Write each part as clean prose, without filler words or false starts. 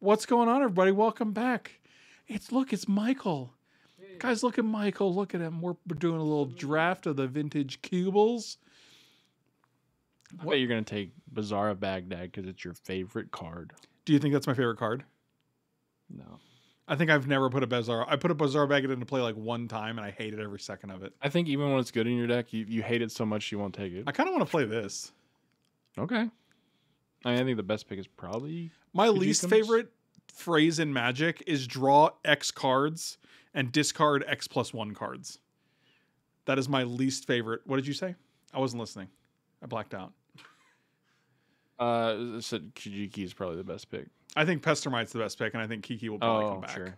What's going on, everybody? Welcome back. Look, it's Michael. Hey. Guys, look at Michael. Look at him. We're doing a little draft of the vintage Cubles. I bet you're going to take Bazaar of Baghdad because it's your favorite card. Do you think that's my favorite card? No. I think I've never put a Bazaar. I put a Bazaar of Baghdad into play like one time, and I hated every second of it. I think even when it's good in your deck, you hate it so much you won't take it. I kind of want to play this. Okay. I think the best pick is probably... My least favorite phrase in Magic is draw X cards and discard X+1 cards. That is my least favorite. What did you say? I wasn't listening. I blacked out. So Kijiki is probably the best pick. I think Pestermite's the best pick, and I think Kiki will probably come back. Sure.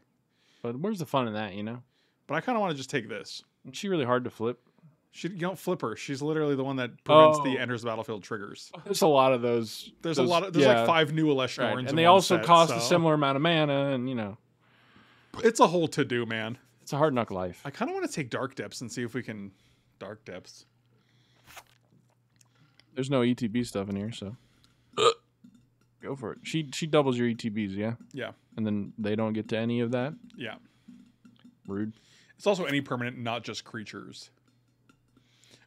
But where's the fun in that, you know? But I kind of want to just take this. Is she really hard to flip? You don't flip her. She's literally the one that prevents the enters the battlefield triggers. There's a lot of those. There's like 5 new Eleshnorns, right. And they also cost a similar amount of mana, and you know, it's a whole to do, man. It's a hard knock life. I kind of want to take Dark Depths and see if we can Dark Depths. There's no ETB stuff in here, so go for it. She doubles your ETBs, yeah. Yeah, and then they don't get to any of that. Yeah, rude. It's also any permanent, not just creatures.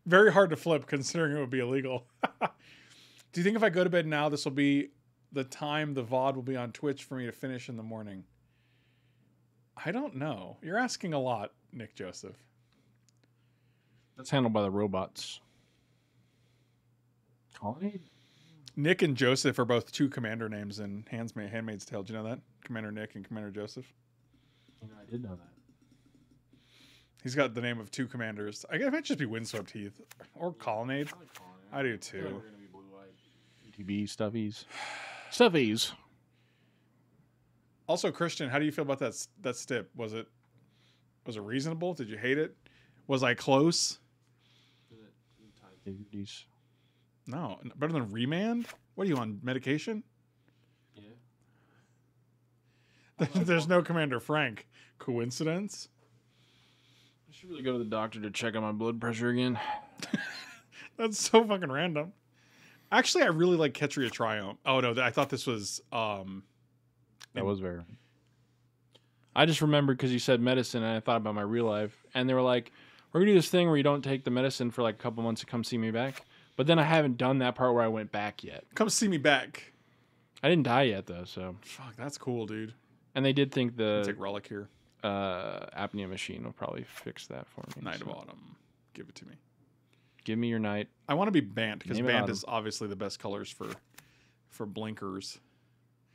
Very hard to flip, considering it would be illegal. Do you think if I go to bed now, this will be the time the VOD will be on Twitch for me to finish in the morning? I don't know. You're asking a lot, Nick Joseph. That's handled by the robots. Colony? Nick and Joseph are both 2 commander names in Handmaid's Tale. Do you know that? Commander Nick and Commander Joseph. Yeah, I did know that. He's got the name of 2 commanders. I guess it might just be Windswept Heath or Colonnade. I do too. They're going to be blue-eyed. ETB stuffies. Stuffies. Also, Christian, how do you feel about that stip? Was it reasonable? Did you hate it? Was I close? No, better than remand. What are you on medication? Yeah. There's no Commander Frank. Coincidence. I should really go to the doctor to check on my blood pressure again. That's so fucking random. Actually, I really like Ketria Triumph. Oh, no, I thought this was... that was very... I just remembered because you said medicine, and I thought about my real life. And they were like, we're going to do this thing where you don't take the medicine for like a couple months to come see me back. But then I haven't done that part where I went back yet. Come see me back. I didn't die yet, though, so... Fuck, that's cool, dude. And they did think the... Take Relic here. Apnea machine will probably fix that for me. Night of Autumn. Give it to me. Give me your night. I want to be Bant, because Bant is obviously the best colors for blinkers.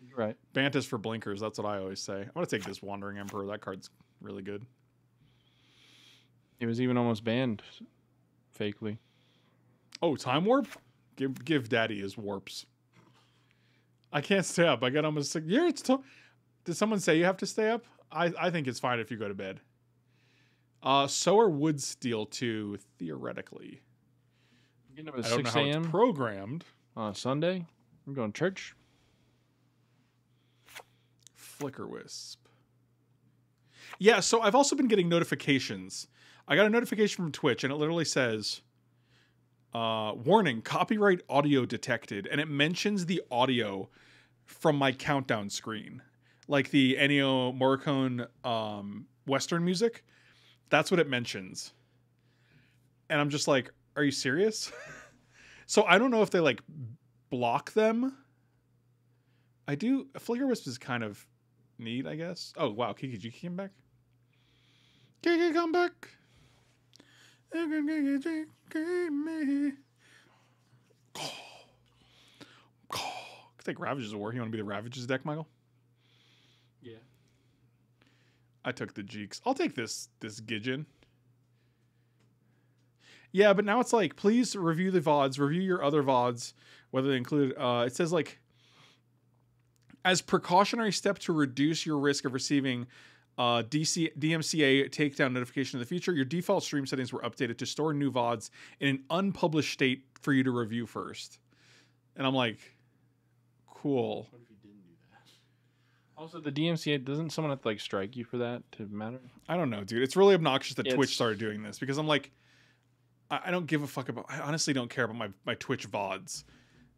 You're right. Bant is for blinkers. That's what I always say. I want to take this Wandering Emperor. That card's really good. It was even almost banned fakely. Oh, Time Warp? Give daddy his warps. I can't stay up. I got almost 6 years. Did someone say you have to stay up? I think it's fine if you go to bed. So are Wood Steel too, theoretically. Getting up at 6 a.m. It's programmed on Sunday. I'm going to church. Flicker Wisp. Yeah, so I've also been getting notifications. I got a notification from Twitch, and it literally says, "Warning: copyright audio detected," and it mentions the audio from my countdown screen. Like the Ennio Morricone Western music. That's what it mentions. And I'm just like, are you serious? So I don't know if they like block them. I do. Flicker Wisp is kind of neat, I guess. Oh, wow. Kiki came back. Kiki come back. I think Ravages of War. You want to be the Ravages deck, Michael? Yeah. I took the Jeeks. I'll take this Gidgeon. Yeah, but now it's like, please review the VODs, review your other VODs, whether they include it says like as precautionary step to reduce your risk of receiving DMCA takedown notification in the future, your default stream settings were updated to store new VODs in an unpublished state for you to review first. And I'm like, cool. Also, the DMCA, doesn't someone have to like strike you for that to matter? I don't know, dude. It's really obnoxious that Twitch started doing this because I'm like, I don't give a fuck about. I honestly don't care about my Twitch VODs.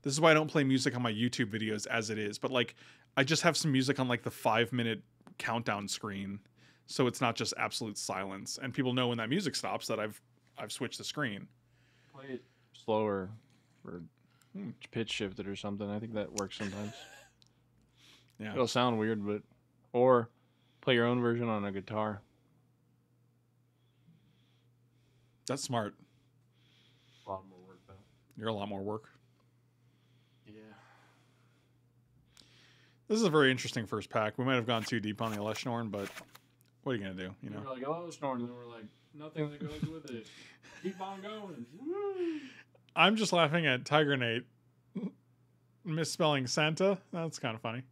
This is why I don't play music on my YouTube videos as it is. But like, I just have some music on like the 5-minute countdown screen, so it's not just absolute silence. And people know when that music stops that I've switched the screen. Play it slower or pitch shift it or something. I think that works sometimes. Yeah, it'll sound weird, but or play your own version on a guitar. That's smart. A lot more work, though. You're a lot more work. Yeah. This is a very interesting first pack. We might have gone too deep on the Eleshnorn, but what are you going to do? You know, we're like, Eleshnorn, and then we're like, nothing that goes with it. Keep on going. Woo! I'm just laughing at Tigernate misspelling Santa. That's kind of funny.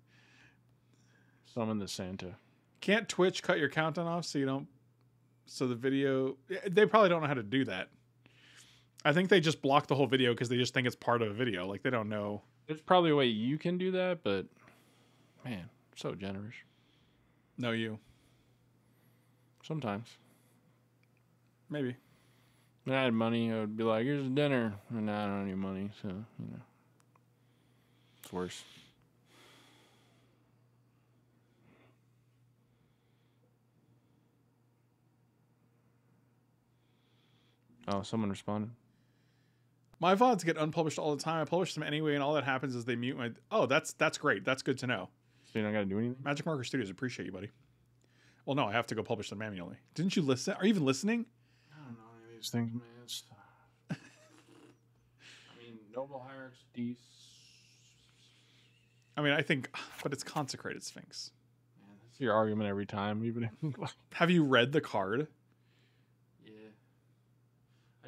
Summon the Santa. Can't Twitch cut your countdown off so you don't... So the video... They probably don't know how to do that. I think they just block the whole video because they just think it's part of a video. Like, they don't know. There's probably a way you can do that, but... Man, so generous. No, you. Sometimes. Maybe. When I had money, I would be like, here's dinner. And now I don't have any money, so, you know. It's worse. Oh, someone responded. My VODs get unpublished all the time. I publish them anyway, and all that happens is they mute my... Oh, that's great. That's good to know. So you're not going to do anything? Magic Marker Studios, appreciate you, buddy. Well, no, I have to go publish them manually. Didn't you listen? Are you even listening? I don't know any of these things, man. It's... I mean, Noble Hierarchy... I mean, I think... But it's Consecrated Sphinx. Man, that's your argument every time. Even if... Have you read the card?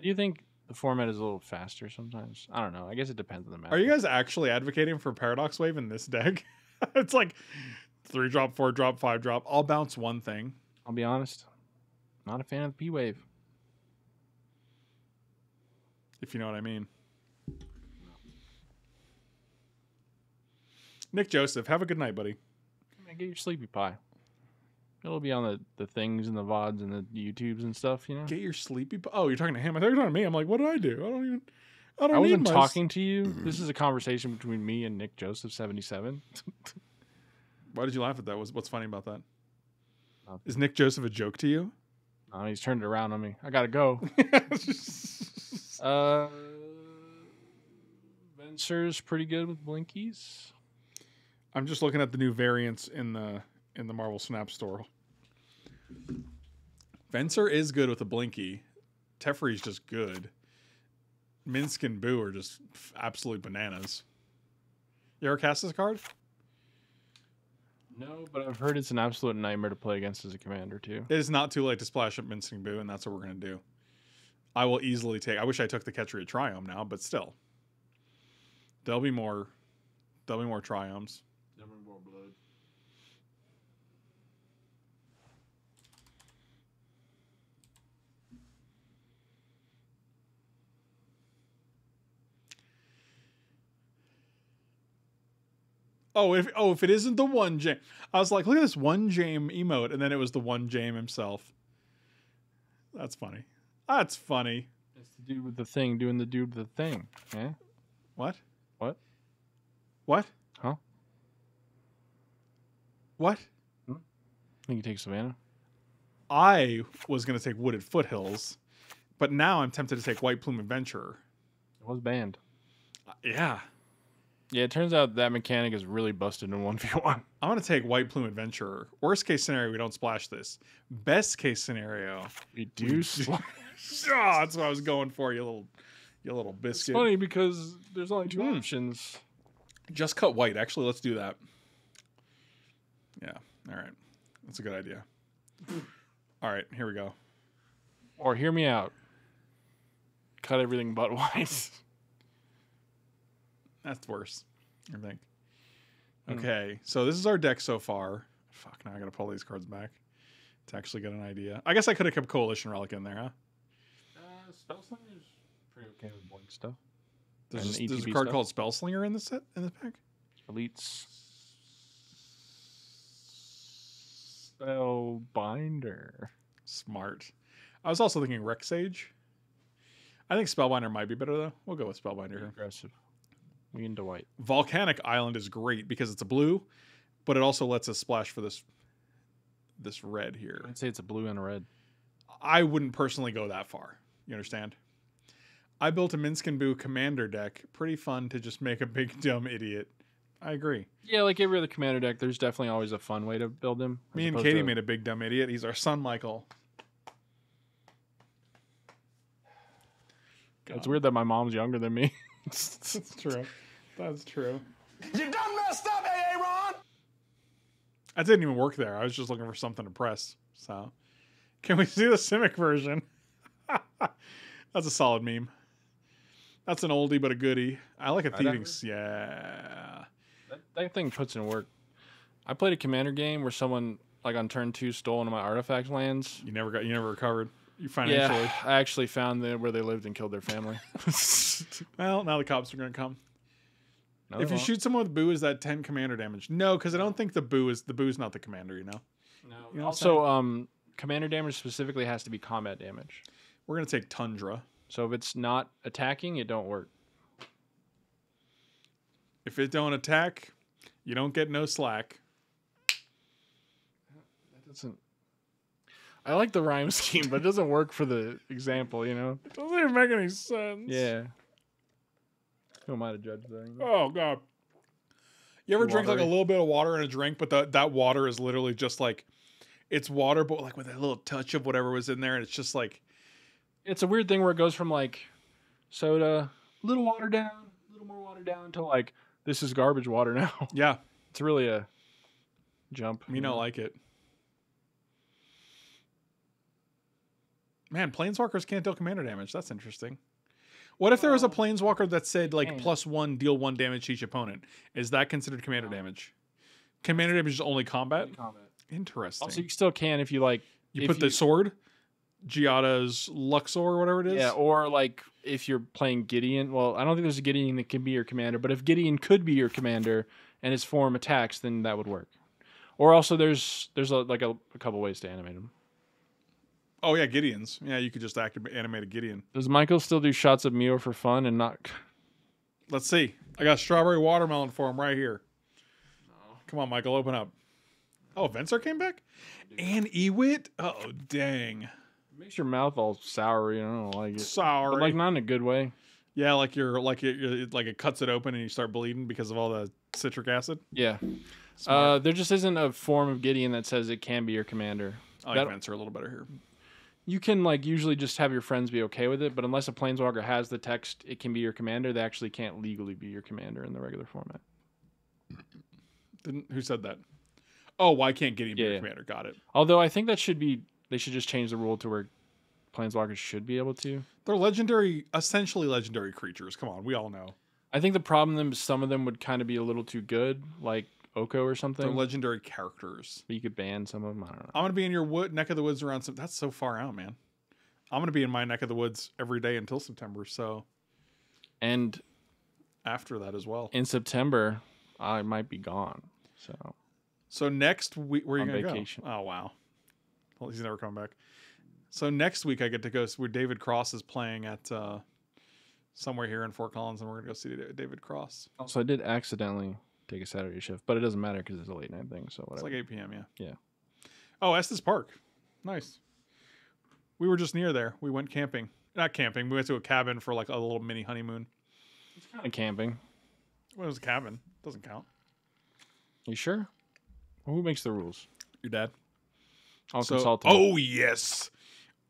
Do you think the format is a little faster sometimes? I don't know. I guess it depends on the map. Are you guys actually advocating for Paradox Wave in this deck? It's like 3-drop, 4-drop, 5-drop. I'll bounce one thing. I'll be honest. Not a fan of the P-Wave. If you know what I mean. Nick Joseph, have a good night, buddy. Get your Sleepy Pie. It'll be on the things and the VODs and the YouTubes and stuff, you know? Get your Sleepy... Oh, you're talking to him. I thought you were talking to me. I'm like, what do? I don't even... I wasn't talking to you. This is a conversation between me and Nick Joseph, 77. Why did you laugh at that? What's funny about that? Nothing. Is Nick Joseph a joke to you? No, he's turned it around on me. I gotta go. Venser's pretty good with Blinkies. I'm just looking at the new variants in the Marvel Snap store. Venser is good with a Blinky. Teferi's just good. Minsk and Boo are just absolute bananas. You ever cast this card? No, but I've heard it's an absolute nightmare to play against as a commander, too. It is not too late to splash up Minsk and Boo, and that's what we're going to do. I will easily take... I wish I took the Ketria Triome now, but still. There'll be more Triomes. There'll be more blood. Oh, if it isn't the one Jame. I was like, look at this one Jame emote, and then it was the one Jame himself. That's funny. That's funny. It's the dude with the thing doing the dude with the thing. Eh? What? What? What? Huh? What? Hmm? I think you take Savannah. I was going to take Wooded Foothills, but now I'm tempted to take White Plume Adventurer. It was banned. Yeah. Yeah, it turns out that mechanic is really busted in 1v1. I'm going to take White Plume Adventurer. Worst case scenario, we don't splash this. Best case scenario, we do splash. Oh, that's what I was going for, you little biscuit. It's funny because there's only two options. Just cut white. Actually, let's do that. Yeah, all right. That's a good idea. All right, here we go. Or hear me out. Cut everything but white. That's worse, I think. Okay, so this is our deck so far. Fuck, now I gotta pull these cards back to actually get an idea. I guess I could have kept Coalition Relic in there, huh? Spellslinger's pretty okay with blank stuff. There's a card stuff called Spellslinger in the set, in the pack. Elites. Spellbinder. Smart. I was also thinking Rexage. I think Spellbinder might be better though. We'll go with Spellbinder. Aggressive. We into white. Volcanic Island is great because it's a blue but it also lets us splash for this red here. I'd say it's a blue and a red. I wouldn't personally go that far. You understand? I built a Minskin Boo commander deck. Pretty fun to just make a big dumb idiot. I agree. Yeah, like every other commander deck, there's definitely always a fun way to build him. Me and Katie made a big dumb idiot. He's our son, Michael. God. It's weird that my mom's younger than me. That's true. That's true. You done messed up, Aaron! I didn't even work there. I was just looking for something to press. So, can we see the Simic version? That's a solid meme. That's an oldie but a goodie. I like a thieving. Yeah. That thing puts in work. I played a commander game where someone, like on turn 2, stole one of my artifact lands. You never recovered. You financially. Yeah, I actually found where they lived and killed their family. Well, now the cops are going to come. No, if you shoot someone with Boo, is that 10 commander damage? No, because I don't think the Boo's not the commander. You know. No. You know also, commander damage specifically has to be combat damage. We're going to take Tundra. So if it's not attacking, it don't work. If it don't attack, you don't get no slack. That doesn't. I like the rhyme scheme, but it doesn't work for the example, you know? It doesn't even make any sense. Yeah. Who am I to judge that? Oh, God. You ever drink, like, a little bit of water in a drink, but that water is literally just, like, it's water, but, like, with a little touch of whatever was in there, and it's just, like... It's a weird thing where it goes from, like, soda, little water down, little more water down, to, like, this is garbage water now. Yeah. It's really a jump. Me not like it. Man, planeswalkers can't deal commander damage. That's interesting. What if there was a planeswalker that said, like, +1, deal 1 damage to each opponent? Is that considered commander damage? Commander damage is only combat? Only combat. Interesting. Also, you still can if you, like... You put the sword? Giada's Luxor or whatever it is? Yeah, or, like, if you're playing Gideon. Well, I don't think there's a Gideon that can be your commander, but if Gideon could be your commander and his form attacks, then that would work. Or also there's a couple ways to animate him. Oh, yeah, Gideons. Yeah, you could just animate a Gideon. Does Michael still do shots of Mio for fun and not... Let's see. I got strawberry watermelon for him right here. No. Come on, Michael, open up. Oh, Venser came back? Dude. And Ewit? Oh, dang. It makes your mouth all soury. I don't like it. Soury. But, like, not in a good way. Yeah, like it cuts it open and you start bleeding because of all the citric acid. Yeah. There just isn't a form of Gideon that says it can be your commander. I like Venser a little better here. You can, like, usually just have your friends be okay with it, but unless a planeswalker has the text, it can be your commander. They actually can't legally be your commander in the regular format. Who said that? Oh, why can't Gideon be your commander? Got it. Although I think that should be... They should just change the rule to where planeswalkers should be able to. They're legendary, essentially legendary creatures. Come on, we all know. I think the problem is some of them would kind of be a little too good, like Oko or something. They're legendary characters. But you could ban some of them. I don't know. I'm going to be in your neck of the woods around some... That's so far out, man. I'm going to be in my neck of the woods every day until September, so... And... After that as well. In September, I might be gone, so... So next week... Where are you going to go? Oh, wow. Well, he's never coming back. So next week I get to go... Where David Cross is playing at... somewhere here in Fort Collins, and we're going to go see David Cross. Also, I did accidentally... take a Saturday shift, but it doesn't matter because it's a late night thing, so whatever. It's like 8 p.m., yeah. Yeah. Oh, Estes Park. Nice. We were just near there. We went camping. Not camping. We went to a cabin for like a little mini honeymoon. It's kind of camping. Well, it was a cabin. Doesn't count. You sure? Well, who makes the rules? Your dad. I'll consult him. Oh, yes.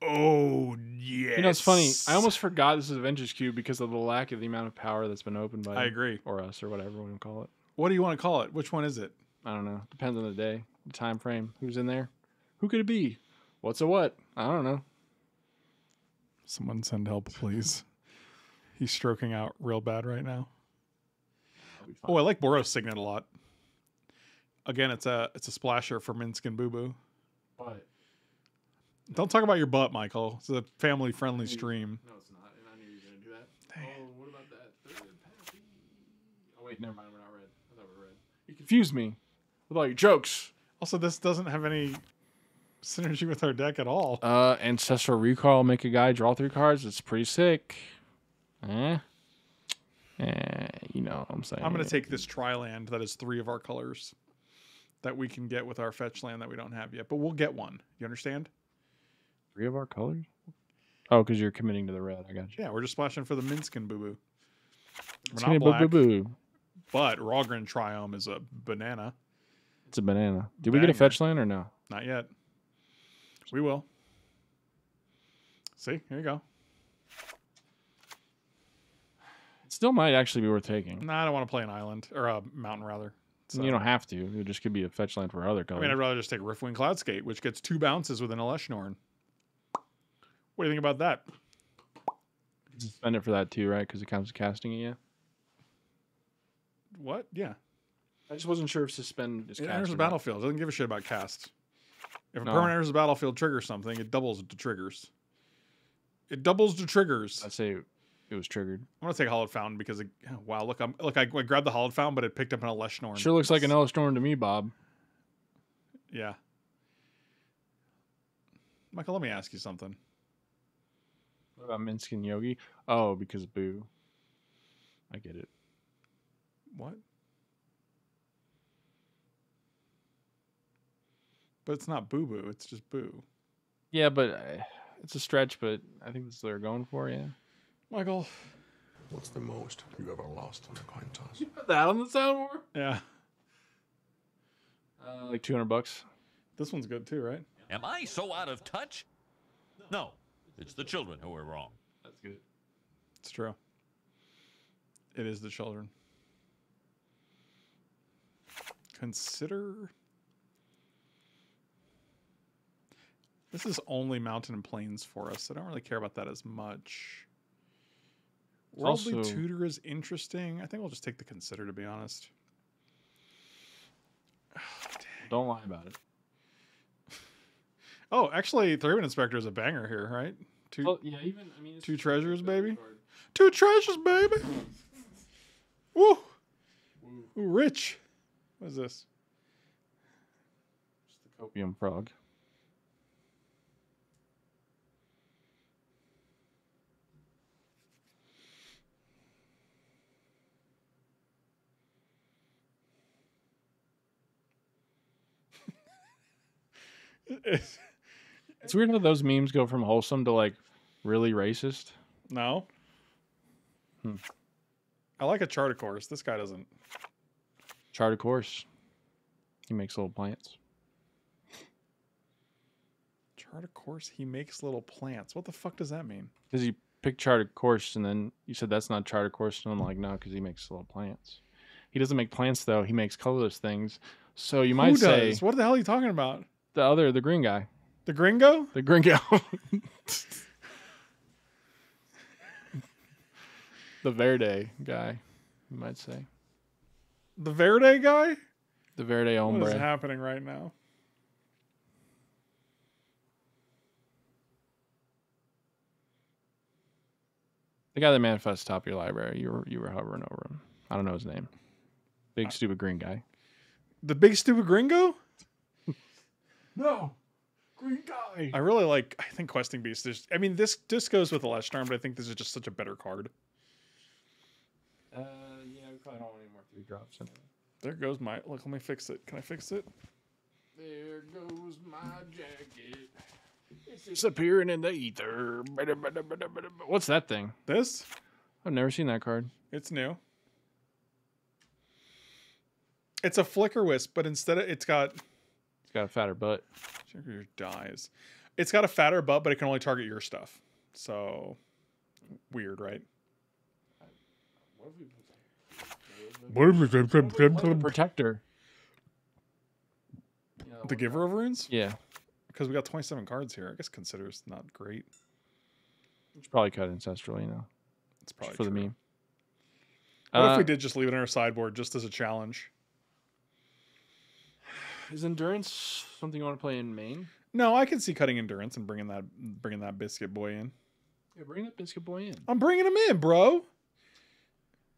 Oh, yes. You know, it's funny. I almost forgot this is Avengers Cube because of the lack of the amount of power that's been opened by... I agree. Or us, or whatever we want to call it. What do you want to call it? Which one is it? I don't know. Depends on the day, the time frame, who's in there. Who could it be? What's a what? I don't know. Someone send help, please. He's stroking out real bad right now. Oh, I like Boros Signet a lot. Again, it's a splasher for Minskin Boo Boo. But don't talk about your butt, Michael. It's a family-friendly stream. No, it's not, and I knew you were going to do that. Dang. Oh, what about that third penalty? Oh, wait, never mind. We're not ready. You confuse me with all your jokes. Also, this doesn't have any synergy with our deck at all. Ancestral Recall, make a guy draw 3 cards. It's pretty sick. You know what I'm saying. I'm going to take this Tri-Land that is 3 of our colors. that we can get with our fetch land that we don't have yet, but we'll get one. You understand? 3 of our colors? Oh, because you're committing to the red. I got you. Yeah, we're just splashing for the Minskin boo-boo. We're not black, boo-boo. But Rogrin Triome is a banana. It's a banana. Did we get a fetch land or no? Not yet. We will. See, here you go. It still might actually be worth taking. No, I don't want to play an island, or a mountain, rather. So. You don't have to. It just could be a fetch land for other colors. I mean, I'd rather just take Riftwing Cloudskate, which gets 2 bounces with an Eleshnorn. What do you think about that? Spend it for that too, right? Because it comes to casting it, yeah? What? Yeah. I just wasn't sure if suspend is cast. It enters the battlefield. It doesn't give a shit about casts. If a permanent enters the battlefield triggers something, it doubles to triggers. It doubles to triggers. I'd say it was triggered. I'm going to take Hollowed Fountain because, wow, look, I grabbed the Hollowed Fountain, but it picked up an Eleshnorn. Sure looks like an Eleshnorn to me, Bob. Yeah. Michael, let me ask you something. What about Minskin Yogi? Oh, because boo. I get it. What? But it's not boo boo. It's just boo. Yeah, but it's a stretch. But I think that's what they're going for. Yeah. Michael, what's the most you ever lost on a coin toss? You put that on the soundboard? Yeah. Like $200. This one's good too, right? Am I so out of touch? No, it's the children who are wrong. That's good. It's true. It is the children. Consider. This is only mountain and plains for us. I don't really care about that as much. Worldly also, Tutor is interesting. I think we'll just take the Consider, to be honest. Oh, don't lie about it. Oh, actually, Thraben Inspector is a banger here, right? Two treasures, baby. Two treasures, baby. Woo! Woo, rich. What is this? It's the Copium Frog. It's weird how those memes go from wholesome to like really racist. No. I like a Chartocourse. This guy doesn't. Chartocourse. He makes little plants. Chartocourse, he makes little plants. What the fuck does that mean? Because you picked Chartocourse and then you said that's not Chartocourse. And I'm like, no, because he makes little plants. He doesn't make plants though. He makes colorless things. So you might say. What the hell are you talking about? The green guy. The gringo? The gringo. The Verde guy, you might say. The Verde guy? The Verde hombre. What is happening right now? The guy that manifests top of your library. You were hovering over him. I don't know his name. Big stupid green guy. The big stupid gringo? No. Green guy. I really like, I think Questing Beast is, I mean, this goes with Eleshnorn, but I think this is just such a better card. Yeah, we probably don't want any more 3 drops anyway. There goes my, look, let me fix it. Can I fix it? There goes my jacket. It's disappearing in the ether. What's that thing? This? I've never seen that card. It's new. It's a Flicker Wisp, but instead of, it's got a fatter butt. Check your dies. It's got a fatter butt, but it can only target your stuff. So weird, right? What if we protector? The giver of runes? Yeah. Because we got 27 cards here. I guess Consider's not great. We should probably cut Ancestral, you know. It's probably for the meme. What if we did just leave it in our sideboard just as a challenge? Is Endurance something you want to play in main? No, I can see cutting Endurance and bringing that Biscuit Boy in. Yeah, bring that Biscuit Boy in. I'm bringing him in, bro.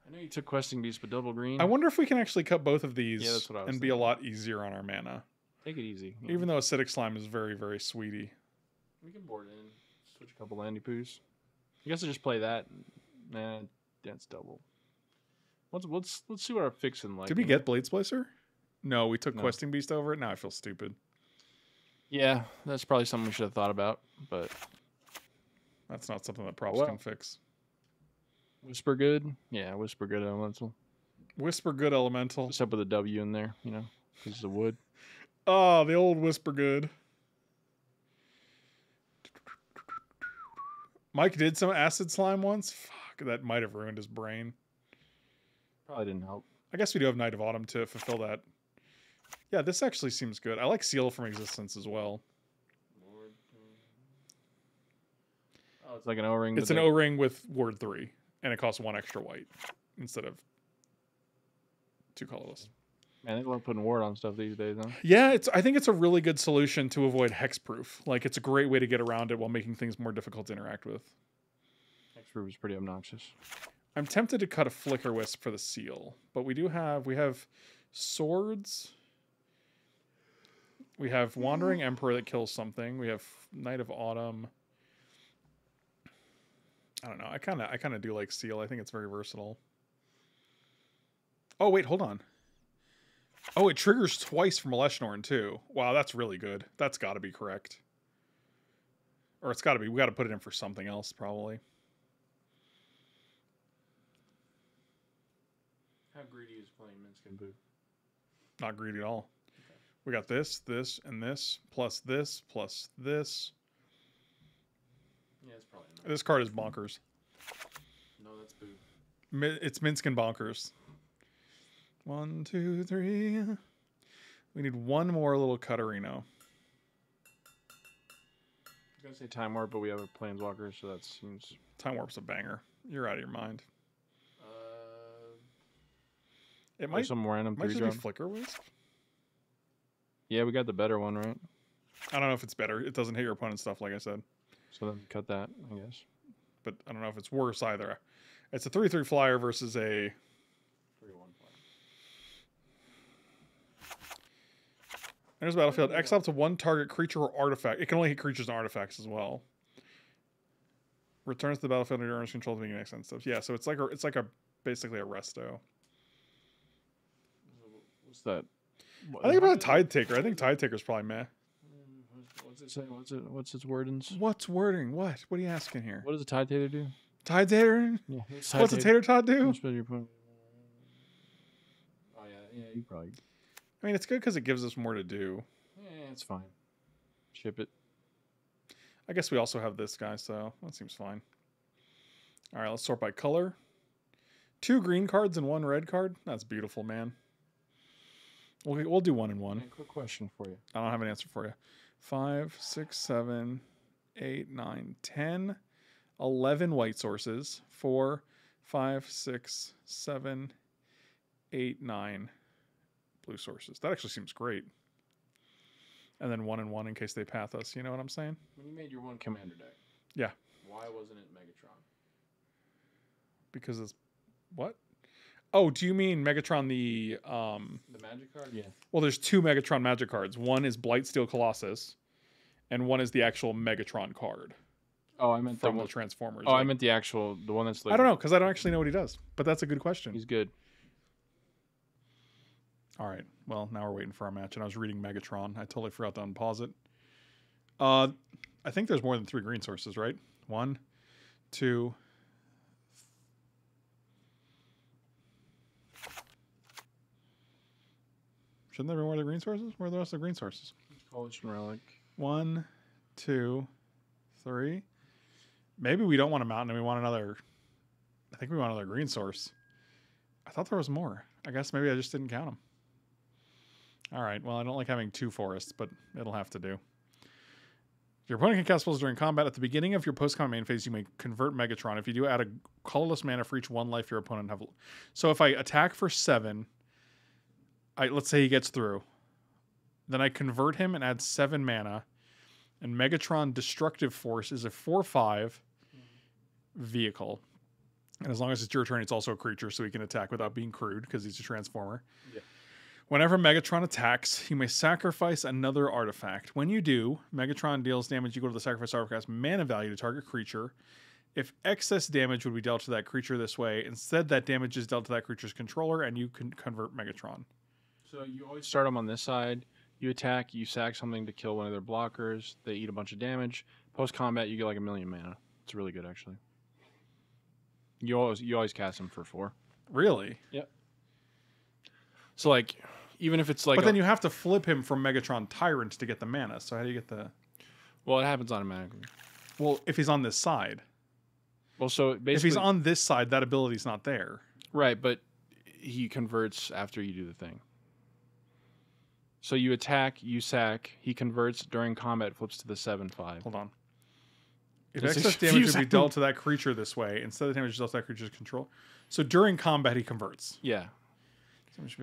I know you took Questing Beast, but double green. I wonder if we can actually cut both of these and be a lot easier on our mana. Take it easy. Yeah. Even though Acidic Slime is very, very sweetie. We can board in. Switch a couple Landy Poos. I guess I'll just play that. Nah, Dense Double. Let's see what our fixin' like. Did we get Bladesplicer? No, we took Questing Beast over it. Now I feel stupid. Yeah, that's probably something we should have thought about, but that's not something that props can fix. Whisper Good? Yeah, Whisper Good Elemental. Whisper Good Elemental. Except with a W in there, you know, because it's a wood. Oh, the old Whisper Good. Mike did some acid slime once. Fuck, that might have ruined his brain. Probably didn't help. I guess we do have Night of Autumn to fulfill that. Yeah, this actually seems good. I like Seal from Existence as well. Oh, it's like an O-ring. It's an O-ring with word 3, and it costs 1 extra white instead of 2 colorless. Man, they love putting ward on stuff these days, huh? Yeah, I think it's a really good solution to avoid hexproof. Like, it's a great way to get around it while making things more difficult to interact with. Hexproof is pretty obnoxious. I'm tempted to cut a Flicker Wisp for the seal, but we have swords. We have Wandering Emperor that kills something. We have Night of Autumn. I don't know. I kind of do like seal. I think it's very versatile. Oh wait, hold on. Oh, it triggers twice from Eleshnorn too. Wow, that's really good. That's got to be correct. Or it's got to be. We got to put it in for something else probably. How greedy is playing Minskin Boo? Not greedy at all. Okay. We got this, this, and this, plus this, plus this. Yeah, it's probably not. This card is bonkers. No, that's boo. It's Minskin Bonkers. 1, 2, 3. We need one more little Cutterino. I was going to say Time Warp, but we have a Planeswalker, so that seems... Time Warp's a banger. You're out of your mind. It might, some random might just be Flicker Wisp. Yeah, we got the better one, right? I don't know if it's better. It doesn't hit your opponent's stuff, like I said. So then cut that, I guess. But I don't know if it's worse either. It's a 3/3 flyer versus a 3/1 flyer. There's Battlefield. Exile to one target creature or artifact. It can only hit creatures and artifacts as well. Returns to the battlefield under your owner's control to make an exile stuff. Yeah, so it's like a basically a resto. What's that? I think about a Tide Taker. I think Tide Taker's probably meh. What's it saying? What's its wordings? What's wording? What? What are you asking here? What does a Tide Tater do? Tide Tater? Yeah. What's a Tater Tot do? Oh, yeah, you probably. I mean, it's good because it gives us more to do. Yeah, it's fine. Ship it. I guess we also have this guy, so that seems fine. All right, let's sort by color. 2 green cards and 1 red card. That's beautiful, man. We'll do 1 and 1. Okay, quick question for you. I don't have an answer for you. 5, 6, 7, 8, 9, 10. 11 white sources. 4, 5, 6, 7, 8, 9 blue sources. That actually seems great. And then 1 and 1 in case they path us. You know what I'm saying? When you made your one commander deck. Yeah. Why wasn't it Megatron? Because it's... What? Oh, do you mean Megatron the magic card? Yeah. Well, there's 2 Megatron magic cards. One is Blightsteel Colossus, and one is the actual Megatron card. Oh, I meant from the Transformers. Oh, like, I meant the one that's. Like, I don't know because I don't actually know what he does, but that's a good question. He's good. All right. Well, now we're waiting for our match, and I was reading Megatron. I totally forgot to unpause it. I think there's more than 3 green sources, right? 1, 2. Shouldn't there be more of the green sources? Where are the rest of the green sources? Collision Relic. 1, 2, 3. Maybe we don't want a mountain and we want another... I think we want another green source. I thought there was more. I guess maybe I just didn't count them. All right. Well, I don't like having 2 forests, but it'll have to do. If your opponent can cast spells during combat, at the beginning of your post-combat main phase, you may convert Megatron. If you do, add a colorless mana for each 1 life your opponent have... So if I attack for 7... let's say he gets through. Then I convert him and add 7 mana. And Megatron Destructive Force is a 4/5 vehicle. And as long as it's your turn, it's also a creature, so he can attack without being crewed because he's a Transformer. Yeah. Whenever Megatron attacks, you may sacrifice another artifact. When you do, Megatron deals damage equal to the sacrifice artifact mana value to target creature. If excess damage would be dealt to that creature this way, instead that damage is dealt to that creature's controller, and you can convert Megatron. So you always start them on this side. You attack, you sack something to kill one of their blockers. They eat a bunch of damage. Post combat, you get like 1,000,000 mana. It's really good, actually. You always cast them for 4. Really? Yep. So like, even if it's like, but then you have to flip him from Megatron Tyrant to get the mana. So how do you get the? Well, it happens automatically. Well, if he's on this side. Well, so basically, if he's on this side, that ability's not there. Right, but he converts after you do the thing. So you attack, you sack, he converts during combat, flips to the 7/5. Hold on. If excess damage would be dealt to that creature this way, instead of damage dealt to that creature's control. So during combat, he converts. Yeah.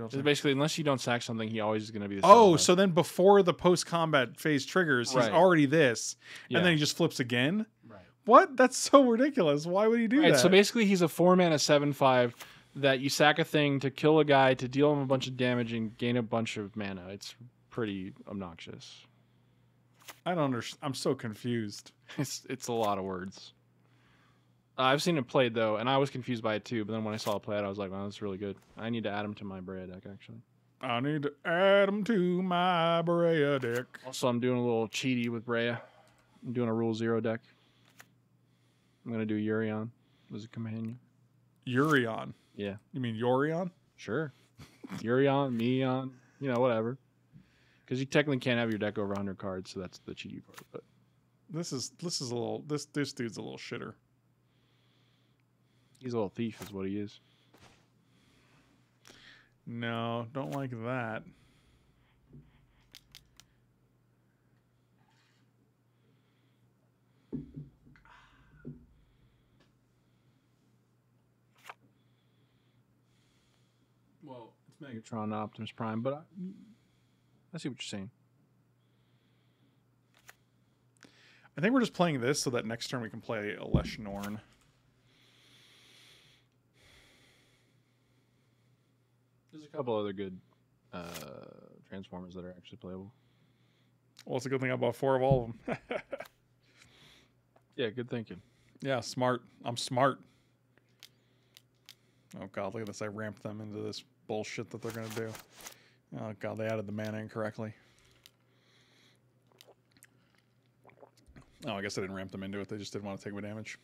So basically, unless you don't sack something, he always is going to be the same. Oh, so then before the post-combat phase triggers, he's already this, and then he just flips again? Right. What? That's so ridiculous. Why would he do that? So basically, he's a 4-mana 7/5 that you sack a thing to kill a guy, to deal him a bunch of damage, and gain a bunch of mana. It's pretty obnoxious. I don't understand. I'm so confused. It's a lot of words. I've seen it played, though, and I was confused by it, too. But then when I saw it played, I was like, wow, that's really good. I need to add him to my Brea deck, actually. I need to add him to my Brea deck. Also, I'm doing a little cheaty with Brea. I'm doing a Rule 0 deck. I'm going to do Yurion as a companion. Yurion? Yeah. You mean Yorion? Sure. Yurion, Meon, you know, whatever. Because you technically can't have your deck over 100 cards, so that's the cheaty part. But This is a little... This dude's a little shitter. He's a little thief is what he is. No, don't like that. Well, it's Megatron, not Optimus Prime, but I see what you're saying. I think we're just playing this so that next turn we can play Elesh Norn. There's a couple other good Transformers that are actually playable. Well, it's a good thing I bought 4 of all of them. Yeah, good thinking. Yeah, smart. I'm smart. Oh, God, look at this. I ramped them into this bullshit that they're going to do. Oh, God, they added the mana incorrectly. Oh, I guess I didn't ramp them into it. They just didn't want to take my damage.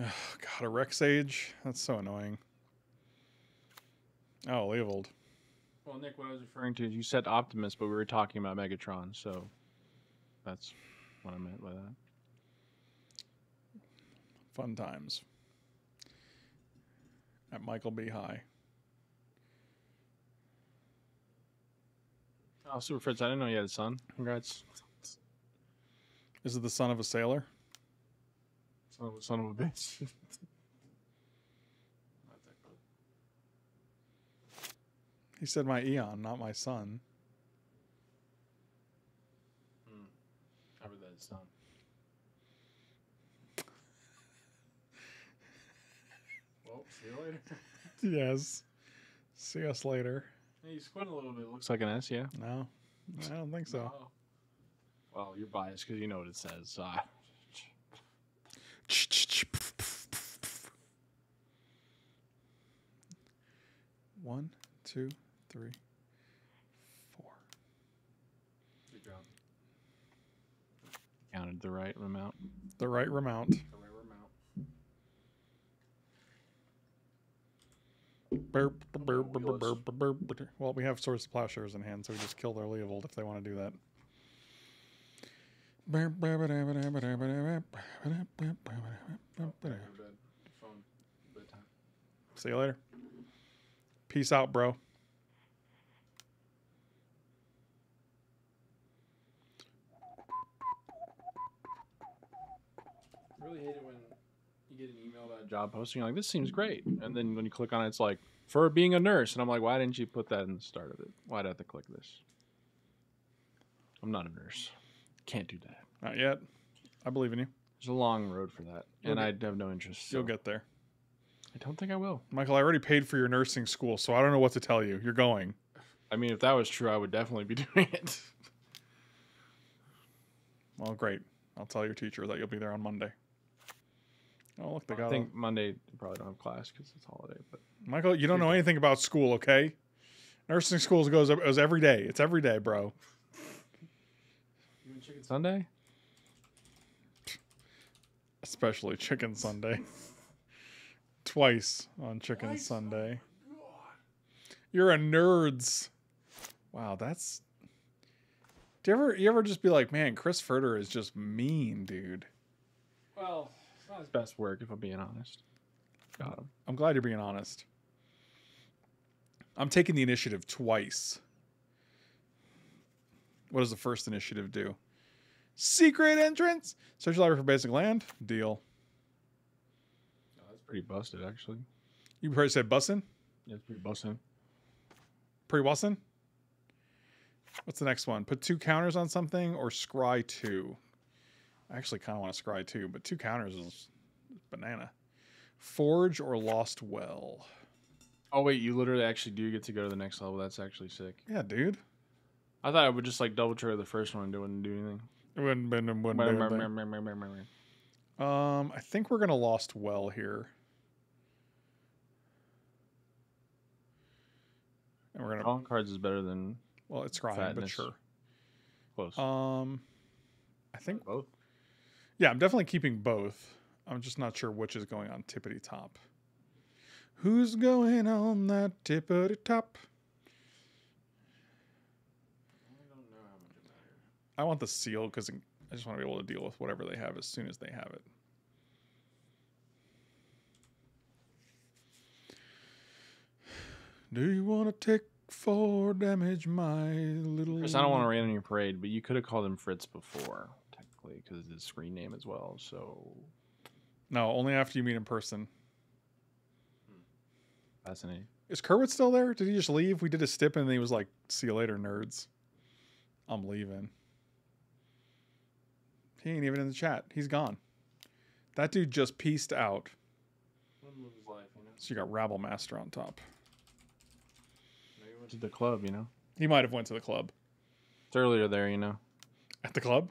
Oh, God, a Rek'Sage. That's so annoying. Oh, Leovold. Well, Nick, what I was referring to is you said Optimus, but we were talking about Megatron, so that's what I meant by that. Fun times at Michael B. High. Oh, Super Fritz, I didn't know you had a son. Congrats. Is it the son of a sailor? Son of a bitch. He said my Eon, not my son. I read that as son. Well, see you later. Yes. See us later. Hey, you squint a little bit. Looks like an S, yeah? No. I don't think so. No. Well, you're biased because you know what it says. So One, two, 3, 4. Good job. Counted the right amount. The right amount. The right amount. Well, we have Swords to Plowshares in hand, so we just kill their Leovold if they want to do that. See you later. Peace out, bro. I really hate it when you get an email about a job posting. You're like, this seems great. And then when you click on it, it's like, for being a nurse. And I'm like, why didn't you put that in the start of it? Why'd I have to click this? I'm not a nurse. Can't do that. Not yet. I believe in you. There's a long road for that. And I have no interest. So. You'll get there. I don't think I will. Michael, I already paid for your nursing school, so I don't know what to tell you. You're going. I mean, if that was true, I would definitely be doing it. Well, great. I'll tell your teacher that you'll be there on Monday. Oh, look, they got. I think Monday they probably don't have class because it's holiday. But Michael, you don't know anything about school, okay? Nursing school goes every day. It's every day, bro. You and Chicken Sunday? Especially Chicken Sunday. Twice on Chicken Sunday. Oh, you're a nerds. Wow, that's. Do you ever just be like, man, Chris Furter is just mean, dude? Well, it's not his best work, if I'm being honest. Got him. I'm glad you're being honest. I'm taking the initiative twice. What does the first initiative do? Secret entrance? Search library for basic land? Deal. Oh, that's pretty busted, actually. You probably said bussin'? Yeah, it's pretty bussin'. Pretty bussin'? What's the next one? Put 2 counters on something or scry 2. I actually kind of want to scry 2, but 2 counters is banana. Forge or Lost Well. Oh wait, you literally actually do get to go to the next level. That's actually sick. Yeah, dude. I thought I would just like double trigger the first one and it wouldn't do anything. It wouldn't. I think we're gonna Lost Well here. And we're gonna. Long cards is better than. Well, it's crying, fatness. But sure. Close. I think both. Yeah, I'm definitely keeping both. I'm just not sure which is going on tippity top. Who's going on that tippity top? I don't know how much is out here. I want the seal because I just want to be able to deal with whatever they have as soon as they have it. Do you want to take 4 damage, my little... Chris, I don't want to rain on your parade, but you could have called him Fritz before, technically, because it's his screen name as well, so... No, only after you meet in person. Fascinating. Is Kerwitz still there? Did he just leave? We did a stip and he was like, see you later, nerds. I'm leaving. He ain't even in the chat. He's gone. That dude just pieced out. So you got Rabble Master on top. To the club, you know. He might have went to the club. It's earlier there, you know. At the club?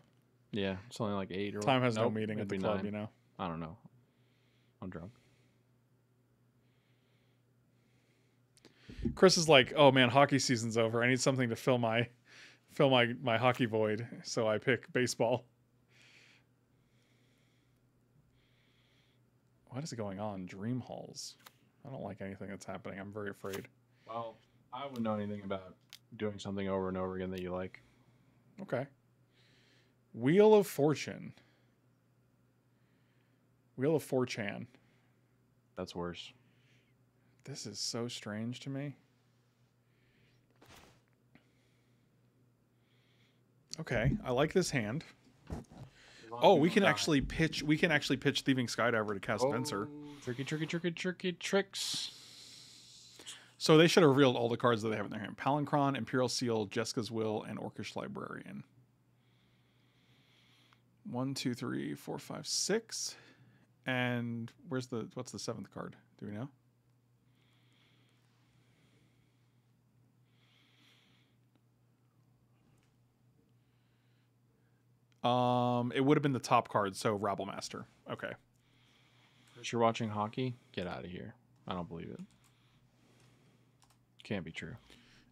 Yeah, it's only like 8 or. Time has no meeting at the club, 9. You know. I don't know. I'm drunk. Chris is like, oh man, hockey season's over. I need something to fill my hockey void, so I pick baseball. What is going on? Dream halls. I don't like anything that's happening. I'm very afraid. Well. I wouldn't know anything about doing something over and over again that you like. Okay. Wheel of Fortune. Wheel of 4chan. That's worse. This is so strange to me. Okay, I like this hand. Oh, we can actually pitch. We can actually pitch Thieving Skydiver to cast Spencer. Tricky tricks. So they should have revealed all the cards that they have in their hand. Palancron, Imperial Seal, Jessica's Will, and Orcish Librarian. 1, 2, 3, 4, 5, 6. And what's the 7th card? Do we know? It would have been the top card, so Rabble Master. Okay. If you're watching hockey, get out of here. I don't believe it. Can't be true.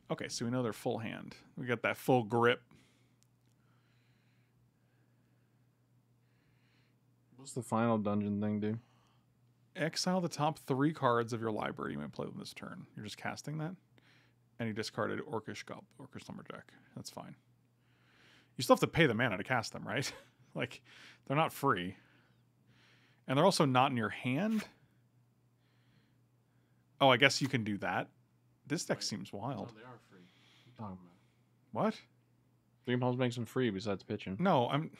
Okay, so we know they're full hand. We got that full grip. What's the final dungeon thing do? Exile the top 3 cards of your library. You may play them this turn. You're just casting that. And you discarded Orcish Lumberjack. That's fine. You still have to pay the mana to cast them, right? Like, they're not free. And they're also not in your hand. Oh, I guess you can do that. This deck seems wild. No, they are free. What are you talking about? What? Dream Halls makes them free besides pitching. No, I'm...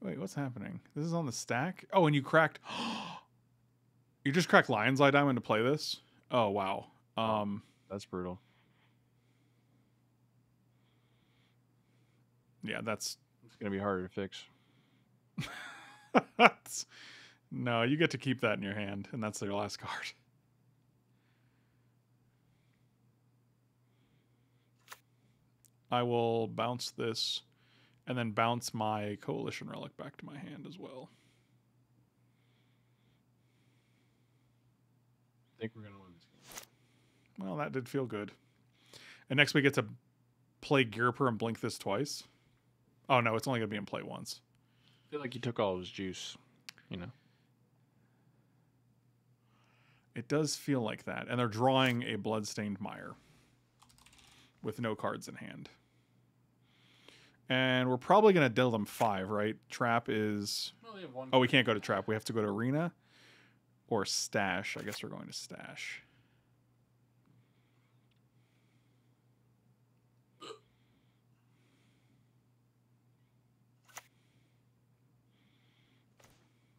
Wait, what's happening? This is on the stack? Oh, and you cracked... You just cracked Lion's Eye Diamond to play this? Oh, wow. That's brutal. Yeah, that's... It's going to be harder to fix. No, you get to keep that in your hand, and that's their last card. I will bounce this and then bounce my Coalition Relic back to my hand as well. think we're going to win this game. Well, that did feel good. And next we get to play Gearper and blink this twice. Oh, no, it's only going to be in play once. I feel like he took all of his juice, you know. It does feel like that. And they're drawing a Bloodstained Mire with no cards in hand. And we're probably going to deal them 5, right? Trap is... Well, they have one. Oh, we can't go to Trap. We have to go to Arena or Stash. I guess we're going to Stash.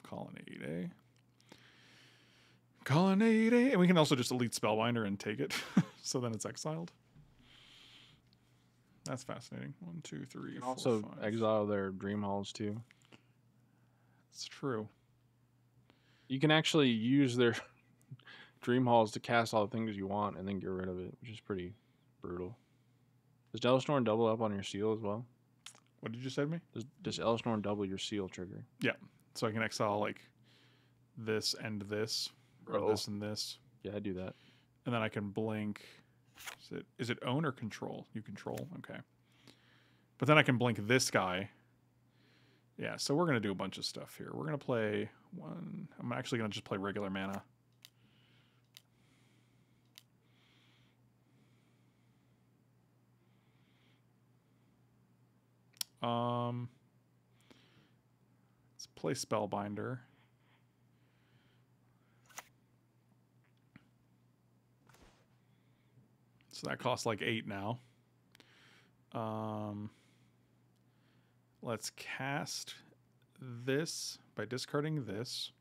Colonnade A. Colonnade A. And we can also just Elite Spellbinder and take it. So then it's exiled. That's fascinating. 1, 2, 3, 4, 5. You can also exile their Dream Halls too. It's true. You can actually use their Dream Halls to cast all the things you want and then get rid of it, which is pretty brutal. Does Ellisnorn double up on your seal as well? What did you say to me? Does Ellisnorn double your seal trigger? Yeah. So I can exile like this and this, or this and this. Yeah, I do that. And then I can blink. Is it own or control? You control, okay. But then I can blink this guy. Yeah, so we're going to do a bunch of stuff here. We're going to play one. I'm actually going to just play regular mana. Let's play Spellbinder. So that costs like 8 now. Let's cast this by discarding this.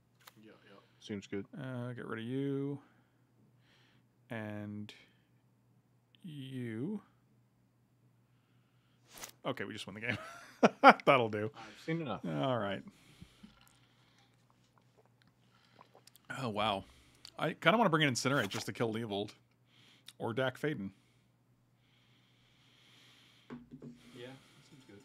Yeah. Seems good. Get rid of you. And you. Okay, we just won the game. That'll do. I've seen enough. All right. Oh, wow. I kind of want to bring in Incinerate just to kill Leovold. Or Dak Faden. Yeah, that seems good.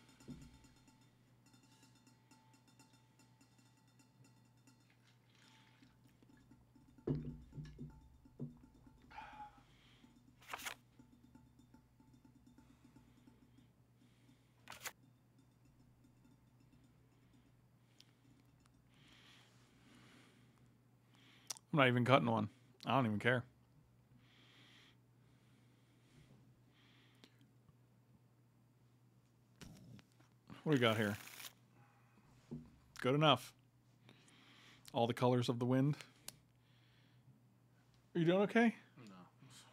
I'm not even cutting one. I don't even care. What do we got here? Good enough. All the colors of the wind. Are you doing okay? No.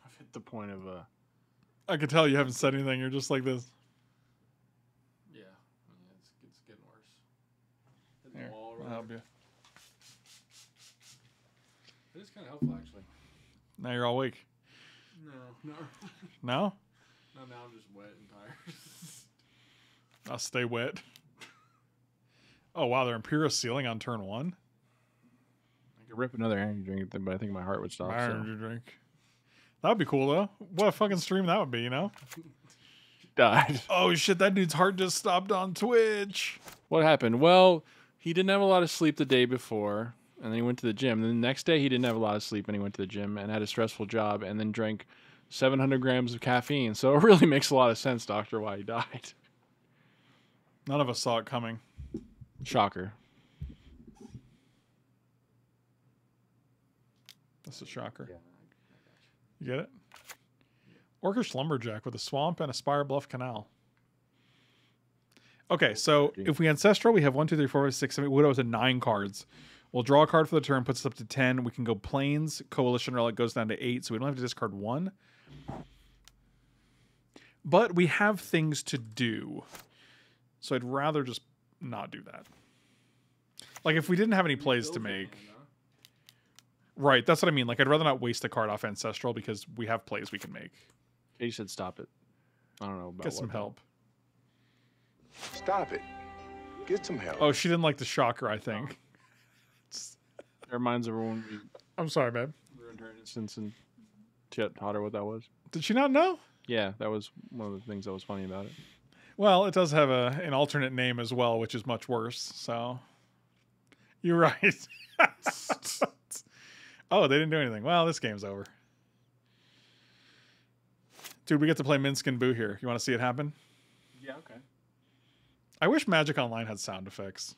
I've hit the point of... I could tell you haven't said anything. You're just like this. Yeah. It's getting worse. Hitting the wall right I'll help you. It is kind of helpful, actually. Now you're all awake. No. No? No, now I'm just wet and tired. I'll stay wet. Oh, wow. They're Imperial Sealing on turn 1. I could rip another energy drink, but I think my heart would stop. Energy drink. That would be cool, though. What a fucking stream that would be, you know? Died. Oh, shit. That dude's heart just stopped on Twitch. What happened? Well, he didn't have a lot of sleep the day before, and then he went to the gym. And the next day, he didn't have a lot of sleep, and he went to the gym and had a stressful job and then drank 700 grams of caffeine. So it really makes a lot of sense, Doctor, why he died. None of us saw it coming. Shocker. That's a shocker. Yeah, I got you. You get it? Yeah. Orcish Lumberjack with a swamp and a Spire Bluff Canal. Okay, so if we Ancestral, we have 1, 2, 3, 4, 5, 6, 7, Widows and 9 cards. We'll draw a card for the turn, puts us up to 10. We can go Plains, Coalition Relic goes down to 8, so we don't have to discard 1. But we have things to do. So I'd rather just not do that. Like, if we didn't have any plays to make... Right, that's what I mean. Like, I'd rather not waste a card off Ancestral because we have plays we can make. Katie said stop it. I don't know about Get some help. Stop it. Get some help. Oh, she didn't like the shocker, I think. It reminds everyone... I'm sorry, babe. We were in her instance and she taught her what that was. Did she not know? Yeah, that was one of the things that was funny about it. Well, it does have an alternate name as well, which is much worse. So, you're right. Oh, they didn't do anything. Well, this game's over. Dude, we get to play Minsk and Boo here. You want to see it happen? Yeah, okay. I wish Magic Online had sound effects.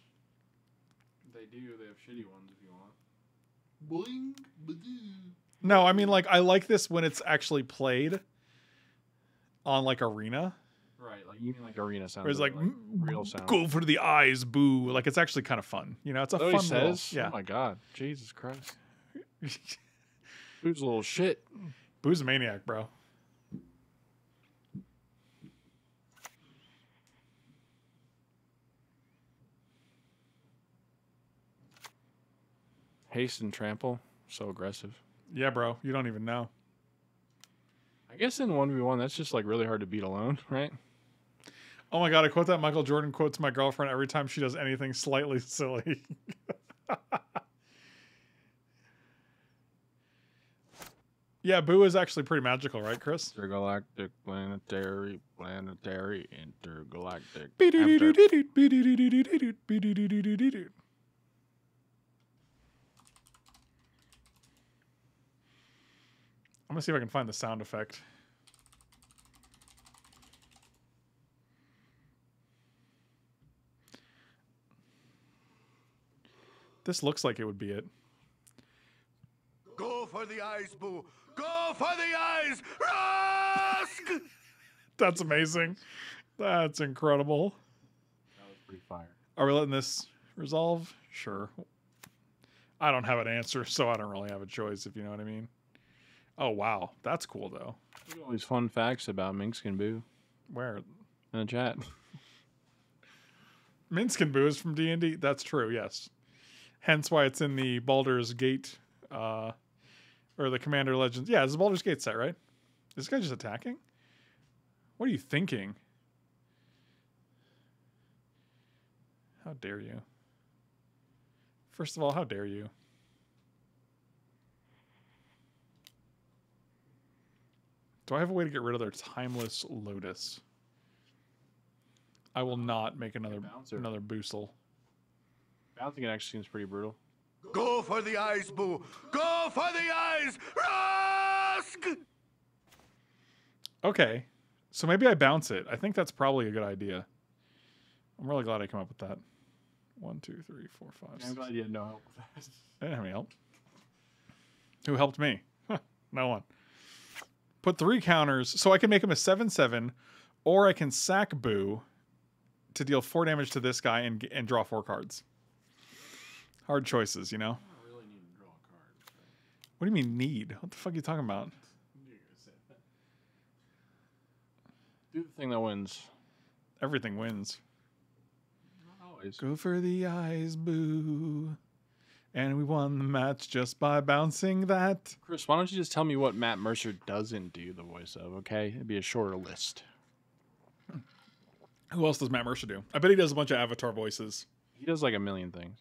They do. They have shitty ones if you want. Boing, ba-doo. No, I mean, like, I like this when it's actually played on, like, Arena. Right, like, you mean, like, Arena sound. Or it's, like real sound. Go for the eyes, Boo. Like, it's actually kind of fun. You know, it's a fun little... Yeah. Oh, my God. Jesus Christ. Boo's a little shit. Boo's a maniac, bro. Haste and trample, so aggressive. Yeah, bro, you don't even know. I guess in 1v1, that's just like really hard to beat alone, right? Oh my God, I quote that Michael Jordan quote to my girlfriend every time she does anything slightly silly. Yeah, Boo is actually pretty magical, right, Chris? Intergalactic, planetary, planetary, intergalactic. I'm gonna see if I can find the sound effect. This looks like it would be it. Go for the eyes, Boo. Go for the eyes. Rask! That's amazing. That's incredible. That was pretty fire. Are we letting this resolve? Sure. I don't have an answer, so I don't really have a choice, if you know what I mean. Oh, wow. That's cool, though. Look at all these fun facts about Minsk and Boo. Where? In the chat. Minsk and Boo is from D&D? That's true, yes. Hence why it's in the Baldur's Gate, or the Commander Legends. Yeah, it's the Baldur's Gate set, right? Is this guy just attacking? What are you thinking? How dare you? First of all, how dare you? Do I have a way to get rid of their timeless Lotus? I will not make another boosel. Bouncing it actually seems pretty brutal. Go for the eyes, Boo! Go for the eyes! Rask! Okay, so maybe I bounce it. I think that's probably a good idea. I'm really glad I came up with that. 1, 2, 3, 4, 5. I'm glad you had no help with that. I didn't have any help. Who helped me? No one. Put 3 counters, so I can make him a 7/7, or I can sack Boo to deal 4 damage to this guy and draw 4 cards. Hard choices, you know? I really need to draw a card. Right? What do you mean need? What the fuck are you talking about? Do the thing that wins. Everything wins. Not always. Go for the eyes, Boo. And we won the match just by bouncing that. Chris, why don't you just tell me what Matt Mercer doesn't do the voice of, okay? It'd be a shorter list. Who else does Matt Mercer do? I bet he does a bunch of Avatar voices. He does like a million things.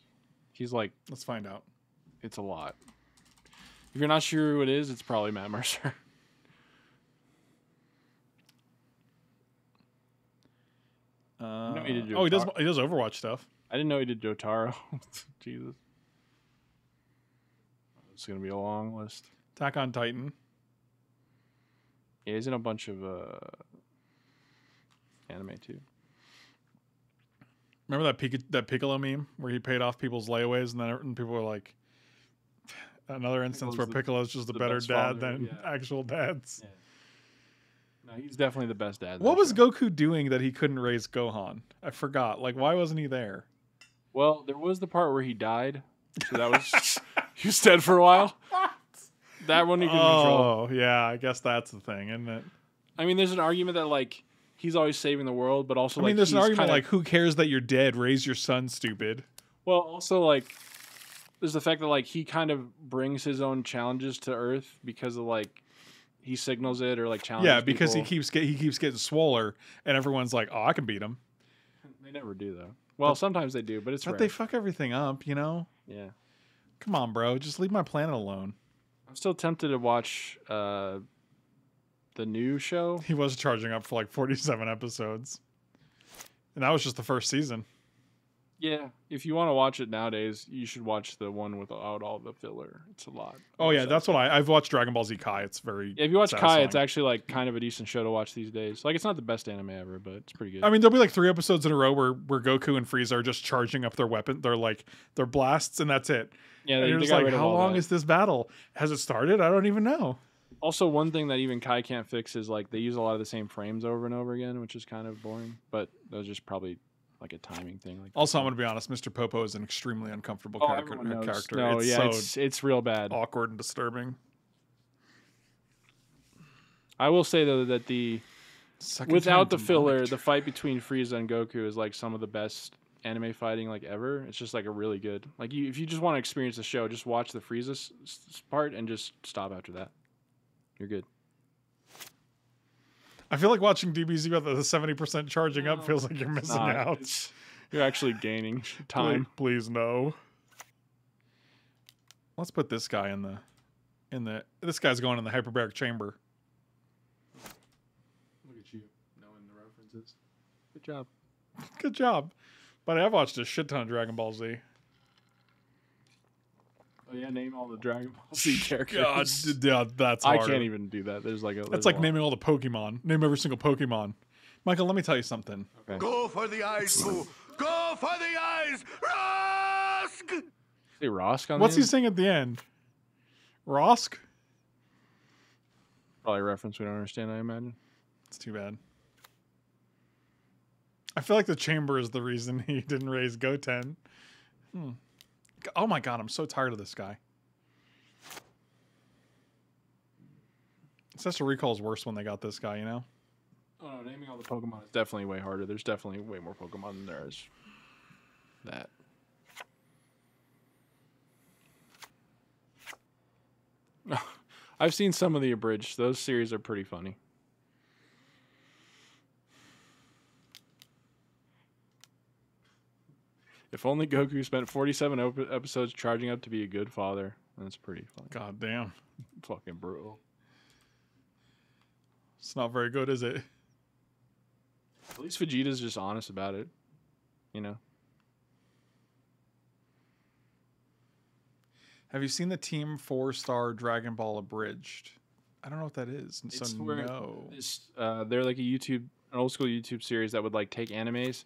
He's like... Let's find out. It's a lot. If you're not sure who it is, it's probably Matt Mercer. He does Overwatch stuff. I didn't know he did Jotaro. Jesus. It's going to be a long list. Attack on Titan. Yeah, he's in a bunch of anime, too. Remember that Piccolo meme where he paid off people's layaways and then people were like... Another instance where Piccolo's just the better dad than actual dads. Yeah. No, he's definitely the best dad. What was Goku doing that he couldn't raise Gohan? I forgot. Like, why wasn't he there? Well, there was the part where he died. So that was... You dead for a while. That one you can control. Oh, yeah. I guess that's the thing, isn't it? I mean, there's an argument that, like, he's always saving the world, but also, like, I mean, there's an argument, like, who cares that you're dead? Raise your son, stupid. Well, also, like, there's the fact that, like, he kind of brings his own challenges to Earth because of, like, he signals it or, like, challenges people. Yeah, because he keeps getting swoller, and everyone's like, oh, I can beat him. They never do, though. Well, sometimes they do, but it's rare. But they fuck everything up, you know? Yeah. Come on, bro. Just leave my planet alone. I'm still tempted to watch the new show. He was charging up for like 47 episodes. And that was just the first season. Yeah, if you want to watch it nowadays, you should watch the one without all the filler. It's a lot. Oh yeah, that's what I've watched Dragon Ball Z Kai. It's very if you watch satisfying. Kai, it's actually like kind of a decent show to watch these days. Like, it's not the best anime ever, but it's pretty good. I mean, there'll be like 3 episodes in a row where Goku and Frieza are just charging up their weapon, their blasts, and that's it. Yeah, and you're just like, how long is this battle? Has it started? I don't even know. Also, one thing that even Kai can't fix is like they use a lot of the same frames over and over again, which is kind of boring. But those just probably like a timing thing. Like also, I'm gonna be honest, Mr. Popo is an extremely uncomfortable character. No, it's it's real bad, awkward and disturbing. I will say though that without the filler, the fight between Frieza and Goku is like some of the best anime fighting like ever. It's just like a really good if you just want to experience the show, just watch the Frieza part and just stop after that. You're good. I feel like watching DBZ about the 70% charging up feels like you're missing out. You're actually gaining time. Please no. Let's put this guy in the this guy's going in the hyperbaric chamber. Look at you knowing the references. Good job. Good job. But I've watched a shit ton of Dragon Ball Z. Oh, yeah, name all the Dragon Ball Z characters. God, yeah, that's hard. I can't even do that. That's like naming all the Pokemon. Name every single Pokemon. Michael, let me tell you something. Okay. Go for the eyes, Boo. Go for the eyes. Rosk! Say Rosk on What's he saying at the end? Rosk? Probably a reference we don't understand, I imagine. It's too bad. I feel like the chamber is the reason he didn't raise Goten. Oh my god, I'm so tired of this guy. Ancestral Recall is worse when they got this guy, you know? Oh, naming all the Pokemon is definitely way harder. There's definitely way more Pokemon than there is that. I've seen some of the abridged. Those series are pretty funny. If only Goku spent 47 episodes charging up to be a good father. That's pretty funny. God damn. Fucking brutal. It's not very good, is it? At least Vegeta's just honest about it. You know? Have you seen the Team 4-Star Dragon Ball Abridged? I don't know what that is. No. They're like an old school YouTube series that would like take animes.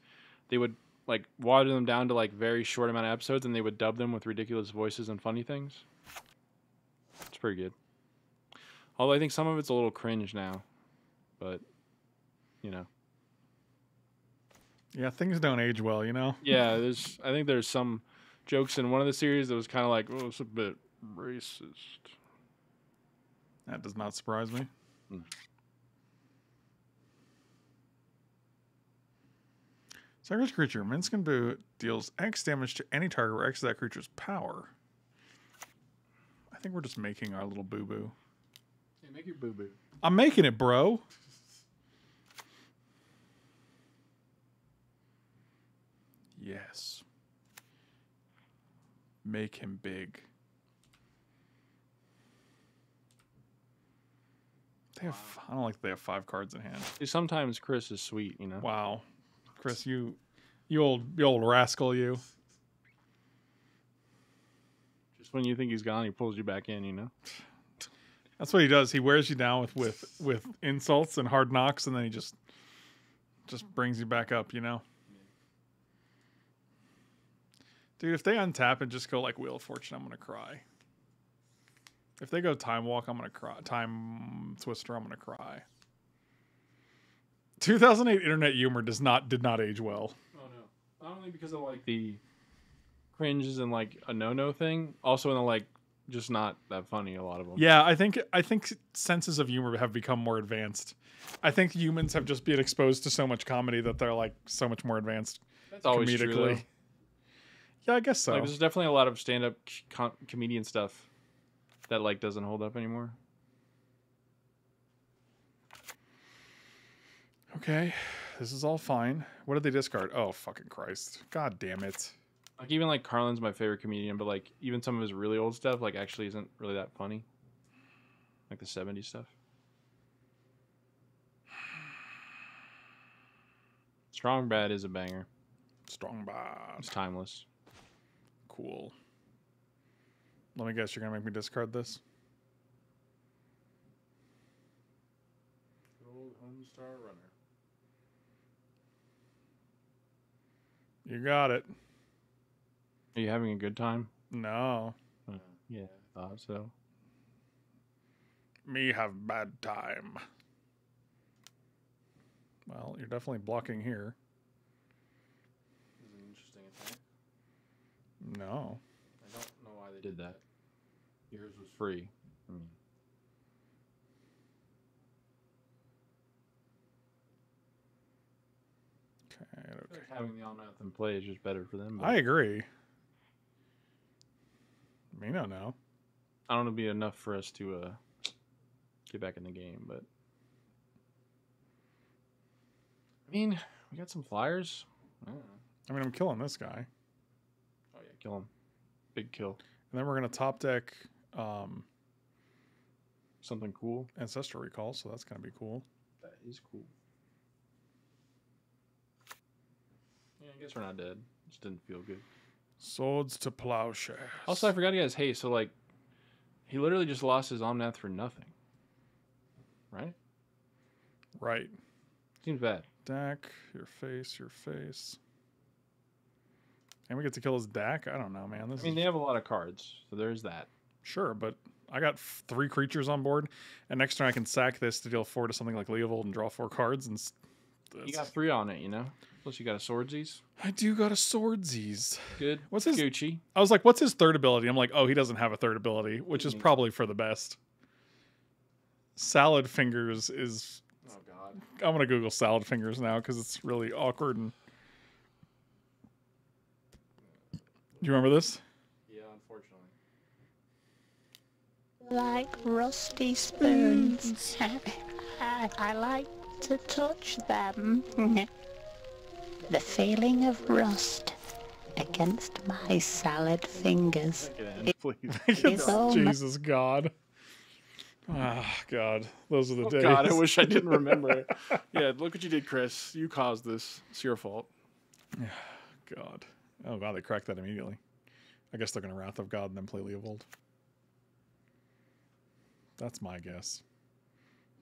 They would like water them down to like very short amount of episodes, and they would dub them with ridiculous voices and funny things. It's pretty good. Although I think some of it's a little cringe now, but you know. Yeah, things don't age well, you know? Yeah, I think there's some jokes in one of the series that was kind of like, oh, it's a bit racist. That does not surprise me. Mm. Sacrifice creature. Minskin Boo deals X damage to any target where X is that creature's power. I think we're just making our little boo-boo. Yeah, make your boo-boo. I'm making it, bro. Yes. Make him big. They have, I don't like that they have 5 cards in hand. Sometimes Chris is sweet, you know? Wow. Chris, you old rascal, you. Just when you think he's gone, he pulls you back in, you know? That's what he does. He wears you down with insults and hard knocks, and then he just brings you back up, you know? Dude, if they untap and just go like Wheel of Fortune, I'm gonna cry. If they go Time Walk, I'm gonna cry. Time Twister, I'm gonna cry. 2008 internet humor did not age well. Oh no! Not only because of like the cringes and like a no thing, also in the like just not that funny. A lot of them. Yeah, I think senses of humor have become more advanced. I think humans have just been exposed to so much comedy that they're like so much more advanced. That's always true, though. Yeah, I guess so. Like, there's definitely a lot of stand-up comedian stuff that like doesn't hold up anymore. Okay, this is all fine. What did they discard? Oh, fucking Christ. God damn it. Like, even, like, Carlin's my favorite comedian, but, like, even some of his really old stuff, like, actually isn't really that funny. Like, the 70s stuff. Strong Bad is a banger. Strongbow. It's timeless. Cool. Let me guess, you're going to make me discard this? Old Homestar Runner. You got it. Are you having a good time? No. Yeah, I thought so. Me have bad time. Well, you're definitely blocking here. This is an interesting attack. No. I don't know why they did that. Yours was free. Mm. Okay, okay. Having the all-nothing play is just better for them. I agree. Me not now. I don't know if it'll be enough for us to get back in the game, but... I mean, we got some flyers. I mean, I'm killing this guy. Oh, yeah, kill him. Big kill. And then we're going to top deck... something cool. Ancestral Recall, so that's going to be cool. That is cool. Yeah, I guess we're not dead. Just didn't feel good. Swords to plowshares. Also, I forgot he has haste, so, like, he literally just lost his Omnath for nothing. Right? Right. Seems bad. Dak, your face, your face. And we get to kill his Dak? I don't know, man. This I mean, they have a lot of cards, so there's that. Sure, but I got 3 creatures on board, and next turn I can sack this to deal 4 to something like Leovold and draw 4 cards. And you got 3 on it, you know? Plus you got a Swordsies. I do got a Swordsies. Good. What's his Gucci? I was like, what's his third ability? I'm like, oh, he doesn't have a third ability, which is probably for the best. Salad Fingers is... Oh, God. I'm going to Google Salad Fingers now because it's really awkward. And... Do you remember this? Yeah, unfortunately. Like rusty spoons. I like to touch them. The feeling of rust against my salad fingers. Jesus God. Ah, God. Those are the days. God, I wish I didn't remember. Yeah, look what you did, Chris. You caused this. It's your fault. God. Oh, wow, they cracked that immediately. I guess they're going to Wrath of God and then play Leovold. That's my guess.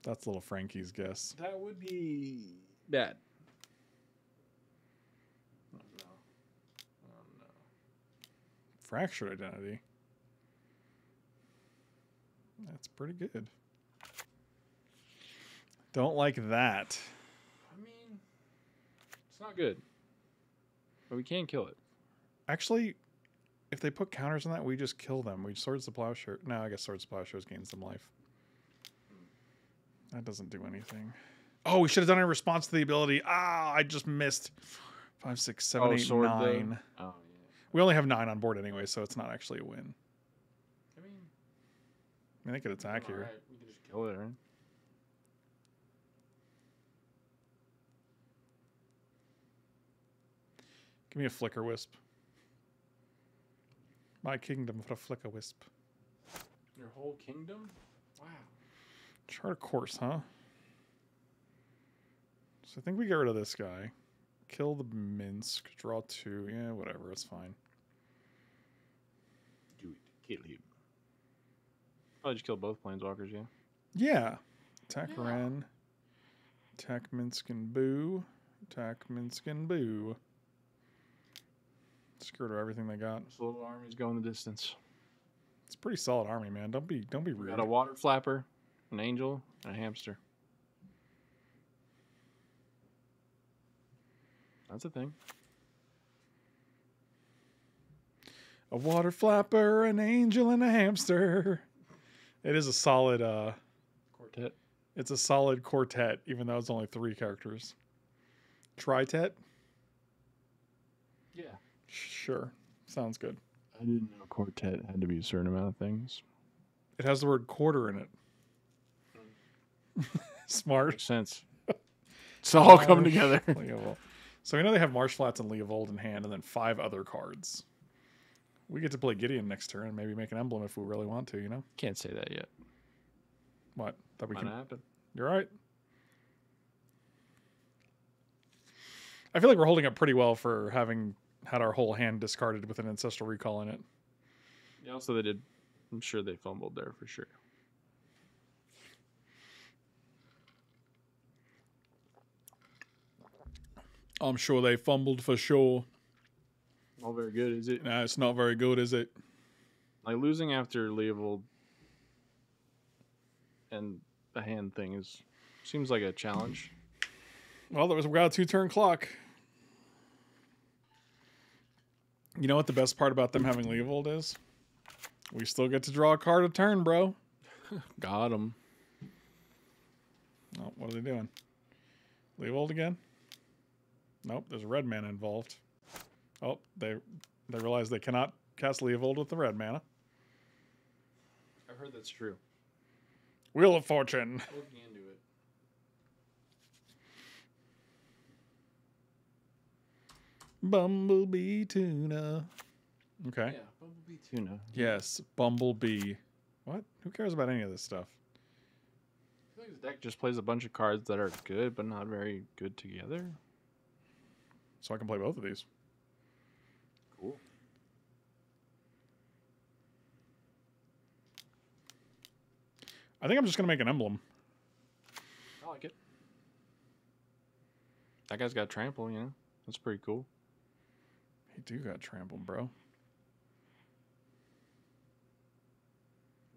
That's little Frankie's guess. That would be bad. Fractured Identity. That's pretty good. Don't like that. I mean, it's not good. But we can kill it. Actually, if they put counters on that, we just kill them. We Swords to Plowshares. No, I guess Swords to Plowshares gains them life. That doesn't do anything. Oh, we should have done a response to the ability. Ah, I just missed. 5, 6, 7, 8, 9. Oh. We only have 9 on board anyway, so it's not actually a win. I mean they could attack here. Right. We can just kill it, right? Give me a Flicker Wisp. My kingdom for a Flicker Wisp. Your whole kingdom? Wow. Chart a course, huh? So I think we get rid of this guy. Kill the Minsk. Draw 2. Yeah, whatever. It's fine. Do it. Kill him. Probably just kill both Planeswalkers, yeah? Yeah. Attack Ren. Attack Minsk and Boo. Attack Minsk and Boo. Screwed her everything they got. This little army's going the distance. It's a pretty solid army, man. Don't be rude. Got a Water Flapper, an Angel, and a Hamster. That's a thing. A Water Flapper, an Angel, and a Hamster. It is a solid quartet. It's a solid quartet, even though it's only 3 characters. Tritet? Yeah. Sure. Sounds good. I didn't know quartet had to be a certain amount of things. It has the word quarter in it. Smart. Makes sense. It's all come together. So we know they have Marsh Flats and Leovold in hand, and then 5 other cards. We get to play Gideon next turn and maybe make an emblem if we really want to, you know? Can't say that yet. What? That we can happen. You're right. I feel like we're holding up pretty well for having had our whole hand discarded with an ancestral recall in it. Yeah, also they did. I'm sure they fumbled there for sure. I'm sure they fumbled for sure. Not very good, is it? No, it's not very good, is it? Like, losing after Leovold and the hand thing is seems like a challenge. Well, there was about a 2-turn clock. You know what the best part about them having Leovold is? We still get to draw a card a turn, bro. Got him. Oh, what are they doing? Leovold again? Nope, there's a red mana involved. Oh, they realize they cannot cast Leovold with the red mana. I've heard that's true. Wheel of Fortune. Looking into it. Bumblebee Tuna. Okay. Yeah, Bumblebee Tuna. Yes, Bumblebee. What? Who cares about any of this stuff? I feel like this deck just plays a bunch of cards that are good, but not very good together. So I can play both of these. Cool. I think I'm just going to make an emblem. I like it. That guy's got trample, you know? That's pretty cool. He do got trample, bro.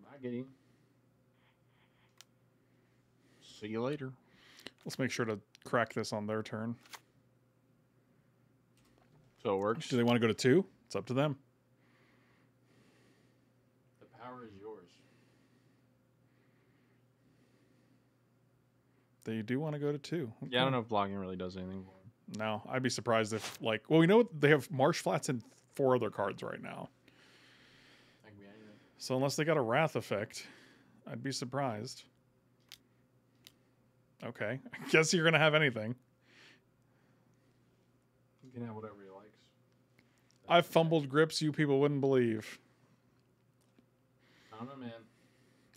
Bye, Giddy. See you later. Let's make sure to crack this on their turn. So it works. Do they want to go to 2? It's up to them. The power is yours. They do want to go to 2. Okay. Yeah, I don't know if blocking really does anything. No, I'd be surprised if, like... Well, we know what, they have Marsh Flats and 4 other cards right now. So unless they got a Wrath effect, I'd be surprised. Okay. I guess you're going to have anything. You can have whatever you like. I fumbled grips you people wouldn't believe. I don't know, man.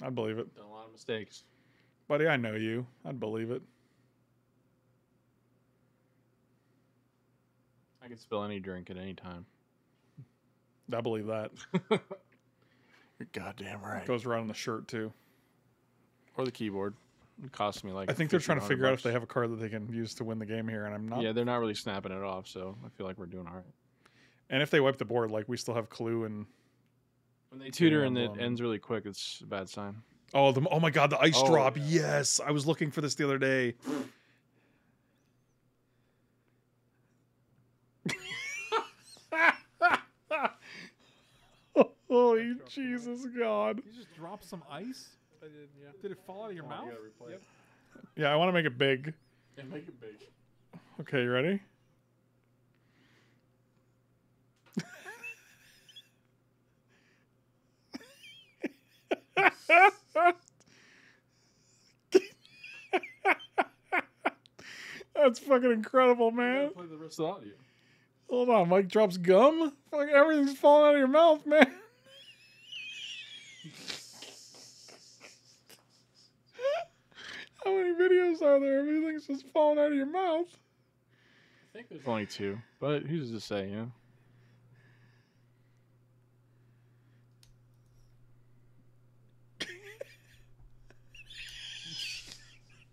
I believe it. Done a lot of mistakes. Buddy, I know you. I'd believe it. I could spill any drink at any time. I believe that. You're goddamn right. It goes right on the shirt, too. Or the keyboard. It costs me like... I think they're trying to figure out if they have a card that they can use to win the game here, and I'm not... Yeah, they're not really snapping it off, so I feel like we're doing all right. And if they wipe the board, like, we still have Clue and... When they tutor and it ends really quick, it's a bad sign. Oh, oh my god, the ice drop. Yeah. Yes! I was looking for this the other day. Holy Jesus God. You just dropped some ice? I did, yeah. Did it fall out of your mouth? Yep. Yeah, I want to make it big. Yeah, make it big. Okay, you ready? That's fucking incredible, man. Play the rest of the audio. Hold on, Mike drops gum? Fuck, everything's falling out of your mouth, man. How many videos are there? Everything's just falling out of your mouth. I think there's only 2, but who's to say, you know?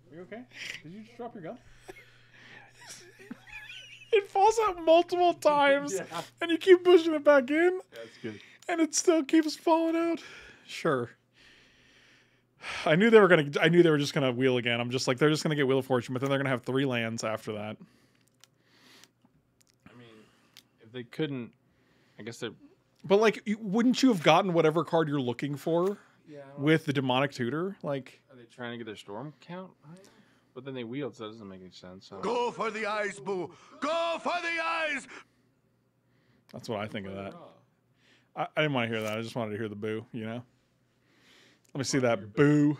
Are you okay? Did you just drop your gum? It falls out multiple times, yeah. And you keep pushing it back in. That's good. And it still keeps falling out. Sure. I knew they were gonna. I knew they were just gonna wheel again. I'm just like, they're just gonna get Wheel of Fortune, but then they're gonna have 3 lands after that. I mean, if they couldn't, I guess they. But like, wouldn't you have gotten whatever card you're looking for with the Demonic Tutor? Like, are they trying to get their storm count right? But then they wheeled, so that doesn't make any sense. So. Go for the eyes, boo! Go for the eyes! That's what I think of that. I didn't want to hear that. I just wanted to hear the boo, you know? Let me see that boo.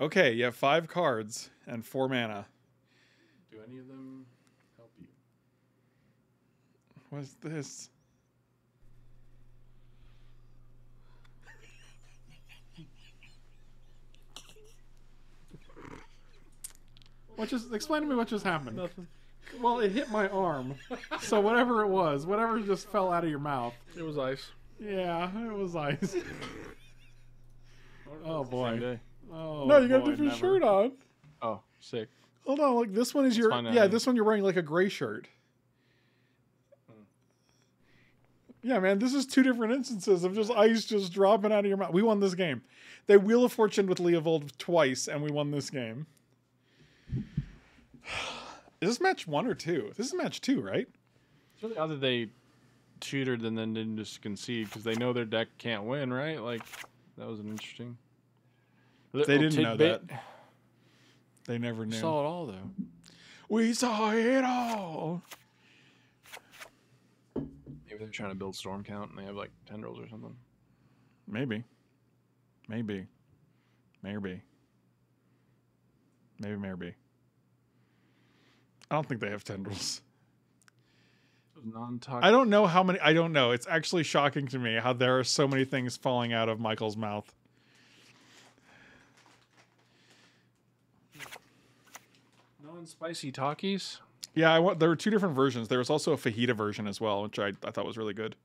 Okay, you have 5 cards and 4 mana. Do any of them help you? What's this? What just explain to me what just happened? Nothing. Well, it hit my arm. So whatever it was, whatever just fell out of your mouth. It was ice. Yeah, it was ice. Oh, boy. Oh, no, you got a different shirt on. Oh, sick. Hold on, like this one is your... Yeah, this one you're wearing like a gray shirt. Yeah, man, this is two different instances of just ice just dropping out of your mouth. We won this game. They Wheel of Fortune with Leovold twice, and we won this game. Is this match one or two? This is match two, right? It's really odd that they tutored and then didn't just concede because they know their deck can't win, right? Like, that was an interesting... They didn't know that. They never knew. We saw it all, though. We saw it all! Maybe they're trying to build storm count and they have, like, tendrils or something. Maybe. Maybe. Maybe. Maybe, maybe. I don't think they have tendrils. Non-toxic. I don't know how many... I don't know. It's actually shocking to me how there are so many things falling out of Michael's mouth. Spicy Takis? Yeah, there were two different versions. There was also a fajita version as well, which I thought was really good.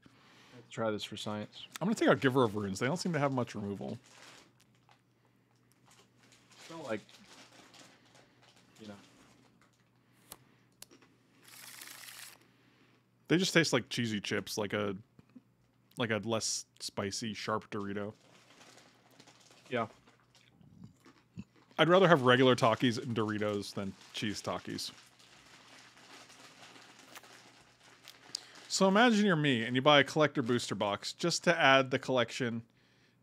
Let's try this for science. I'm going to take out Giver of Runes. They don't seem to have much removal. I feel like, you know. They just taste like cheesy chips, like a less spicy, sharp Dorito. Yeah. I'd rather have regular Takis and Doritos than cheese Takis. So imagine you're me and you buy a collector booster box just to add the collection.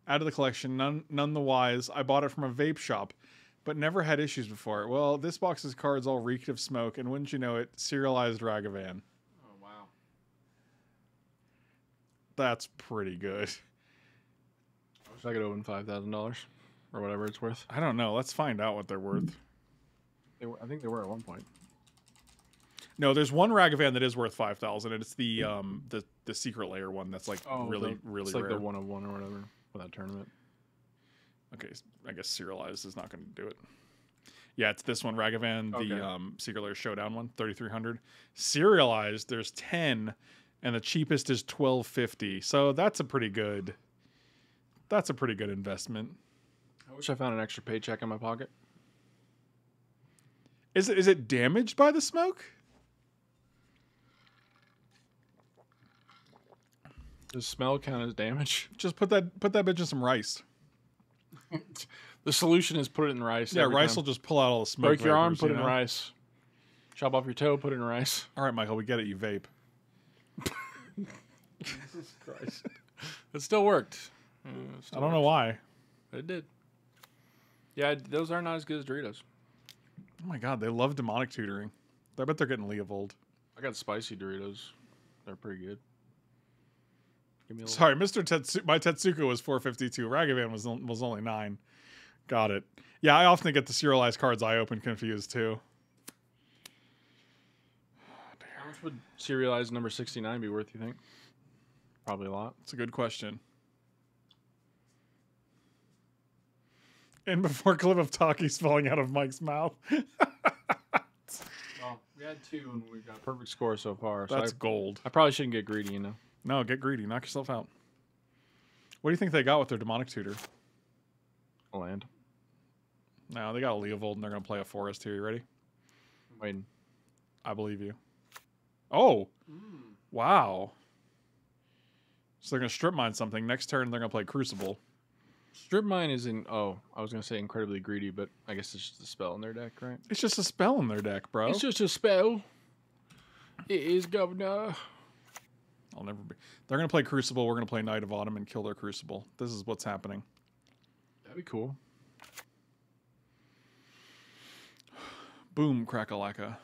Add to the collection, none the wise. I bought it from a vape shop, but never had issues before. Well, this box's cards all reeked of smoke, and wouldn't you know it, serialized Ragavan. Oh, wow. That's pretty good. I wish I could open $5,000. Or whatever it's worth. I don't know. Let's find out what they're worth. I think they were at one point. No, there's one Ragavan that is worth 5,000, and it's the secret layer one that's like really rare. It's like the 101 or whatever for that tournament. Okay, I guess serialized is not going to do it. Yeah, it's this one, Ragavan, the secret layer showdown one, 3,300. Serialized, there's 10, and the cheapest is 1,250. So that's a pretty good. That's a pretty good investment. I wish I found an extra paycheck in my pocket. Is it damaged by the smoke? Does smell count as damage? Just put that bitch in some rice. The solution is put it in rice. Yeah, rice will just pull out all the smoke. Break your arm, put it in rice. Chop off your toe, put it in rice. All right, Michael, we get it. You vape. Jesus Christ. It still worked. I don't know why. It did. Yeah, those are not as good as Doritos. Oh my god, they love demonic tutoring. I bet they're getting Leovold. I got spicy Doritos. They're pretty good. Give me a sorry, Mr. Tetsu. My Tetsuko was 452. Ragavan was only 9. Got it. Yeah, I often get the serialized cards I open confused too. How much would serialized number 69 be worth? You think? Probably a lot. It's a good question. And before clip of Takis falling out of Mike's mouth. Well, we had 2 and we got a perfect score so far. That's gold. I probably shouldn't get greedy, you know. No, get greedy. Knock yourself out. What do you think they got with their demonic tutor? A land. No, they got a Leovold and they're going to play a forest here. You ready? I'm waiting. I believe you. Oh! Mm. Wow. So they're going to strip mine something. Next turn, they're going to play Crucible. Strip mine is in... Oh, I was going to say incredibly greedy, but I guess it's just a spell in their deck, right? It's just a spell in their deck, bro. It's just a spell. It is, governor. I'll never be... They're going to play Crucible. We're going to play Knight of Autumn and kill their Crucible. This is what's happening. That'd be cool. Boom, crack-a-lacka.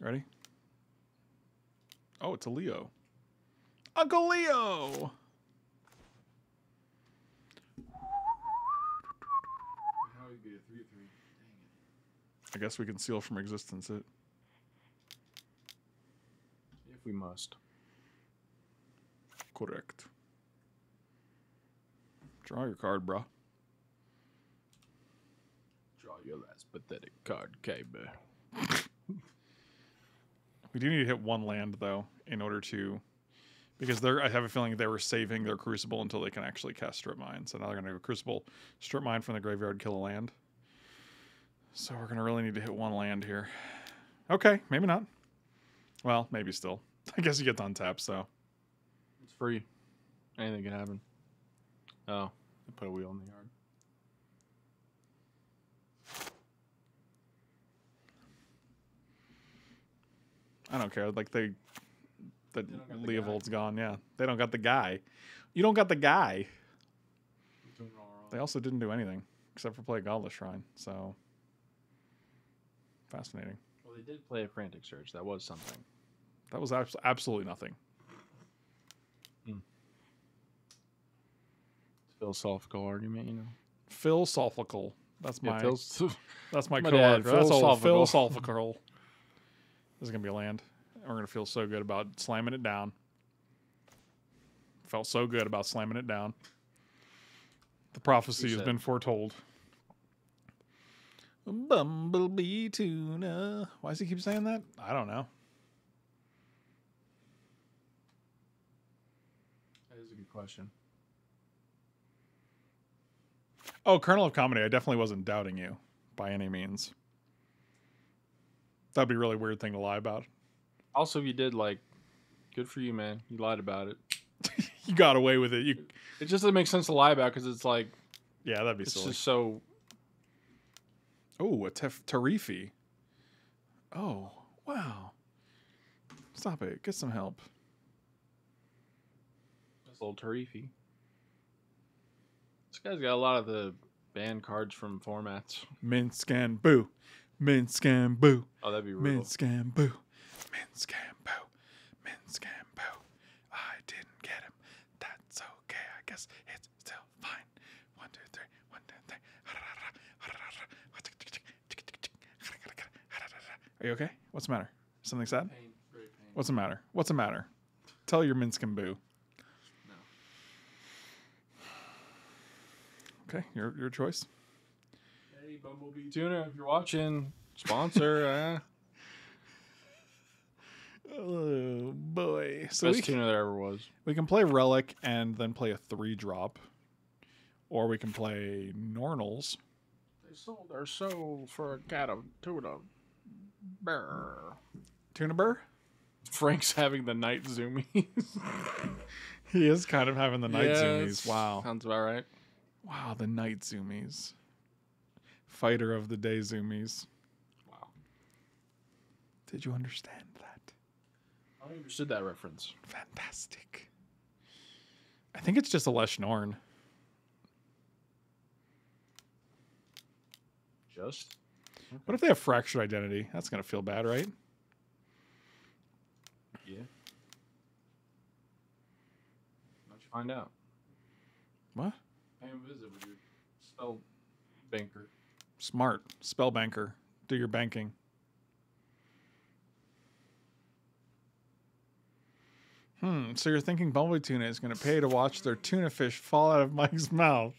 Ready? Oh, it's a Leo. Uncle Leo! I guess we can seal from existence it. If we must. Correct. Draw your card, bruh. Draw your last pathetic card came. We do need to hit one land, though, in order to... Because I have a feeling they were saving their Crucible until they can actually cast Strip Mine. So now they're going to go Crucible, Strip Mine from the graveyard, kill a land. So we're going to really need to hit one land here. Okay, maybe not. Well, maybe still. I guess you get to untap, so. It's free. Anything can happen. Oh, I put a wheel in the yard. I don't care. Like, Leovold's gone, yeah. They don't got the guy. You don't got the guy. They also didn't do anything except for play Godless Shrine, so. Fascinating. Well, they did play a Frantic Surge. That was something. That was absolutely nothing. Philosophical argument, you know. Philosophical. That's my. Yeah, that's my co-word. Philosophical. This is gonna be a land. We're gonna feel so good about slamming it down. Felt so good about slamming it down. The prophecy has been foretold. Bumblebee tuna. Why does he keep saying that? I don't know. That is a good question. Oh, Colonel of Comedy, I definitely wasn't doubting you by any means. That'd be a really weird thing to lie about. Also, you did, like, good for you, man. You lied about it. You got away with it. It just doesn't make sense to lie about because it's like... Yeah, that'd be silly. It's just so... Oh, a Tarifi. Oh, wow. Stop it. Get some help. That's a little Tarifi. This guy's got a lot of the banned cards from formats. Minsk and Boo. Minsk and Boo. Oh, that'd be real. Minsk and Boo. Minsk and Boo. Minsk and Boo. I didn't get him. That's okay. I guess it's still fine. 1, 2, 3. 1, 2, 3. Are you okay? What's the matter? Something sad? Pain. Very pain. What's the matter? What's the matter? Tell your Minsk and Boo. Okay, your choice. Hey, Bumblebee Tuna, if you're watching, sponsor. Oh, boy. So best tuna there ever was. We can play Relic and then play a 3-drop. Or we can play Nornals. They sold their soul for a cat of tuna. Burr. Tuna burr? Frank's having the night zoomies. He is kind of having the night zoomies. Wow. Sounds about right. Wow, the night zoomies. Fighter of the day zoomies. Wow. Did you understand that? I understood that reference. Fantastic. I think it's just a Leshnorn. Just? Okay. What if they have fractured identity? That's going to feel bad, right? Yeah. How'd you find out? What? Pay him a visit with your spell banker. Smart. Spell banker. Do your banking. So you're thinking Bumblebee Tuna is going to pay to watch their tuna fish fall out of Mike's mouth.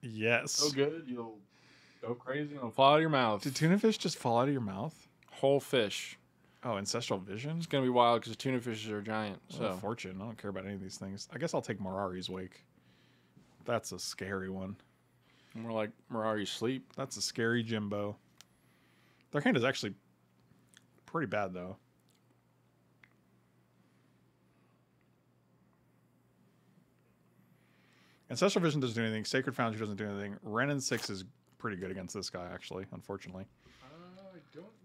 Yes. So good, you'll go crazy and it'll fall out of your mouth. Did tuna fish just fall out of your mouth? Whole fish. Oh, ancestral vision? It's going to be wild because the tuna fishes are giant. So fortune. I don't care about any of these things. I guess I'll take Mirari's Wake. That's a scary one. More like Mirari's Sleep. That's a scary Jimbo. Their hand is actually pretty bad, though. Ancestral Vision doesn't do anything. Sacred Foundry doesn't do anything. Renin 6 is pretty good against this guy, actually, unfortunately. I don't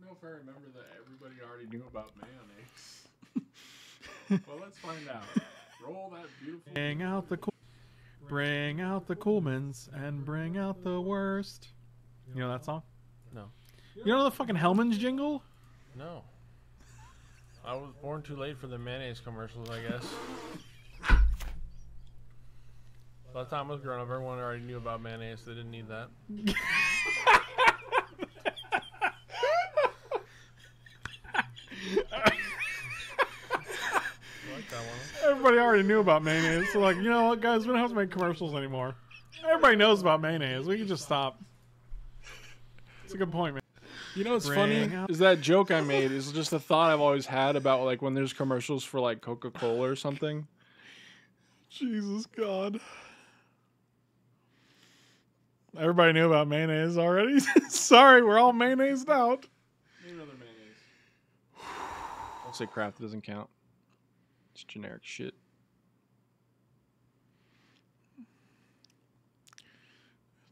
know if I remember that everybody already knew about Mayonnaise. Well, let's find out. Roll that beautiful... Hang out the... Bring out the Coolmans and bring out the worst. You know that song? No. You know the fucking Hellman's jingle? No. I was born too late for the mayonnaise commercials, I guess. By the time I was growing up, everyone already knew about mayonnaise. They didn't need that. Everybody already knew about mayonnaise, so like, you know what, guys, we don't have to make commercials anymore. Everybody knows about mayonnaise. We can just stop. It's a good point, man. You know what's funny is that joke I made is just a thought I've always had about like when there's commercials for like Coca-Cola or something. Jesus God. Everybody knew about mayonnaise already. Sorry, we're all mayonnaised out. Need another mayonnaise. Don't say crap, that doesn't count. It's generic shit.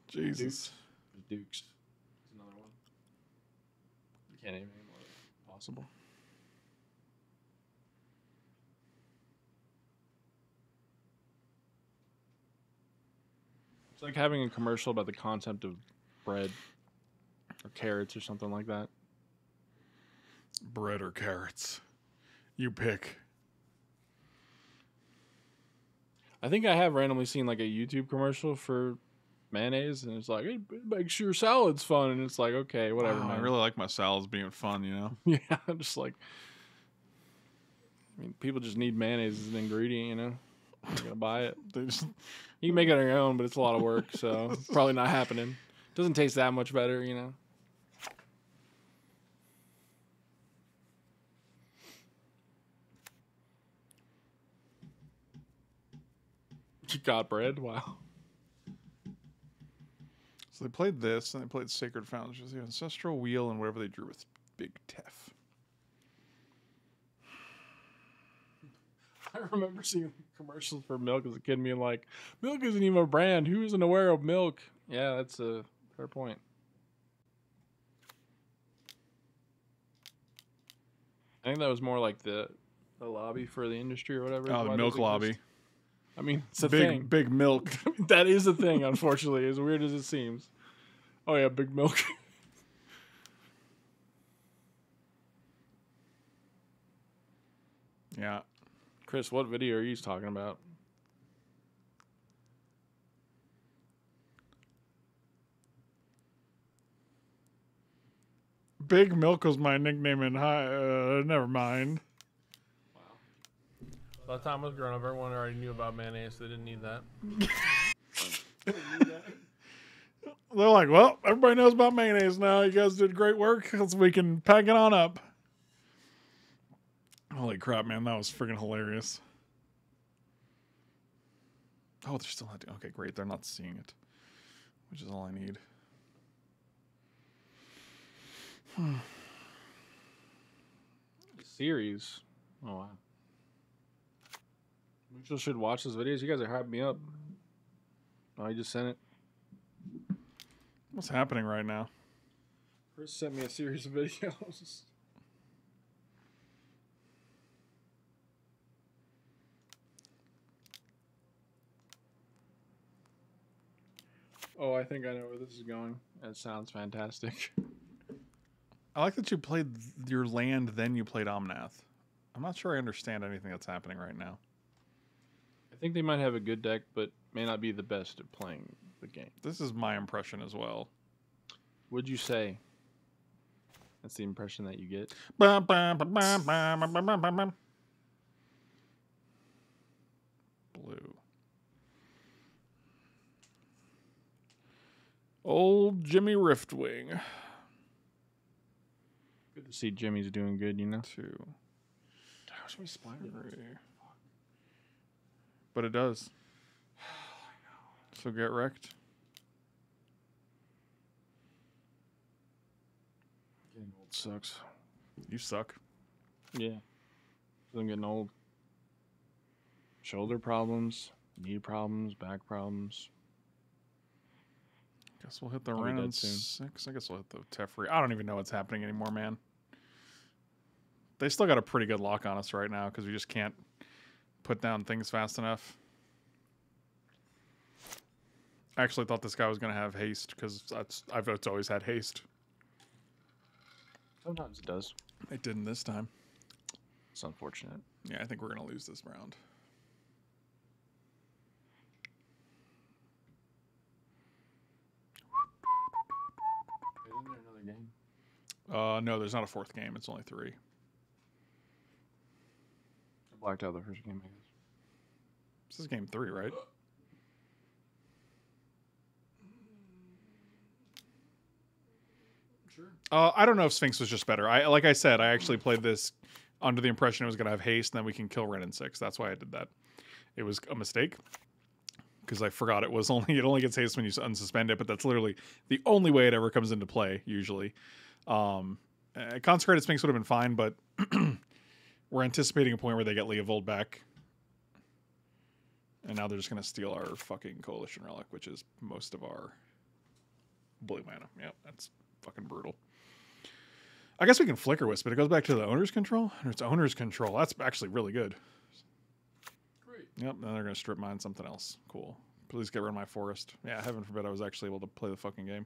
Jesus. Dukes. There's another one. You can't even name more possible. It's like having a commercial about the concept of bread or carrots or something like that. Bread or carrots. You pick. I think I have randomly seen like a YouTube commercial for mayonnaise, and it's like, it makes your salads fun, and it's like, okay, whatever. Wow, I really like my salads being fun, you know? Yeah, I'm just like, I mean, people just need mayonnaise as an ingredient, you know? They're gonna buy it. You can make it on your own, but it's a lot of work, so probably not happening. Doesn't taste that much better, you know. You got bread? Wow. So they played this, and they played Sacred Fountain, which was the ancestral wheel, and whatever they drew with Big Tef. I remember seeing commercials for milk as a kid, being like, milk isn't even a brand. Who isn't aware of milk? Yeah, that's a fair point. I think that was more like the lobby for the industry or whatever. Oh, the milk lobby. I mean, it's a thing. Big milk. That is a thing, unfortunately, as weird as it seems. Oh, yeah, big milk. Yeah. Chris, what video are you talking about? Big Milk was my nickname in high... never mind. Wow. By the time I was growing up, everyone already knew about mayonnaise. So they didn't need that. They didn't need that. They're like, well, everybody knows about mayonnaise now. You guys did great work. So we can pack it on up. Holy crap, man. That was freaking hilarious. Oh, they're still not... Okay, great. They're not seeing it, which is all I need. Series. Oh, wow. Mutual should watch those videos. You guys are hyping me up. Oh, you just sent it. What's happening right now? Chris sent me a series of videos. Oh, I think I know where this is going. That sounds fantastic. I like that you played your land, then you played Omnath. I'm not sure I understand anything that's happening right now. I think they might have a good deck, but may not be the best at playing the game. This is my impression as well. What'd you say? That's the impression that you get. Blue. Old Jimmy Riftwing. Good to see Jimmy's doing good, you know? Two. I wish we splattered right here. But it does. So get wrecked. Getting old sucks. You suck. Yeah. I'm getting old. Shoulder problems, knee problems, back problems. Guess we'll hit the round six. I guess we'll hit the Teferi. I don't even know what's happening anymore, man. They still got a pretty good lock on us right now because we just can't put down things fast enough. I actually thought this guy was going to have haste because it's always had haste. Sometimes it does. It didn't this time. It's unfortunate. Yeah, I think we're going to lose this round. Game? No, there's not a fourth game. It's only three. I blacked out the first game, I guess. This is game three, right? Sure. I don't know if Sphinx was just better. Like I said, I actually played this under the impression it was going to have haste, and then we can kill Ren in 6. That's why I did that. It was a mistake because I forgot it was only, it only gets haste when you unsuspend it, but that's literally the only way it ever comes into play, usually. Consecrated Sphinx would have been fine, but we're anticipating a point where they get Leovold back. And now they're just going to steal our fucking Coalition Relic, which is most of our blue mana. Yep, that's fucking brutal. I guess we can Flicker Wisp, but it goes back to the owner's control. Or it's owner's control. That's actually really good. Great. Yep, now they're going to strip mine something else. Cool. Please get rid of my forest. Yeah, heaven forbid I was actually able to play the fucking game.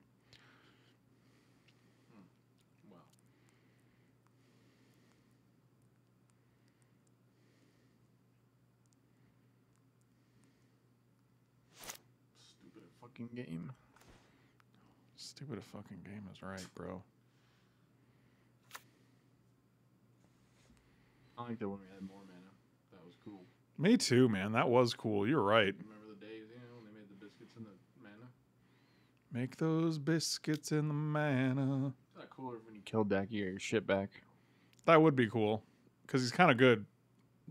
Game. Stupid a fucking game is right, bro. I like that when we had more mana. That was cool. Me too, man. That was cool. You're right. Remember the days, you know, when they made the biscuits in the mana? Make those biscuits in the mana. It's not cooler when you kill Dak, you get your shit back. That would be cool. Because he's kind of good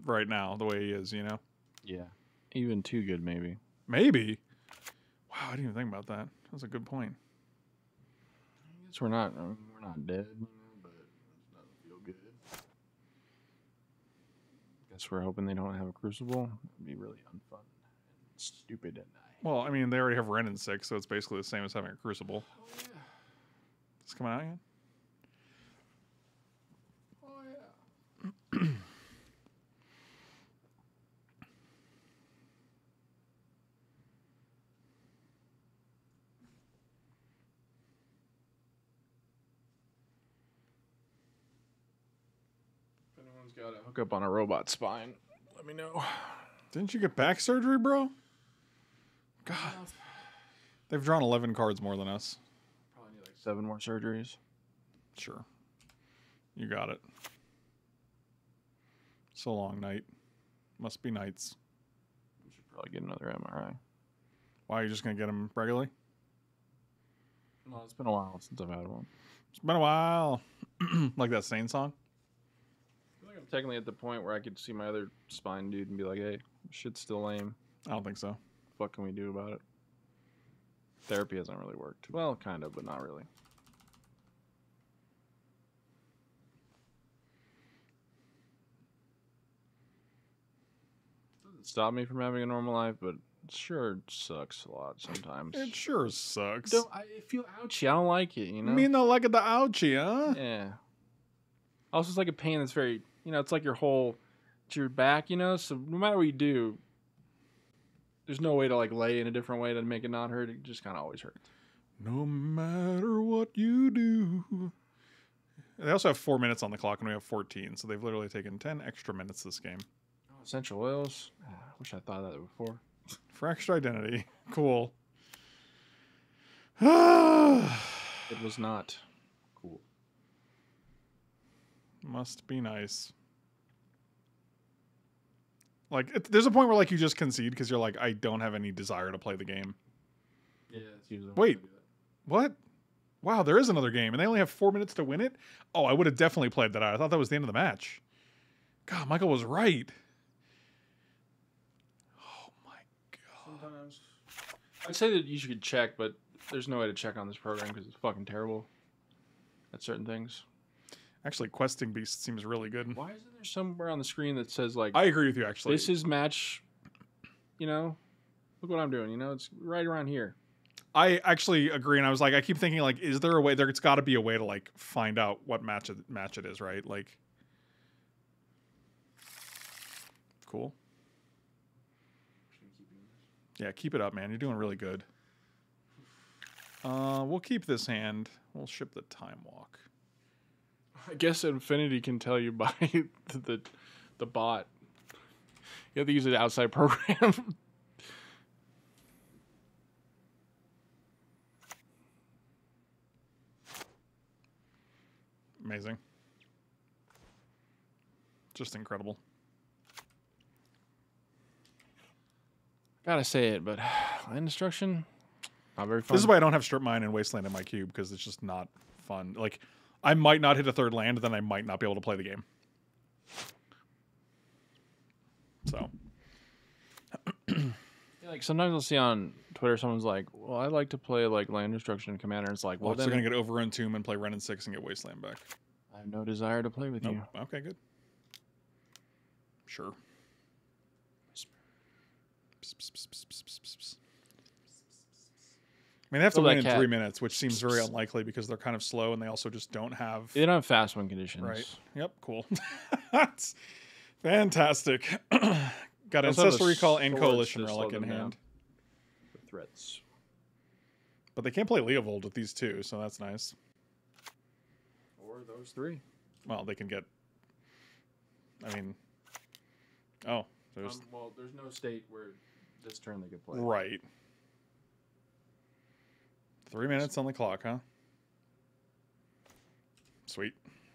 right now, the way he is, you know? Yeah. Even too good, maybe. Maybe. Wow, I didn't even think about that. That's a good point. I guess we're not dead, you know, but it doesn't feel good. I guess we're hoping they don't have a Crucible. It'd be really unfun and stupid at night. Well, I mean, they already have Ren in 6, so it's basically the same as having a Crucible. Oh, yeah. It's coming out again? Oh, yeah. Got a hookup on a robot spine. Let me know. Didn't you get back surgery, bro? God. They've drawn 11 cards more than us. Probably need like 7 more surgeries. Sure. You got it. So long, night. Must be nights. We should probably get another MRI. Why, are you just going to get them regularly? No, it's been a while since I've had one. It's been a while. Like that Stain song? I'm technically at the point where I could see my other spine dude and be like, hey, shit's still lame. I don't think so. What can we do about it? Therapy hasn't really worked. Well, kind of, but not really. Doesn't stop me from having a normal life, but it sure sucks a lot sometimes. It sure sucks. I feel ouchy. I don't like it, you know? Me no like it the ouchy, huh? Yeah. Also, it's like a pain that's very... You know, it's like your whole, it's your back, you know? So no matter what you do, there's no way to like lay in a different way to make it not hurt. It just kind of always hurts. No matter what you do. They also have 4 minutes on the clock and we have 14. So they've literally taken 10 extra minutes this game. Oh, essential oils. I wish I thought of that before. For extra identity. Cool. It was not. Must be nice. Like, there's a point where, like, you just concede because you're like, I don't have any desire to play the game. Yeah, it's usually. Wait, what? Wow, there is another game, and they only have 4 minutes to win it? Oh, I would have definitely played that out. I thought that was the end of the match. God, Michael was right. Oh, my God. Sometimes. I'd say that you should check, but there's no way to check on this program because it's fucking terrible at certain things. Actually, Questing Beast seems really good. Why isn't there somewhere on the screen that says, like... I agree with you, actually. This is match, you know? Look what I'm doing, you know? It's right around here. I actually agree, and I was like, I keep thinking, like, is there a way... There's got to be a way to, like, find out what match it is, right? Like... Cool. Yeah, keep it up, man. You're doing really good. We'll keep this hand. We'll ship the Time Walk. I guess Infinity can tell you by the bot. You have to use an outside program. Amazing. Just incredible. Gotta say it, but land destruction, not very fun. This is why I don't have Strip Mine and Wasteland in my cube, because it's just not fun. Like, I might not hit a third land, then I might not be able to play the game. So, like, sometimes I'll see on Twitter someone's like, "Well, I like to play like land destruction and commander." It's like, well, they're gonna get over Entomb and play Ren and Six and get Wasteland back. I have no desire to play with you. Okay, good. Sure. I mean, they have to win in 3 minutes, which seems very unlikely because they're kind of slow and they also just don't have... They don't have fast win conditions. Right. Yep, cool. That's fantastic. Got Ancestral Recall and Coalition Relic in hand. Threats. But they can't play Leovold with these two, so that's nice. Or those three. Well, they can get... I mean... Oh, there's... well, there's no state where this turn they could play. Right. 3 minutes on the clock, huh? Sweet.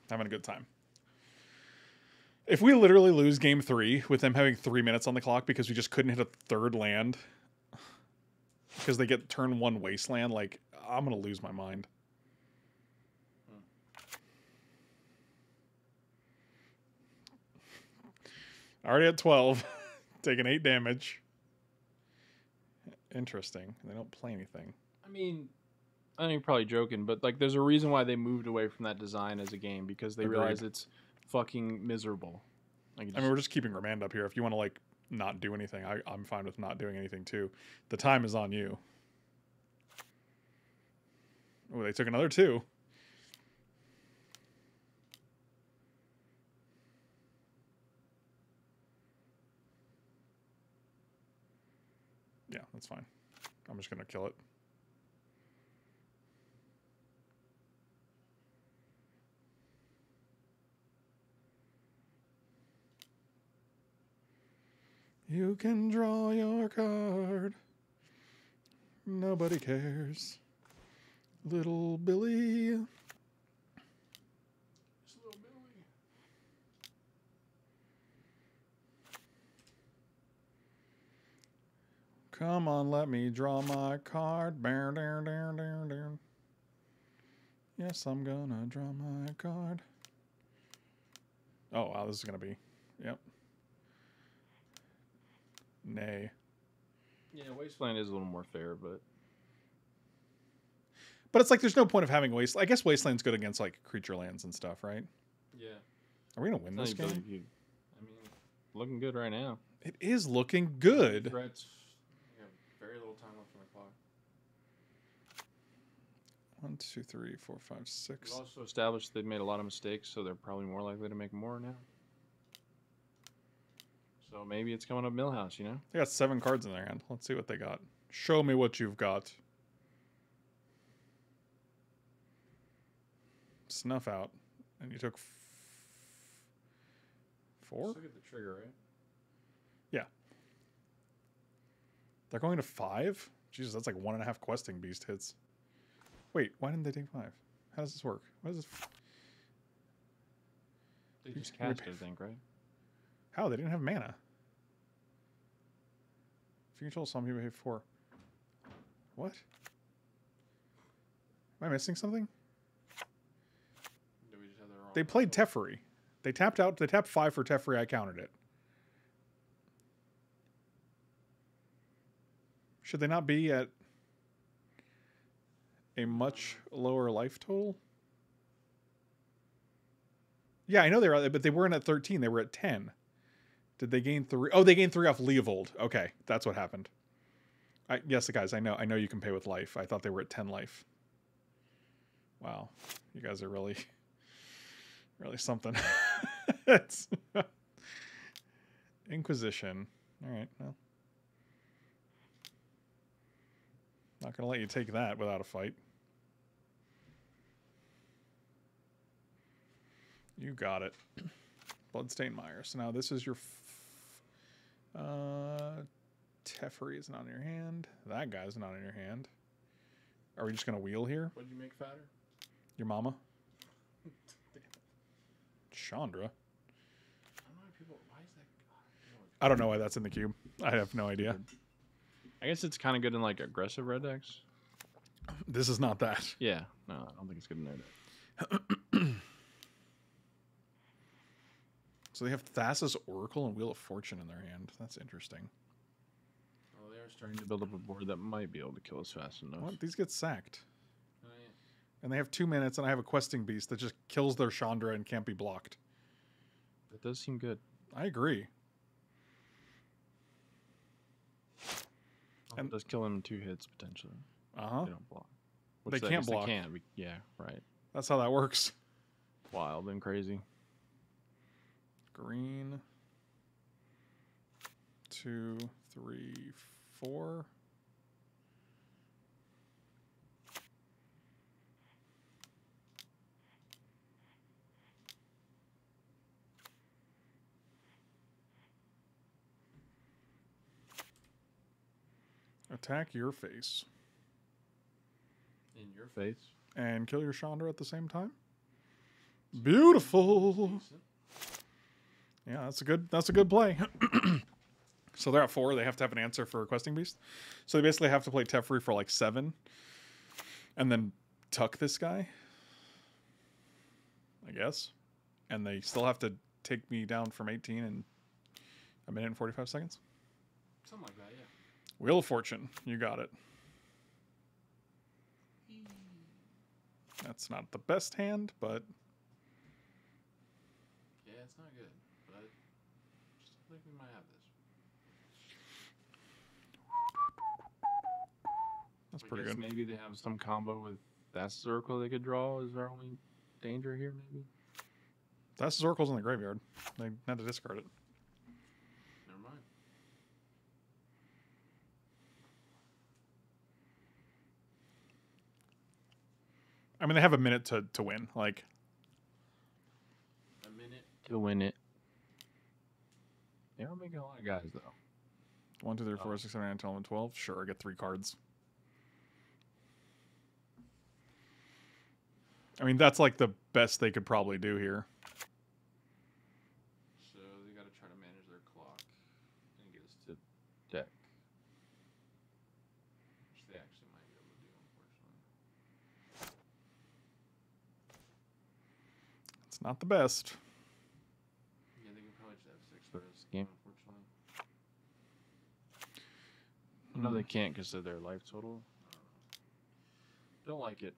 Having a good time. If we literally lose game three with them having 3 minutes on the clock because we just couldn't hit a third land because they get turn one wasteland, like, I'm going to lose my mind. Already at 12. Taking 8 damage. Interesting. They don't play anything. I mean... I know you're probably joking, but like, there's a reason why they moved away from that design as a game, because they realize it's fucking miserable. Like, I mean, we're just keeping Remand up here. If you want to like not do anything, I'm fine with not doing anything too. The time is on you. Oh, they took another 2. Yeah, that's fine. I'm just gonna kill it. You can draw your card. Nobody cares. Little Billy. It's little Billy. Come on, let me draw my card. Yes, I'm gonna draw my card. Oh, wow, this is gonna be... Yep. Nay. Yeah, Wasteland is a little more fair, but it's like there's no point of having Wasteland. I guess Wasteland's good against like creature lands and stuff, right? Yeah. Are we gonna win this game? I mean, looking good right now. It is looking good. Threats. You have very little time left on the clock. 1, 2, 3, 4, 5, 6. We've also established they've made a lot of mistakes, so they're probably more likely to make more now. So maybe it's coming up Millhouse, you know? They got 7 cards in their hand. Let's see what they got. Show me what you've got. Snuff out. And you took 4? Look at the trigger, right? Yeah. They're going to 5? Jesus, that's like 1.5 questing beast hits. Wait, why didn't they take 5? How does this work? What is this? They just cast, I think, right? Oh, they didn't have mana. If you control some, you behave 4. What? Am I missing something? Did we just have the wrong they played Teferi. They tapped out. They tapped 5 for Teferi. I countered it. Should they not be at a much lower life total? Yeah, I know they were out there, but they weren't at 13. They were at 10. Did they gain 3? Oh, they gained 3 off Leovold. Okay, that's what happened. Yes, guys, I know you can pay with life. I thought they were at 10 life. Wow, you guys are really, really something. It's Inquisition. All right, well, not gonna let you take that without a fight. You got it. Bloodstained Mire. So now this is your... Teferi is not in your hand. That guy's not in your hand. Are we just going to wheel here? What did you make fatter? Your mama. Chandra. I don't know why that's in the cube. I have no idea. I guess it's kind of good in like aggressive red decks. This is not that. Yeah. No, I don't think it's going to know that. So they have Thassa's Oracle and Wheel of Fortune in their hand. That's interesting. Well, they are starting to build up a board that might be able to kill us fast enough. What? These get sacked. Oh, yeah. And they have 2 minutes, and I have a questing beast that just kills their Chandra and can't be blocked. That does seem good. I agree. And it does kill them 2 hits, potentially. Uh-huh. They don't block. Which they can't block. They can't. Yeah, right. That's how that works. Wild and crazy. Green. 2, 3, 4. Attack your face. In your face. And kill your Chandra at the same time. Beautiful. Yeah, that's a good play. So they're at 4. They have to have an answer for Questing Beast. So they basically have to play Teferi for like 7. And then tuck this guy. I guess. And they still have to take me down from 18 in a minute and 45 seconds. Something like that, yeah. Wheel of Fortune. You got it. That's not the best hand, but... Yeah, it's not good, but I just think we might have this. That's pretty good. Maybe they have some combo with Thassa's Oracle they could draw. Is there only danger here, maybe? Thassa's Oracle's in the graveyard. They had to discard it. I mean, they have a minute to win. Like a minute to win it. They don't make a lot of guys though. 1, 2, 3, 4, 6, 7, 8, 9, 10, 11, 12. Sure, I get 3 cards. I mean, that's like the best they could probably do here. So they got to try to manage their clock and get us to deck, which they actually might be able to do, unfortunately. Not the best. Yeah, they can probably just have 6 for this game, unfortunately. No, they can't because of their life total. Don't like it.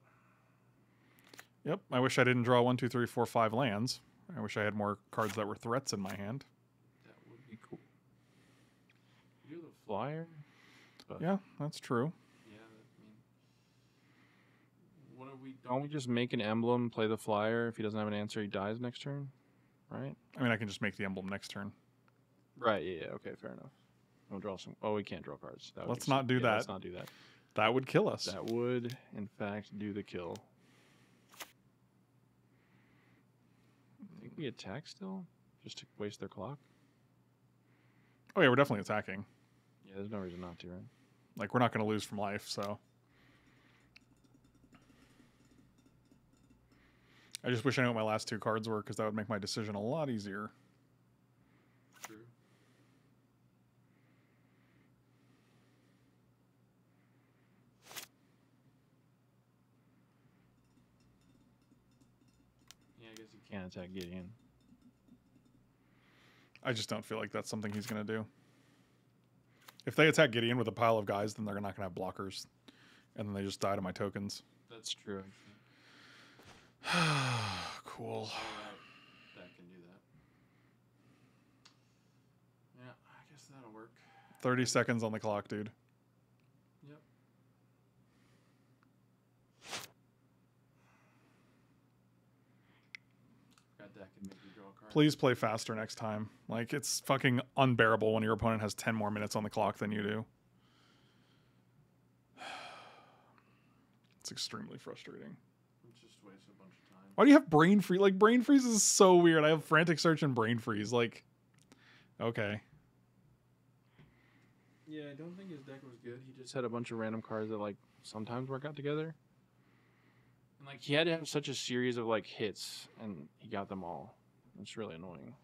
Yep, I wish I didn't draw 1, 2, 3, 4, 5 lands. I wish I had more cards that were threats in my hand. That would be cool. You're the flyer. But yeah, that's true. Don't we just make an emblem, play the flyer? If he doesn't have an answer, he dies next turn, right? I mean, I can just make the emblem next turn. Right, yeah, okay, fair enough. We'll draw some... Oh, we can't draw cards. Let's not do that. Let's not do that. That would kill us. That would, in fact, do the kill. I think we attack still, just to waste their clock. Oh, yeah, we're definitely attacking. Yeah, there's no reason not to, right? Like, we're not going to lose from life, so... I just wish I knew what my last 2 cards were, because that would make my decision a lot easier. True. Yeah, I guess you can't attack Gideon. I just don't feel like that's something he's going to do. If they attack Gideon with a pile of guys, then they're not going to have blockers. And then they just die to my tokens. That's true. Cool. That can do that. Yeah, I guess that'll work. 30 seconds on the clock, dude. Yep. God, that can make you draw a card. Please play faster next time. Like, it's fucking unbearable when your opponent has 10 more minutes on the clock than you do. It's extremely frustrating. Why do you have brain freeze? Like, brain freeze is so weird. I have frantic search and brain freeze. Like, okay. Yeah, I don't think his deck was good. He just had a bunch of random cards that, like, sometimes work out together. And, like, he had to have such a series of, like, hits, and he got them all. It's really annoying.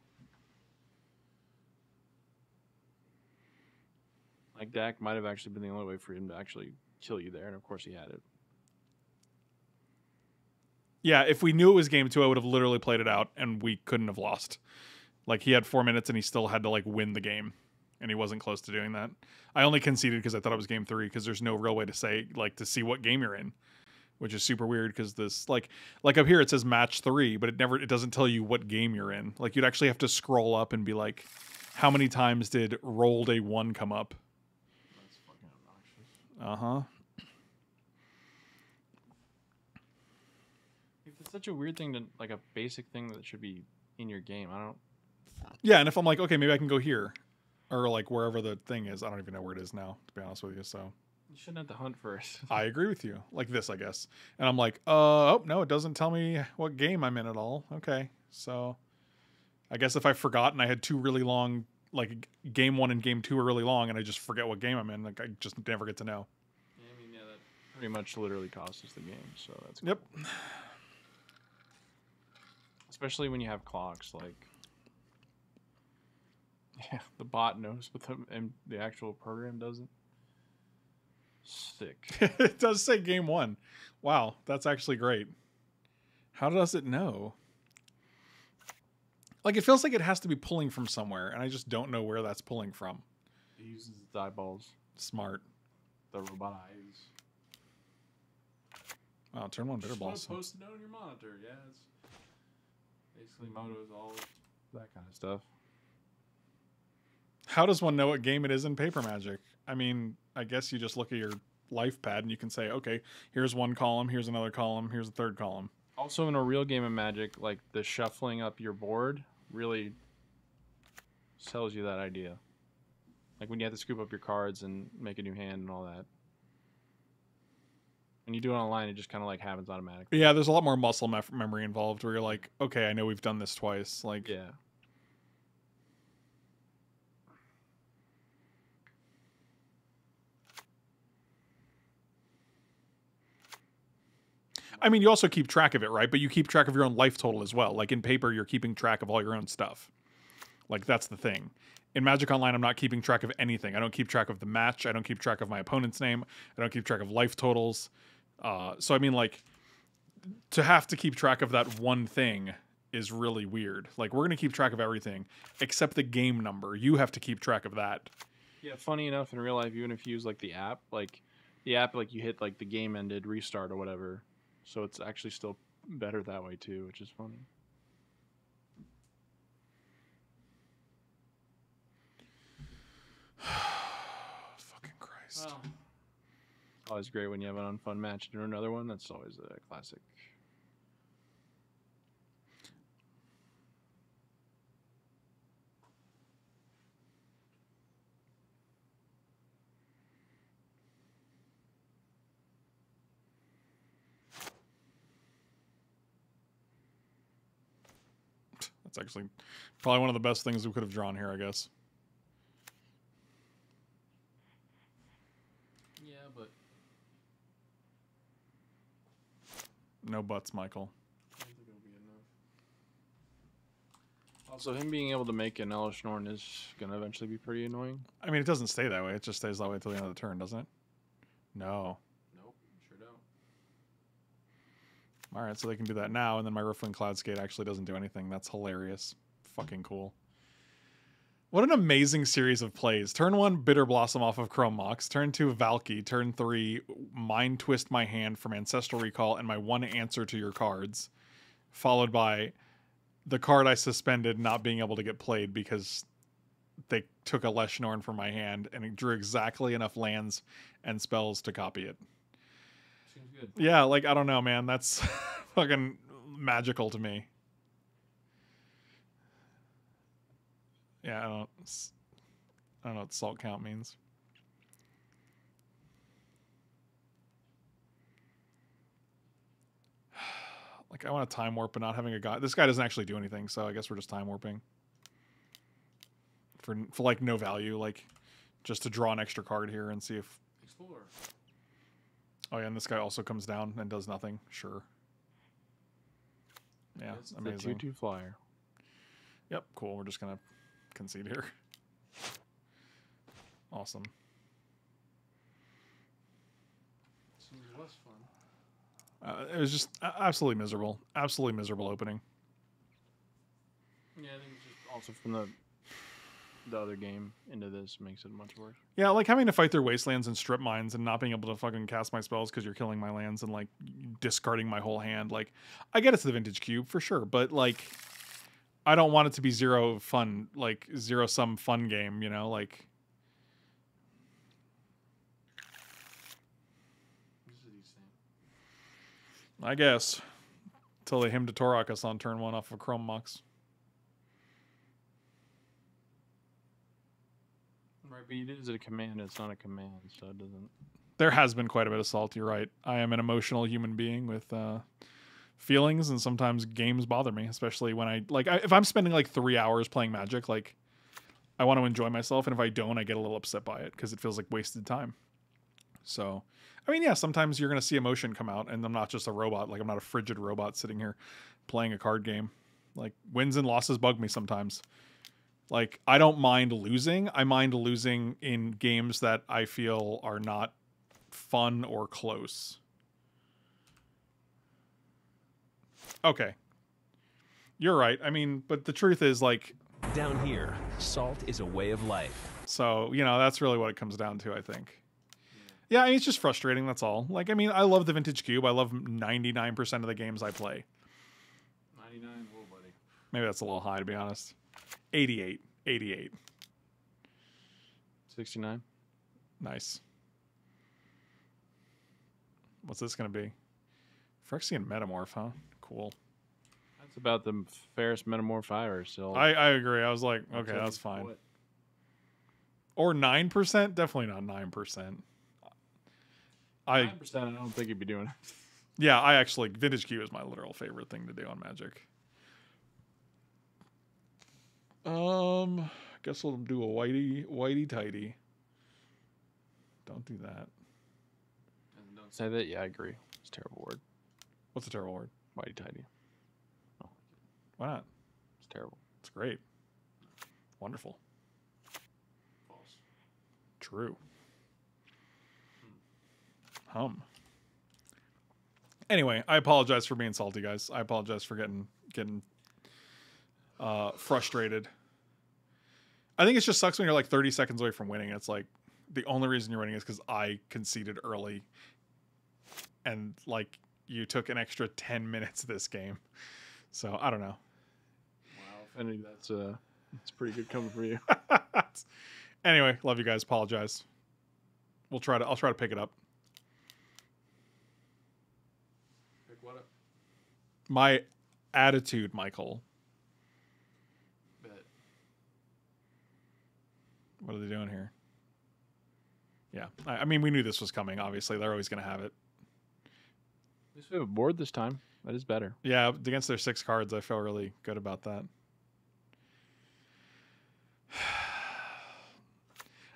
Like, Dak might have actually been the only way for him to actually kill you there, and of course he had it. Yeah, if we knew it was game 2, I would have literally played it out and we couldn't have lost. Like, he had 4 minutes and he still had to, like, win the game. And he wasn't close to doing that. I only conceded because I thought it was game 3 because there's no real way to say, like, to see what game you're in, which is super weird because this, like up here it says match 3, but it doesn't tell you what game you're in. Like, you'd actually have to scroll up and be like, how many times did rolled a 1 come up? That's fucking obnoxious. Uh-huh. It's such a weird thing to, like, a basic thing that should be in your game. I don't. Yeah, and if I'm like, okay, maybe I can go here. Or, like, wherever the thing is. I don't even know where it is now, to be honest with you, so. You shouldn't have to hunt first. I agree with you. Like this, I guess. And I'm like, oh, no, it doesn't tell me what game I'm in at all. Okay, so I guess if I forgot and I had 2 really long, like, game 1 and game 2 are really long, and I just forget what game I'm in, like, I just never get to know. Yeah, I mean, yeah, that pretty much literally costs us the game, so that's cool. Yep. Especially when you have clocks, like... Yeah, the bot knows, but the actual program doesn't. Sick. It does say game 1. Wow, that's actually great. How does it know? Like, it feels like it has to be pulling from somewhere, and I just don't know where that's pulling from. It uses its eyeballs. Smart. The robot eyes. Wow, turn on bitterballs. Just post it on your monitor, yeah. Basically, Moto's all that kind of stuff. How does one know what game it is in Paper Magic? I mean, I guess you just look at your life pad and you can say, okay, here's one column, here's another column, here's a third column. Also, in a real game of Magic, like, the shuffling up your board really sells you that idea. Like, when you have to scoop up your cards and make a new hand and all that. When you do it online, it just kind of, like, happens automatically. Yeah, there's a lot more muscle memory involved where you're like, okay, I know we've done this twice. Like, yeah. I mean, you also keep track of it, right? But you keep track of your own life total as well. Like, in Paper, you're keeping track of all your own stuff. Like, that's the thing. In Magic Online, I'm not keeping track of anything. I don't keep track of the match. I don't keep track of my opponent's name. I don't keep track of life totals. So, I mean, like, to have to keep track of that one thing is really weird. Like, we're going to keep track of everything except the game number. You have to keep track of that. Yeah, funny enough, in real life, even if you use, like, the app, like, you hit, like, the game ended, restart, or whatever. So it's actually still better that way, too, which is funny. Fucking Christ. Well, always great when you have an unfun match and another one. That's always a classic. It's actually probably one of the best things we could have drawn here, I guess. Yeah, but... No buts, Michael. I think it'll be enough. Also, him being able to make an Elish Norn is going to eventually be pretty annoying. I mean, it doesn't stay that way. It just stays that way until the end of the turn, doesn't it? No. Nope, sure don't. Alright, so they can do that now, and then my Riffling Cloudskate actually doesn't do anything. That's hilarious. Fucking cool. What an amazing series of plays. Turn 1, Bitter Blossom off of Chromox. Turn 2, Valky. Turn 3, Mind Twist My Hand from Ancestral Recall and my one answer to your cards. Followed by the card I suspended not being able to get played because they took a Elish Norn from my hand and it drew exactly enough lands and spells to copy it. Seems good. Yeah, like, I don't know, man. That's fucking magical to me. Yeah, I don't know what salt count means. Like, I want to time warp, but not having a guy. This guy doesn't actually do anything, so I guess we're just time warping for like no value, like just to draw an extra card here and see if. Explore. Oh yeah, and this guy also comes down and does nothing. Sure. Yeah, it's amazing. A 2/2 flyer. Yep, cool. We're just gonna. Concede here. Awesome. Seems less fun. It was just absolutely miserable. Absolutely miserable opening. Yeah, I think just also from the other game into this makes it much worse. Yeah, like having to fight through wastelands and strip mines and not being able to fucking cast my spells because you're killing my lands and like discarding my whole hand. Like, I get it's the vintage cube for sure, but like, I don't want it to be zero fun, like zero sum fun game, you know? Like, I guess until they hymn to Taurokas on turn one off of Chrome Mux. Right, but it is a command. It's not a command, so it doesn't. There has been quite a bit of salt. You're right. I am an emotional human being with feelings, and sometimes games bother me, especially when I like if I'm spending like 3 hours playing Magic. Like, I want to enjoy myself, and if I don't, I get a little upset by it because it feels like wasted time. So, I mean, yeah, sometimes you're going to see emotion come out, and I'm not just a robot. Like, I'm not a frigid robot sitting here playing a card game. Like, wins and losses bug me sometimes. Like, I don't mind losing. I mind losing in games that I feel are not fun or close. Okay. You're right. I mean, but the truth is, like... Down here, salt is a way of life. So, you know, that's really what it comes down to, I think. Yeah, I mean, it's just frustrating, that's all. Like, I mean, I love the Vintage Cube. I love 99% of the games I play. 99, whoa, buddy. Maybe that's a little high, to be honest. 88. 88. 69. Nice. What's this going to be? Phyrexian Metamorph, huh? Cool. That's about the fairest Metamorph I ever saw. I agree. I was like, okay, that's fine. What? Or 9%? Definitely not 9%. 9%, I don't think you'd be doing it. Yeah, I actually... Vintage Cube is my literal favorite thing to do on Magic. Guess we'll do a whitey tighty. Don't do that. And don't say that. Yeah, I agree. It's a terrible word. What's a terrible word? Whitey tighty. Oh. Why not? It's terrible. It's great. Wonderful. False. True. Anyway, I apologize for being salty, guys. I apologize for getting frustrated. I think it just sucks when you're like 30 seconds away from winning. It's like the only reason you're winning is because I conceded early, and like you took an extra 10 minutes this game. So I don't know. Wow, I think that's pretty good coming for you. Anyway, love you guys. Apologize. I'll try to pick it up. My attitude, Michael. Bet. What are they doing here? Yeah. I mean, we knew this was coming, obviously. They're always going to have it. At least we have a board this time. That is better. Yeah, against their 6 cards, I feel really good about that.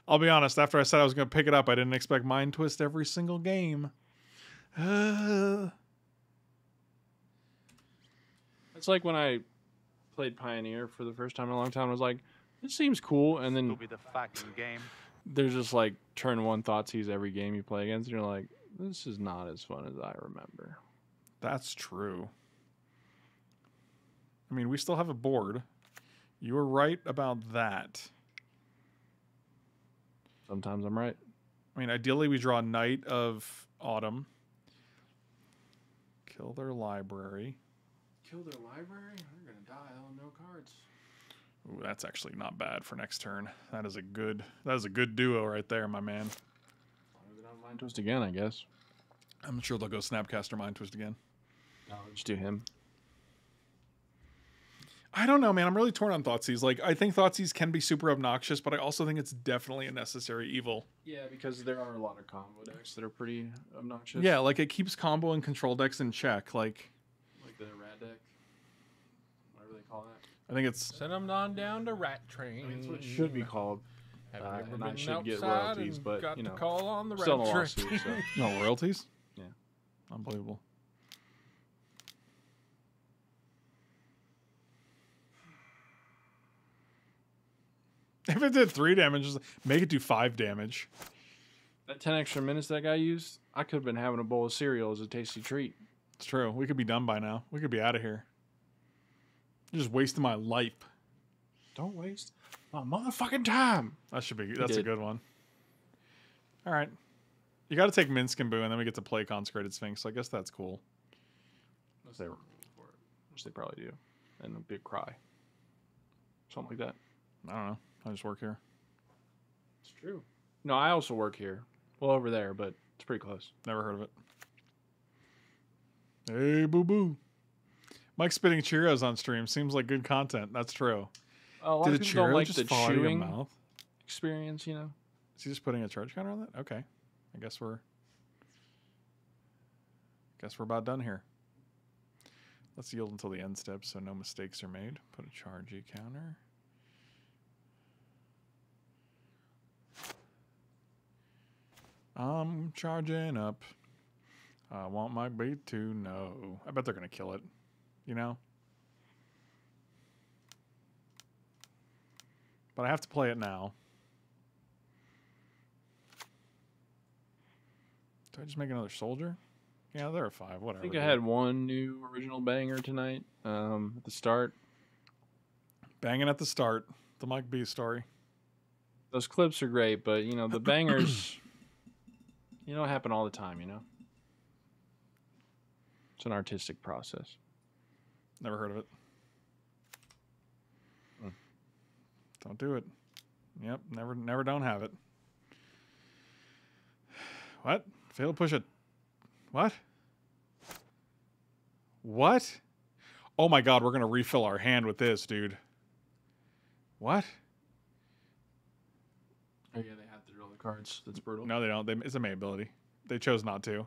I'll be honest. After I said I was going to pick it up, I didn't expect Mind Twist every single game. It's like when I played Pioneer for the first time in a long time. I was like, "This seems cool," and then be the fucking game. There's just like turn one Thoughtseize every game you play against, and you're like, "This is not as fun as I remember." That's true. I mean, we still have a board. You were right about that. Sometimes I'm right. I mean, ideally, we draw Knight of Autumn. Kill their library. Kill their library? They're going to die on no cards. Ooh, that's actually not bad for next turn. That is a good duo right there, my man. As long as they don't Mind Twist again, I guess. I'm sure they'll go Snapcaster Mind Twist again. No, just do him. I don't know, man. I'm really torn on Thoughtseize. Like, I think Thoughtseize can be super obnoxious, but I also think it's definitely a necessary evil. Yeah, because there are a lot of combo decks that are pretty obnoxious. Yeah, like, it keeps combo and control decks in check. Like the Rat deck. Whatever they call that. I think it's... Send them on down to Rat Train. I mean, that's what it should be called. And I should get royalties, but, you know... call on the Rat Train. Lawsuit, so. No royalties? Yeah. Unbelievable. If it did 3 damage, just make it do 5 damage. That 10 extra minutes that guy used, I could have been having a bowl of cereal as a tasty treat. It's true. We could be done by now. We could be out of here. You're just wasting my life. Don't waste my motherfucking time. That should be. That's a good one. All right. You got to take Minsk and Boo, and then we get to play Consecrated Sphinx. So I guess that's cool. Unless they were, which they probably do, and a big cry, something like that. I don't know. I just work here. It's true. No, I also work here. Well, over there, but it's pretty close. Never heard of it. Hey, boo boo. Mike spitting Cheerios on stream seems like good content. That's true. A lot of people don't like the chewing experience, you know? Is he just putting a charge counter on that? Okay. I guess we're about done here. Let's yield until the end step so no mistakes are made. Put a charge E counter. I'm charging up. I want my bait to know. I bet they're going to kill it. You know? But I have to play it now. Did I just make another soldier? Yeah, there are five. Whatever. I think I had one new original banger tonight at the start. Banging at the start. The Mike B story. Those clips are great, but, you know, the bangers... You know, it happens all the time, you know? It's an artistic process. Never heard of it. Mm. Don't do it. Yep, never don't have it. What? Fail push it. What? What? Oh my god, we're going to refill our hand with this, dude. What? Oh, yeah, they have to drill the cards. That's brutal. No, they don't. It's a May ability. They chose not to.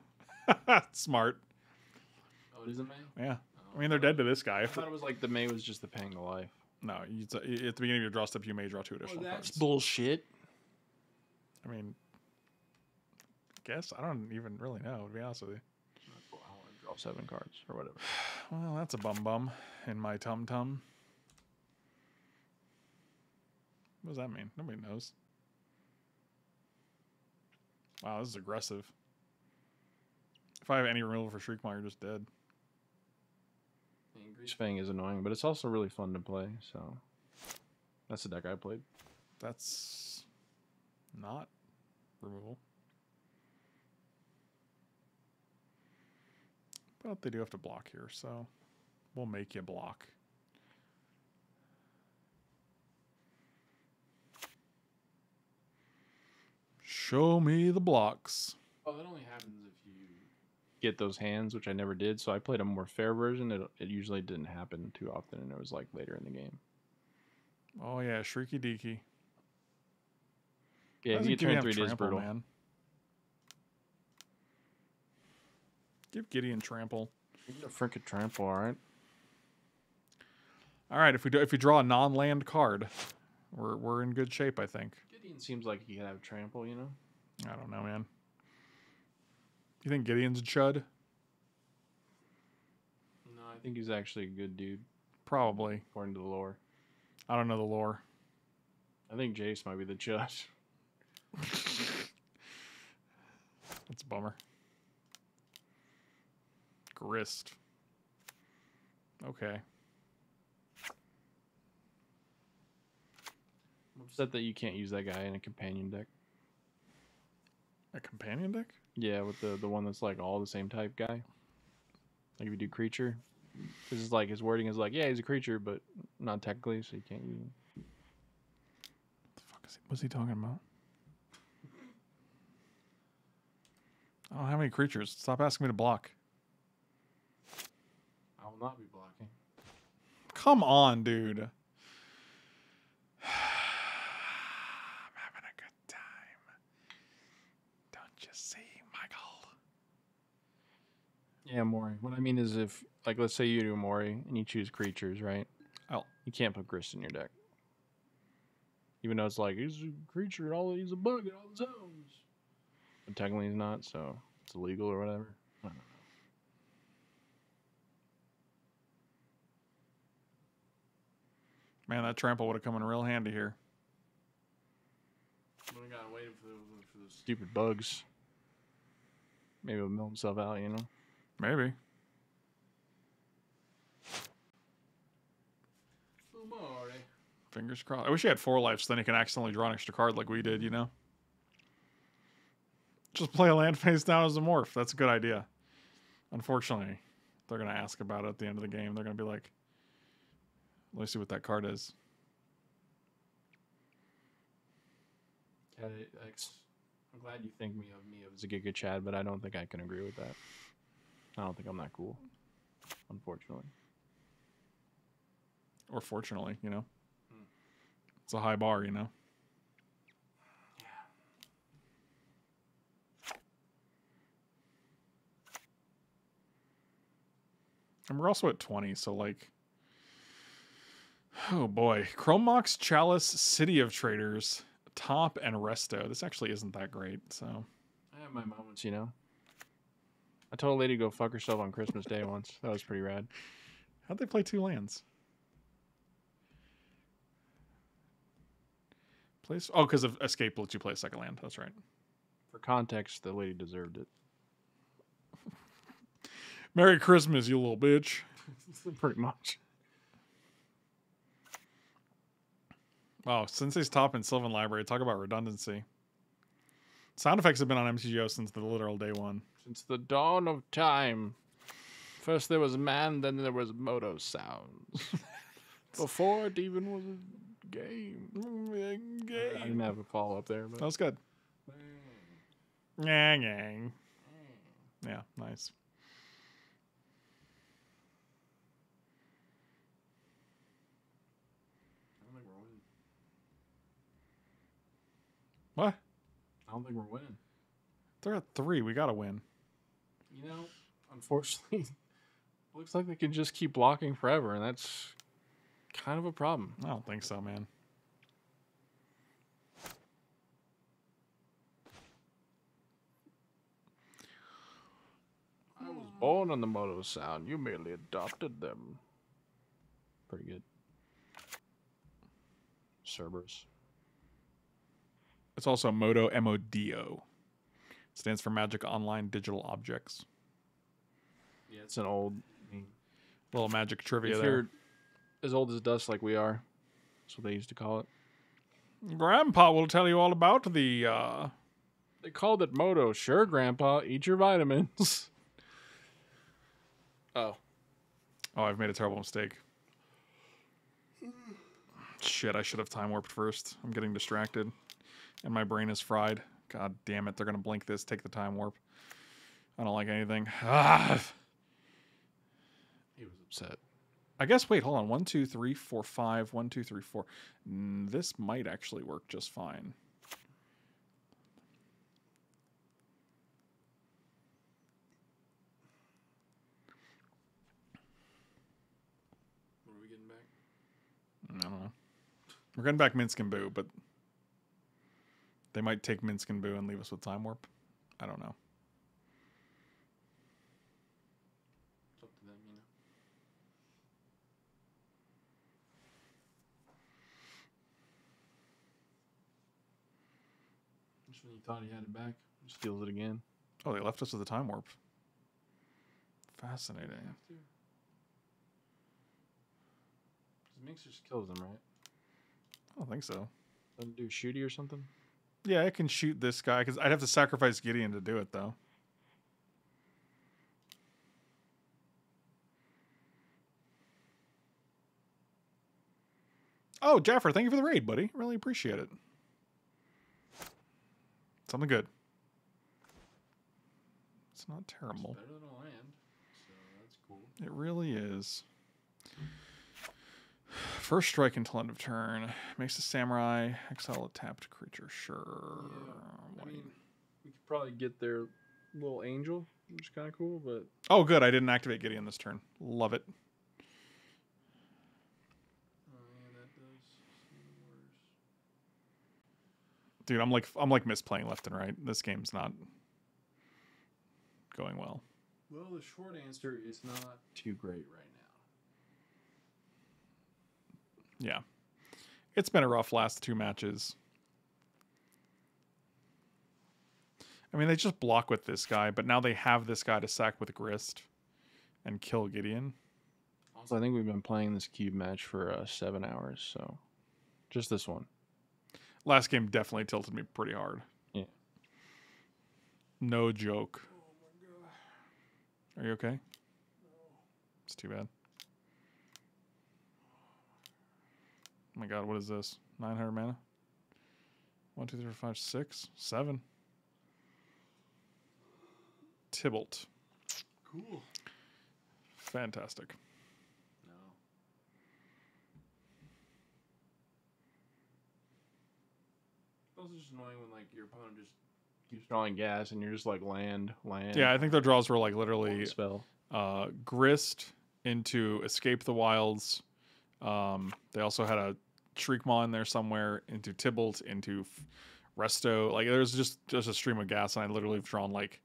Smart. Oh, it is a May? Yeah. Oh, I mean, they're dead to this guy. I thought it was like the May was just the paying the life. No, at the beginning of your draw step, you may draw two additional cards. That's bullshit. I mean, I don't even really know, to be honest with you. I want to draw 7 cards or whatever. Well, that's a bum in my tum-tum. What does that mean? Nobody knows. Wow, this is aggressive. If I have any removal for Shriekmaw, you're just dead. I mean, Greasefang is annoying, but it's also really fun to play, so... That's the deck I played. That's... not removal. But they do have to block here, so... we'll make you block. Show me the blocks. Oh, that only happens if you get those hands, which I never did. So I played a more fair version. It usually didn't happen too often, and it was like later in the game. Oh yeah, Shrieky Deaky. Yeah, you get turn 3 days brutal. Man. Give Gideon Trample. You get a freaking Trample, all right. All right, if we draw a non-land card, we're in good shape, I think. Gideon seems like he could have trample, you know? I don't know, man. You think Gideon's a chud? No, I think he's actually a good dude. Probably. According to the lore. I don't know the lore. I think Jace might be the chud. That's a bummer. Grist. Okay. I'm upset that you can't use that guy in a companion deck. A companion deck? Yeah, with the one that's like all the same type guy. Like if you do creature. This is like his wording is like, yeah, he's a creature, but not technically, so you can't use him. What the fuck is he? What's he talking about? I don't have any creatures. Stop asking me to block. I will not be blocking. Come on, dude. Yeah, Mori. What I mean is if, like, let's say you do Mori and you choose creatures, right? Oh. You can't put Grist in your deck. Even though it's like, he's a creature, and all, he's a bug in all the zones. But technically he's not, so it's illegal or whatever. I don't know. Man, that trample would have come in real handy here. Would have gotten waited for those stupid bugs. Maybe it'll mill himself out, you know? Maybe. Fingers crossed. I wish he had 4 lives, so then he can accidentally draw an extra card like we did, you know? Just play a land face down as a morph. That's a good idea. Unfortunately, they're going to ask about it at the end of the game. They're going to be like, let me see what that card is. I'm glad you think of me as a Giga Chad, but I don't think I can agree with that. I don't think I'm that cool, unfortunately. Or fortunately, you know? It's a high bar, you know? Yeah. And we're also at 20, so like... Oh boy. Chromox, Chalice, City of Traders, Top, and Resto. This actually isn't that great, so... I have my moments, you know? I told a lady to go fuck herself on Christmas Day once. That was pretty rad. How'd they play 2 lands? Place? Oh, because of Escape lets you play a 2nd land. That's right. For context, the lady deserved it. Merry Christmas, you little bitch. Pretty much. Oh, Sensei's Top and Sylvan Library. Talk about redundancy. Sound effects have been on MTGO since the literal day 1. Since the dawn of time. First there was man, then there was moto sounds. Before it even was... Game. I didn't have a follow-up there. But. That was good. Yeah, nice. What? I don't think we're winning. They're at 3. We got to win. You know, unfortunately, looks like they can just keep blocking forever, and that's... kind of a problem. I don't think so, man. I was born on the moto sound. You merely adopted them. Pretty good. Cerberus. It's also Modo, M-O-D-O. It stands for Magic Online Digital Objects. Yeah, it's an old... little magic trivia there. As old as dust like we are. That's what they used to call it. Grandpa will tell you all about the... They called it Moto. Sure, Grandpa. Eat your vitamins. Oh. Oh, I've made a terrible mistake. Shit, I should have time warped first. I'm getting distracted. And my brain is fried. God damn it. They're going to blink this. Take the time warp. I don't like anything. Ah! He was upset. I guess, wait, hold on. 1, 2, 3, 4, 5. 1, 2, 3, 4. This might actually work just fine. What are we getting back? I don't know. We're getting back Minsk and Boo, but they might take Minsk and Boo and leave us with Time Warp. I don't know. When he thought he had it back, he steals it again. Oh, they left us with a time warp. Fascinating. The mixer just kills them, right? I don't think so. Doesn't do shooty or something? Yeah, it can shoot this guy, because I'd have to sacrifice Gideon to do it, though. Oh, Jaffer, thank you for the raid, buddy. Really appreciate it. Something good. It's not terrible. It's better than a land, so that's cool. It really is. First strike until end of turn. Makes a samurai. Exile a tapped creature. Sure. Yeah. I mean, we could probably get their little angel, which is kind of cool, but... Oh, good. I didn't activate Gideon this turn. Love it. Dude, I'm like misplaying left and right. This game's not going well. Well, the short answer is not too great right now. Yeah. It's been a rough last 2 matches. I mean, they just block with this guy, but now they have this guy to sack with Grist and kill Gideon. rounds. I think we've been playing this cube match for 7 hours, so just this one. Last game definitely tilted me pretty hard. Yeah. No joke. Oh my God. Are you okay? No. It's too bad. Oh my God, what is this? 900 mana? 1, 2, 3, 4, 5, 6, 7. Tybalt. Cool. Fantastic. No. It's also just annoying when like your opponent just keeps drawing gas and you're just like land. Yeah, I think their draws were like literally spell. Grist into Escape the Wilds. They also had a Shriekmaw in there somewhere, into Tybalt, into Resto. Like there's just a stream of gas, and I literally have drawn like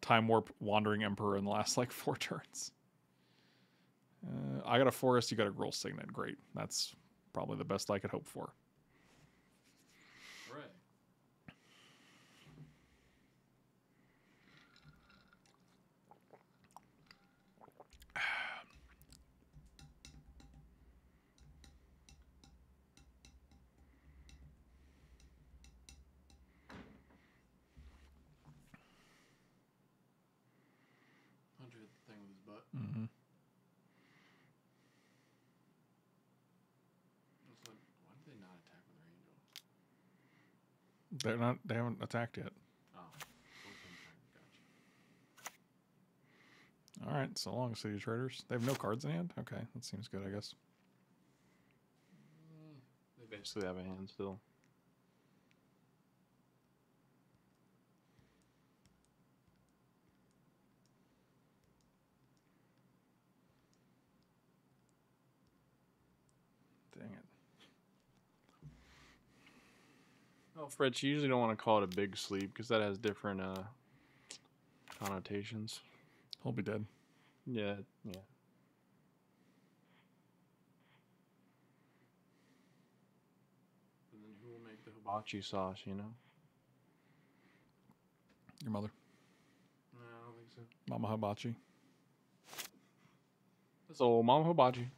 Time Warp, Wandering Emperor in the last like 4 turns. I got a forest, you got a Gruul Signet. Great. That's probably the best I could hope for. Right. I'll do the thing with his butt. Mm-hmm. They're not. They haven't attacked yet. Oh. Gotcha. All right. So long, City Traders. They have no cards in hand. Okay, that seems good, I guess. They basically have a hand still. Fritz, you usually don't want to call it a big sleep because that has different connotations. He'll be dead. Yeah, yeah. And then who will make the hibachi sauce, you know? Your mother. No, I don't think so. Mama Hibachi. That's old Mama Hibachi.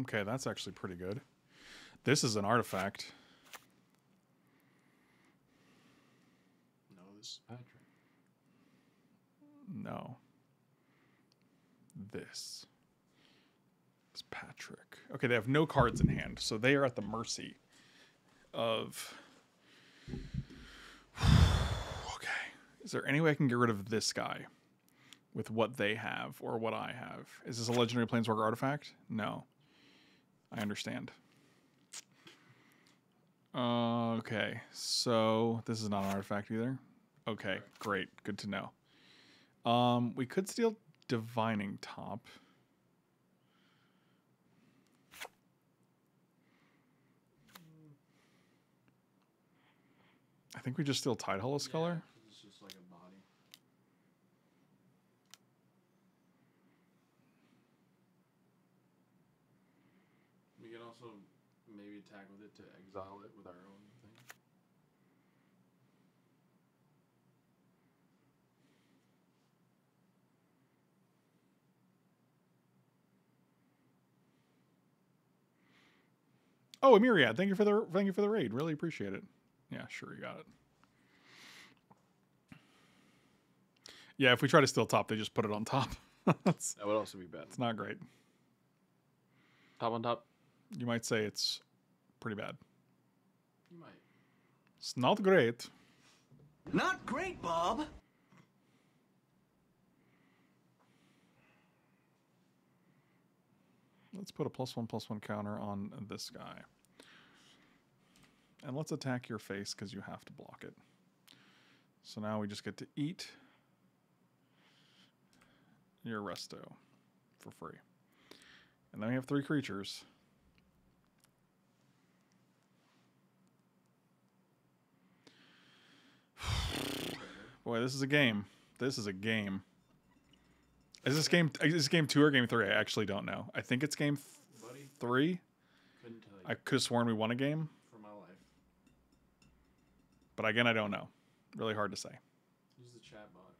Okay, that's actually pretty good. This is an artifact. Patrick. No. This is Patrick. Okay, they have no cards in hand, so they are at the mercy of... Okay. Is there any way I can get rid of this guy with what they have or what I have? Is this a legendary planeswalker artifact? No. I understand. Okay, so this is not an artifact either. Okay, great. Good to know. We could steal Divining Top. I think we just steal Tide Hollow Scholar. Yeah, it's just like a body. We can also maybe attack with it to exile it with our own. Oh, a Myriad, thank you for the raid. Really appreciate it. Yeah, sure, you got it. Yeah, if we try to steal top, they just put it on top. That would also be bad. It's not great. Top on top. You might say it's pretty bad. You might. It's not great. Not great, Bob. Let's put a +1/+1 counter on this guy. And let's attack your face because you have to block it. So now we just get to eat your Resto for free. And then we have 3 creatures. Boy, this is a game. This is a game. Is this game 2 or game 3? I actually don't know. I think it's game 3. Couldn't tell you. I could have sworn we won a game. For my life. But again, I don't know. Really hard to say. Use the chat bot.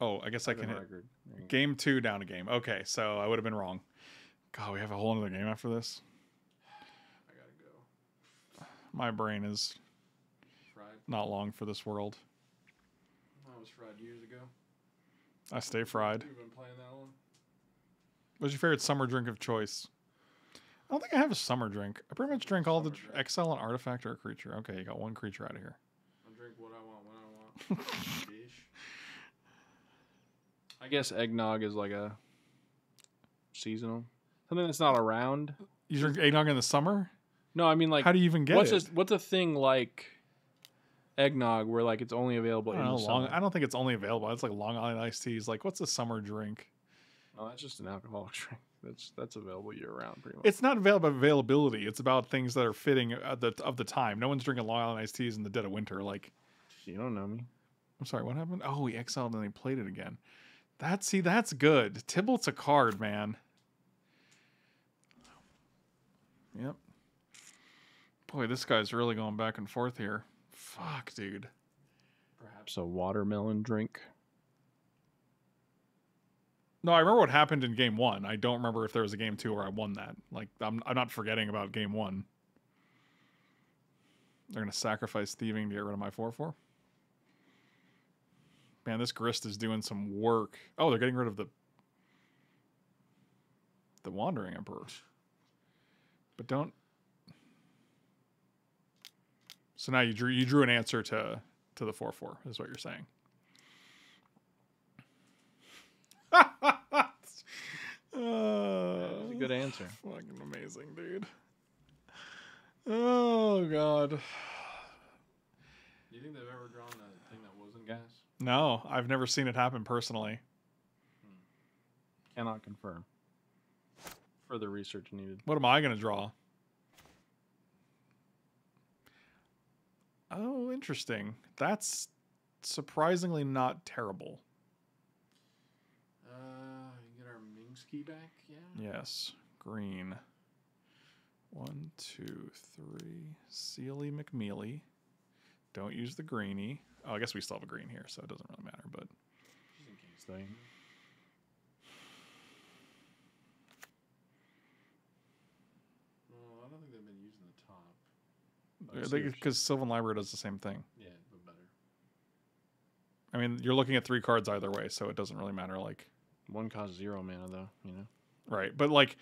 Oh, I guess I can hit game 2 down a game. Okay, so I would have been wrong. God, we have a whole other game after this. I gotta go. My brain is fried. Not long for this world. I was fried years ago. I stay fried. You've been playing that one. What's your favorite summer drink of choice? I don't think I have a summer drink. I pretty much drink all the Excel and artifact or a creature. Okay, you got one creature out of here. I'll drink what I want when I want. I guess eggnog is like a seasonal. Something that's not around. You drink eggnog in the summer? No, I mean like... How do you even get it? What's a thing like eggnog where like it's only available in the summer? I don't think it's only available. It's like Long Island iced teas. Like what's a summer drink? Oh, that's just an alcoholic drink. That's available year round pretty much. It's not about availability. It's about things that are fitting of the time. No one's drinking Long Island iced teas in the dead of winter. Like, you don't know me. I'm sorry. What happened? Oh, he exiled and then he played it again. That's good. Tybalt's a card, man. Yep. Boy, this guy's really going back and forth here. Fuck, dude. Perhaps a watermelon drink. No, I remember what happened in game 1. I don't remember if there was a game 2 where I won that. Like, I'm not forgetting about game 1. They're going to sacrifice thieving to get rid of my 4/4. Man, this grist is doing some work. Oh, they're getting rid of the Wandering Emperor. But don't. So now you drew an answer to the 4/4 is what you're saying. That was a good answer. Fucking amazing, dude. Oh God. Do you think they've ever drawn a thing that wasn't gas? No, I've never seen it happen personally. Cannot confirm. Further research needed. What am I going to draw? Oh, interesting. That's surprisingly not terrible. You get our Minsky back, yeah? Yes, green. 1, 2, 3. Sealy McMealy. Don't use the greenie. Oh, I guess we still have a green here, so it doesn't really matter, but... Just in case, well, I don't think they've been using the top. Because Sylvan Library does the same thing. Yeah, but better. I mean, you're looking at 3 cards either way, so it doesn't really matter, like... One costs 0 mana, though, you know? Right, but, like,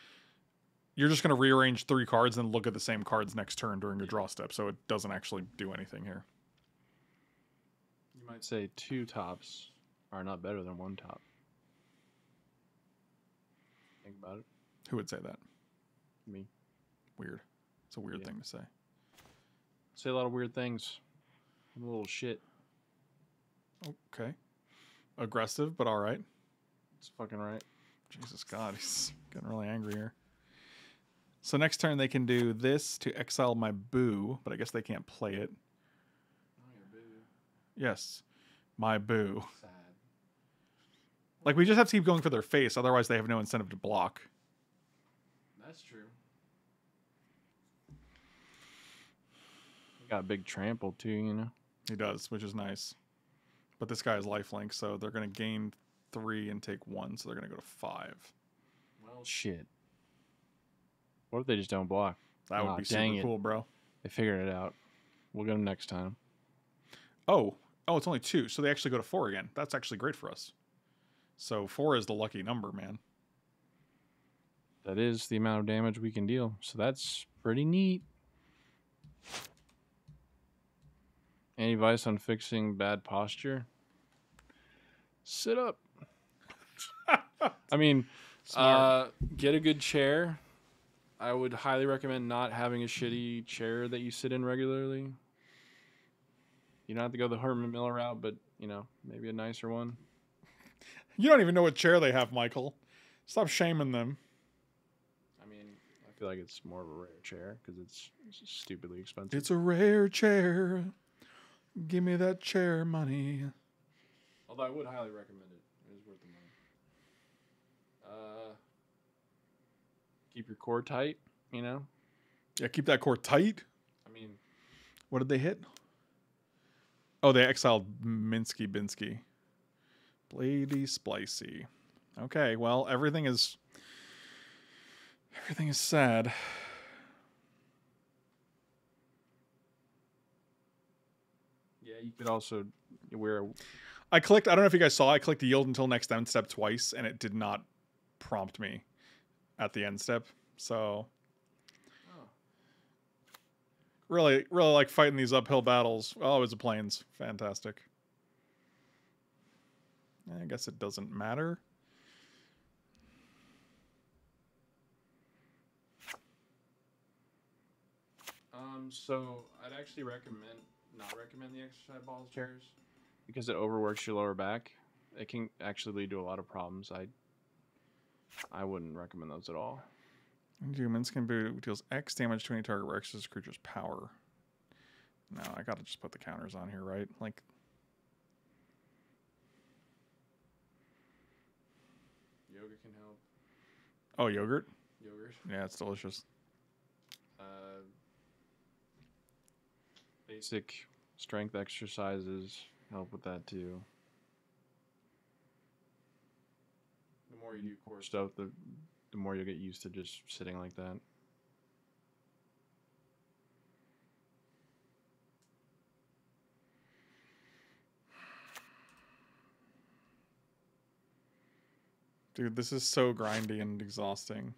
you're just going to rearrange 3 cards and look at the same cards next turn during your draw step, so it doesn't actually do anything here. You might say 2 tops are not better than 1 top. Think about it. Who would say that? Me. Weird. It's a weird thing to say. I say a lot of weird things. I'm a little shit. Okay. Aggressive, but all right. It's fucking right. Jesus God, he's getting really angry here. So next turn they can do this to exile my boo, but I guess they can't play it. Yes, my boo. Sad. Like, we just have to keep going for their face, otherwise they have no incentive to block. That's true. He got a big trample, too, you know? He does, which is nice. But this guy is lifelink, so they're going to gain 3 and take 1, so they're going to go to 5. Well, shit. What if they just don't block? That would be super cool, bro. They figured it out. We'll get them next time. Oh. Oh, it's only 2, so they actually go to 4 again. That's actually great for us. So 4 is the lucky number, man. That is the amount of damage we can deal. So that's pretty neat. Any advice on fixing bad posture? Sit up. I mean, get a good chair. I would highly recommend not having a shitty chair that you sit in regularly. You don't have to go the Herman Miller route, but, you know, maybe a nicer one. You don't even know what chair they have, Michael. Stop shaming them. I mean, I feel like it's more of a rare chair because it's stupidly expensive. It's a rare chair. Give me that chair money. Although I would highly recommend it. It is worth the money. Keep your core tight, you know? Yeah, keep that core tight. I mean... What did they hit? Oh, they exiled Minsky Binsky. Blady Splicey. Okay, well, everything is sad. Yeah, you could also wear. I don't know if you guys saw. I clicked yield until next end step twice, and it did not prompt me at the end step. So really like fighting these uphill battles. Oh, it was the plains. Fantastic. I guess it doesn't matter. So I'd actually not recommend the exercise ball chairs because it overworks your lower back. It can actually lead to a lot of problems. I wouldn't recommend those at all. Humans can boot deals X damage to any target where X is creature's power. No, I gotta just put the counters on here, right? Like. Yogurt can help. Oh, yogurt? Yogurt. Yeah, it's delicious. Basic strength exercises help with that too. The more you do core stuff, the more you'll get used to just sitting like that. Dude, this is so grindy and exhausting.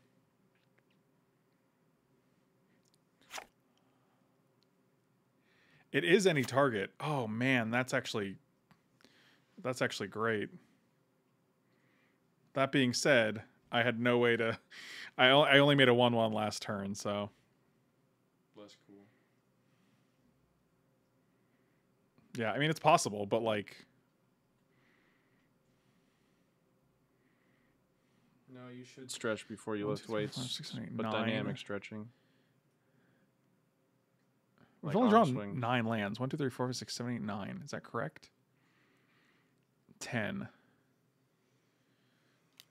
It is any target. Oh man, that's actually great. That being said, I had no way to. I only made a 1/1 last turn, so. Less cool. Yeah, I mean it's possible, but like. No, you should stretch before you lift weights. But dynamic stretching. We've only drawn 9 lands. 1, 2, 3, 4, 5, 6, 7, 8, 9. Is that correct? 10.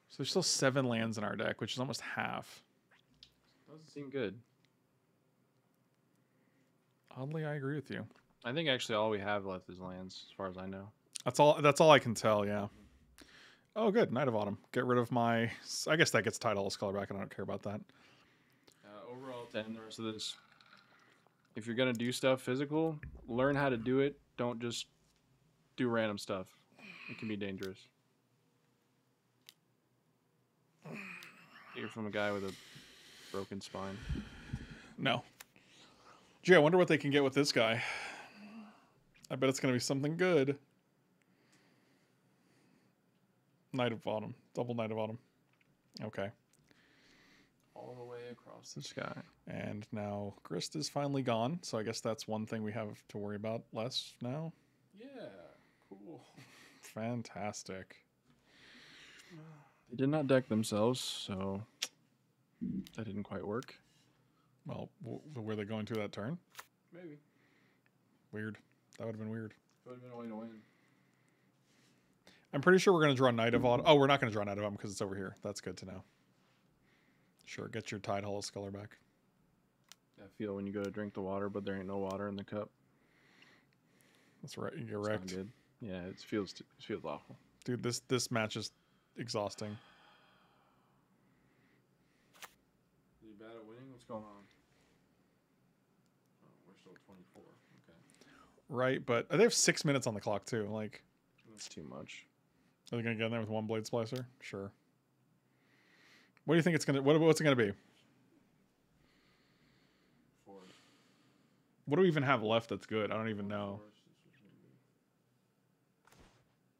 So there's still 7 lands in our deck, which is almost half. Doesn't seem good. Oddly, I agree with you. I think actually all we have left is lands, as far as I know. That's all I can tell, yeah. Oh, good. Knight of Autumn. Get rid of my... I guess that gets Tideless Color back, and I don't care about that. Overall, to end the rest of this, if you're going to do stuff physical, learn how to do it. Don't just do random stuff. It can be dangerous. You're from a guy with a broken spine. No. Gee, I wonder what they can get with this guy. I bet it's going to be something good. Knight of Autumn. Double Knight of Autumn. Okay. All the way across the sky. And now Grist is finally gone, so I guess that's one thing we have to worry about less now. Yeah. Cool. Fantastic. They did not deck themselves, so that didn't quite work. Well, were they going through that turn? Maybe. Weird. That would have been weird. It would have been a way to win. I'm pretty sure we're going to draw Knight of Autumn. Oh, we're not going to draw Knight of Autumn because it's over here. That's good to know. Sure, get your Tideless Color back. I feel when you go to drink the water, but there ain't no water in the cup. That's right. You're wrecked. Good. Yeah, it feels awful. Dude, this match is exhausting. Are you bad at winning? What's going on? Oh, we're still 24. Okay. Right, but they have 6 minutes on the clock too. Like, that's too much. Are they gonna get in there with one Blade Splicer? Sure. What do you think it's gonna? What's it gonna be? 4. What do we even have left that's good? I don't even know.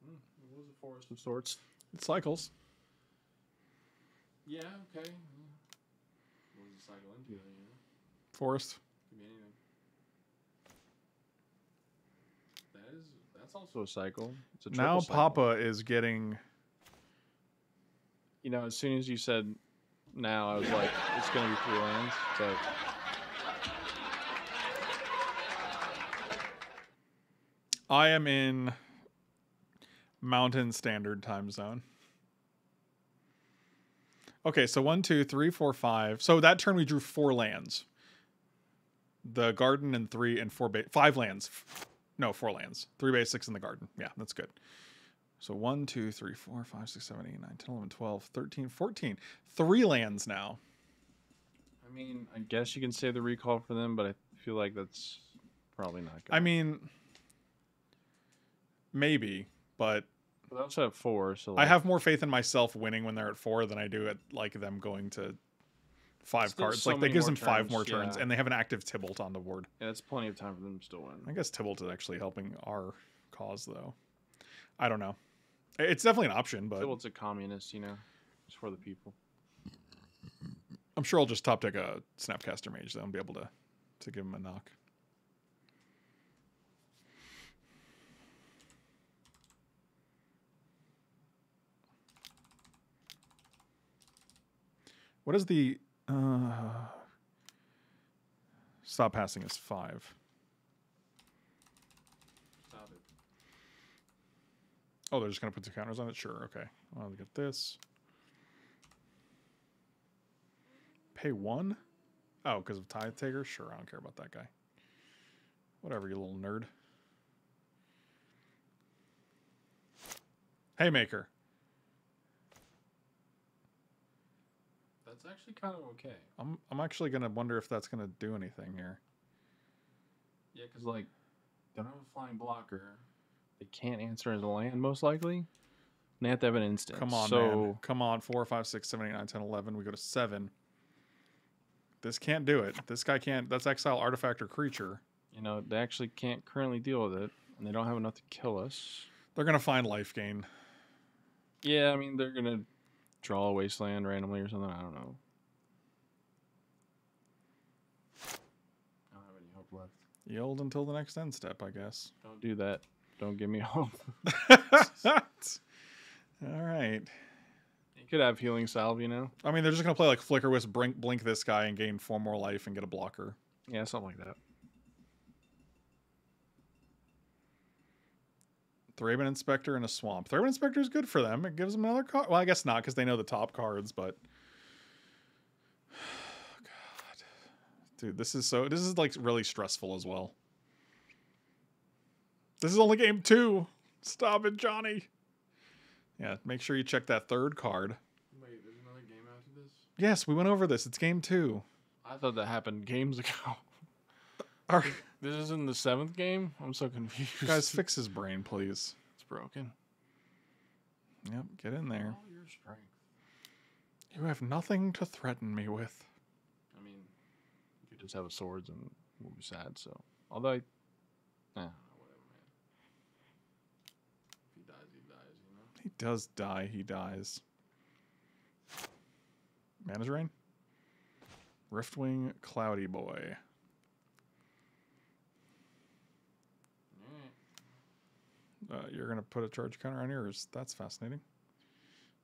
It was a forest of sorts. It cycles. Yeah. Okay. What does it cycle into? Yeah. Forest. Could be anything. That's also a cycle. It's a triple now cycle. Papa is getting. You know, as soon as you said now, I was like, it's going to be 3 lands. So. I am in Mountain Standard Time Zone. Okay, so 1, 2, 3, 4, 5. So that turn we drew 4 lands. The garden and 3 and 4, 5 lands. No, 4 lands. 3 basics in the garden. Yeah, that's good. So 1, 2, 3, 4, 5, 6, 7, 8, 9, 10, 11, 12, 13, 14. 3 lands now. I mean, I guess you can save the recall for them, but I feel like that's probably not good. I mean, maybe, but... Well, they also have 4, so... Like, I have more faith in myself winning when they're at 4 than I do at, like, them going to 5 cards. So like, that gives them 5 more turns, and they have an active Tybalt on the board. Yeah, that's plenty of time for them to still win. I guess Tybalt is actually helping our cause, though. I don't know. It's definitely an option, but... Tybalt's a communist, you know? It's for the people. I'm sure I'll just top deck a Snapcaster Mage, though, and be able to give him a knock. What is the... Stop Passing is 5. Stop it. Oh, they're just going to put 2 counters on it? Sure, okay. I'll get this. Pay 1? Oh, because of Tithe Taker? Sure, I don't care about that guy. Whatever, you little nerd. Haymaker. That's actually kind of okay. I'm actually going to wonder if that's going to do anything here. Yeah, because, like, they don't have a flying blocker. They can't answer as a land, most likely. And they have to have an instance. Come on, so... man. Come on, 4, 5, 6, 7, 8, 9, 10, 11. We go to 7. This can't do it. This guy can't. That's exile artifact or creature. You know, they actually can't currently deal with it. And they don't have enough to kill us. They're going to find life gain. Yeah, I mean, they're going to draw a wasteland randomly or something. I don't know. I don't have any hope left. Yield until the next end step, I guess. Don't do that. Don't give me hope. All right. You could have Healing Salve, you know? I mean, they're just going to play like Flicker Wisp, blink this guy and gain 4 more life and get a blocker. Yeah, something like that. Thraben Inspector and a Swamp. Thraben Inspector is good for them. It gives them another card. Well, I guess not because they know the top cards, but... God. Dude, this is so... This is like really stressful as well. This is only game 2. Stop it, Johnny. Yeah, make sure you check that 3rd card. Wait, there's another game after this? Yes, we went over this. It's game 2. I thought that happened games ago. This isn't the 7th game? I'm so confused. Guys, fix his brain, please. It's broken. Yep, get in there. All your strength. You have nothing to threaten me with. I mean, you could just have a sword and we'll be sad, so... Although I... Yeah. He does die. He dies. Mana's Reign? Riftwing Cloudy Boy. You're going to put a charge counter on yours. That's fascinating.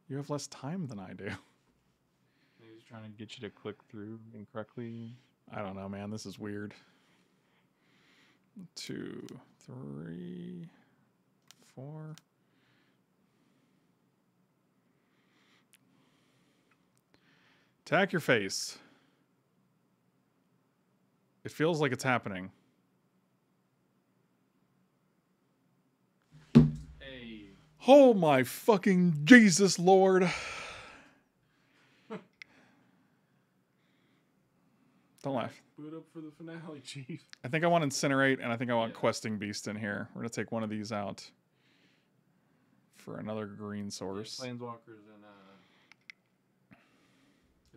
You have less time than I do. He was trying to get you to click through incorrectly. I don't know, man. This is weird. 2, 3, 4... Attack your face. It feels like it's happening. Hey. Oh my fucking Jesus, Lord. Don't laugh. Boot up for the finale, Chief. I think I want Incinerate and I think I want Questing Beast in here. We're going to take one of these out for another green source. Yeah, Planeswalkers and...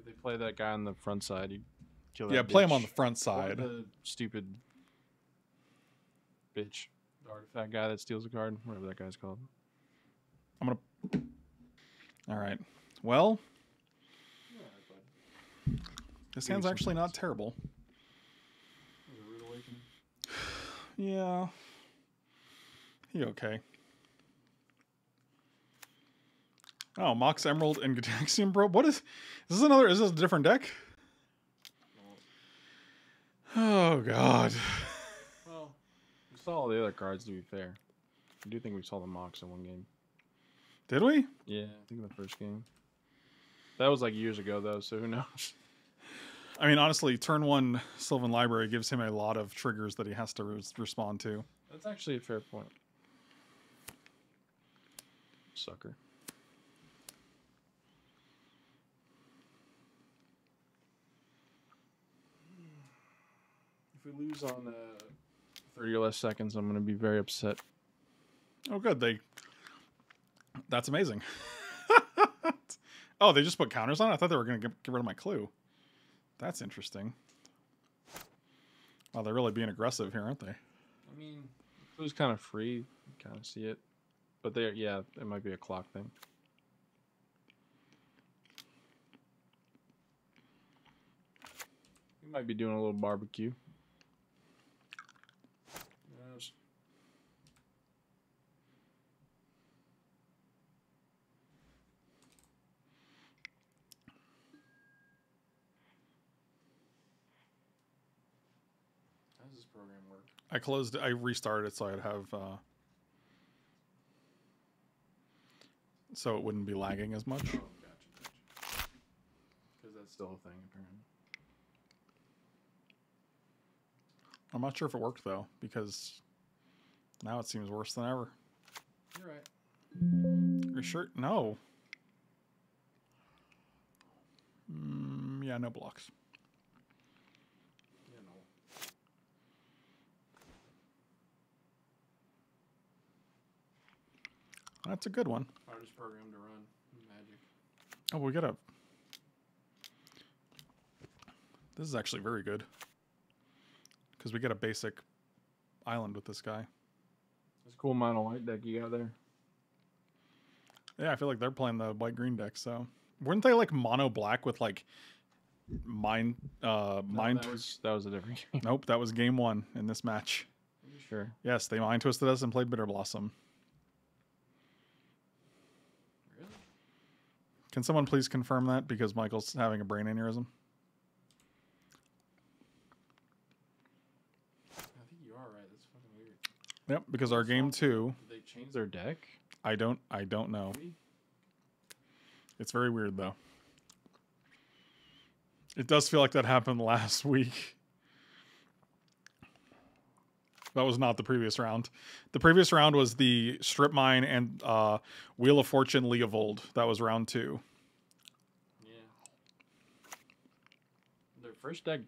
They play that guy on the front side. You kill that play him on the front side. Or the stupid bitch artifact guy that steals a card, whatever that guy's called. I'm gonna. All right. Well, yeah, this hand's actually not terrible. It was a rude awakening. Yeah. You okay? Oh, Mox Emerald and Gataxian Probe. What is this another, is this a different deck? Oh, God. Well, we saw all the other cards, to be fair. I do think we saw the Mox in one game. Did we? Yeah, I think in the first game. That was like years ago, though, so who knows? I mean, honestly, turn 1 Sylvan Library gives him a lot of triggers that he has to respond to. That's actually a fair point. sucker. If we lose on 30 or less seconds, I'm going to be very upset. Oh, good. That's amazing. Oh, they just put counters on it? I thought they were going to get rid of my clue. That's interesting. Wow, they're really being aggressive here, aren't they? I mean, the clue's kind of free. You kind of see it. But yeah, it might be a clock thing. We might be doing a little barbecue. I restarted it so I'd have, so it wouldn't be lagging as much. Oh, gotcha, gotcha. Because that's still a thing, apparently. I'm not sure if it worked, though, because now it seems worse than ever. You're right. Your shirt? No. Yeah, no blocks. That's a good one. Hardest program to run. Magic. Oh, we got a... This is actually very good. Because we get a basic island with this guy. That's a cool mono white deck you got there. Yeah, I feel like they're playing the white-green deck, so... Weren't they, like, mono-black with, like, Mind... No, that was a different game. Nope, that was game one in this match. Are you sure? Yes, they mind-twisted us and played Bitter Blossom. Can someone please confirm that? Because Michael's having a brain aneurysm. I think you are right. That's fucking weird. Yep, because our game two. Did they change their deck? I don't know. Maybe? It's very weird though. It does feel like that happened last week. That was not the previous round. The previous round was the Strip Mine and Wheel of Fortune Leovold. That was round two. Yeah. Their first deck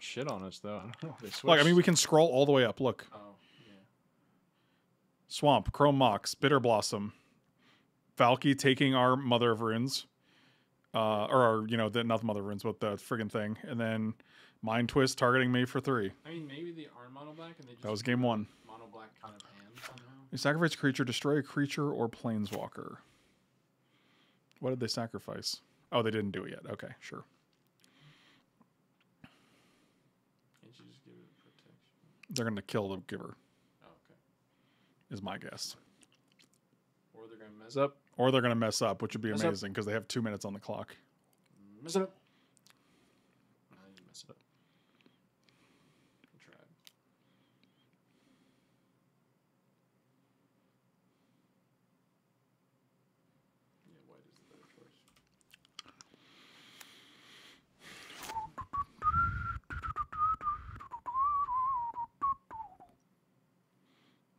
shit on us, though. I don't know. They switched. Look, I mean, we can scroll all the way up. Look. Oh, yeah. Swamp, Chrome Mox, Bitter Blossom. Valky taking our Mother of Runes. Or, our, you know, not the Mother of Runes, but the friggin' thing. And then... Mind Twist targeting me for 3. I mean, maybe they are mono black and they just... That was game one. Mono black kind of hand somehow. You sacrifice a creature, destroy a creature or planeswalker. What did they sacrifice? Oh, they didn't do it yet. Okay, sure. Can't you just give it protection? They're going to kill the giver. Oh, okay. Is my guess. Or they're going to mess up. Or they're going to mess up, which would be amazing because they have 2 minutes on the clock. Mess it up.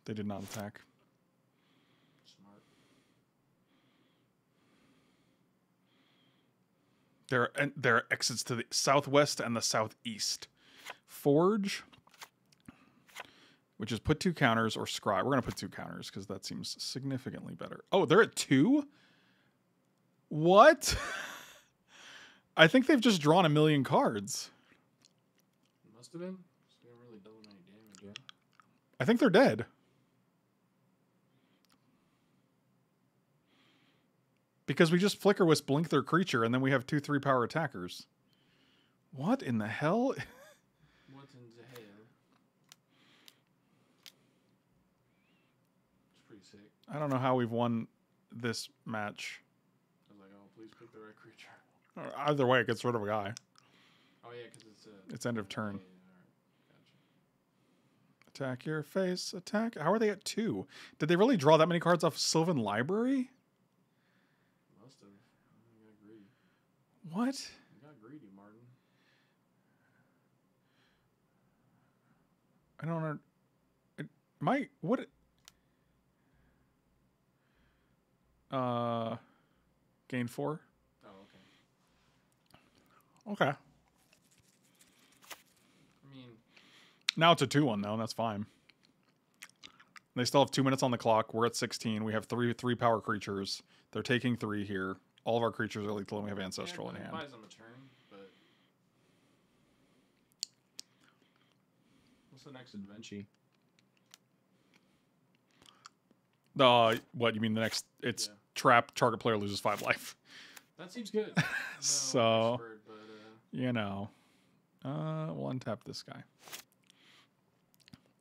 They did not attack. Smart. There are exits to the southwest and the southeast. Forge, which is put 2 counters, or scry. We're going to put 2 counters because that seems significantly better. Oh, they're at 2? What? I think they've just drawn 1 million cards. Must have been. They haven't really done any damage yet. I think they're dead. Because we just Flicker Wisp blink their creature, and then we have 2/3 power attackers. What in the hell? What in the hell? It's pretty sick. I don't know how we've won this match. I was like, oh, please pick the right creature. Either way, it gets rid of a guy. Oh yeah, because it's end of turn. Yeah, right. Gotcha. Attack your face. Attack. How are they at 2? Did they really draw that many cards off Sylvan Library? What? You got greedy, Martin. I don't know. What? Gain 4. Oh, okay. Okay. I mean... Now it's a 2-1, though. And that's fine. They still have 2 minutes on the clock. We're at 16. We have three power creatures. They're taking 3 here. All of our creatures are lethal, and we have Ancestral in hand. Buys them a turn, but... What's the next adventure? What you mean the next? It's yeah. Trap. Target player loses 5 life. That seems good. No, so, expert, but, you know, we'll untap this guy.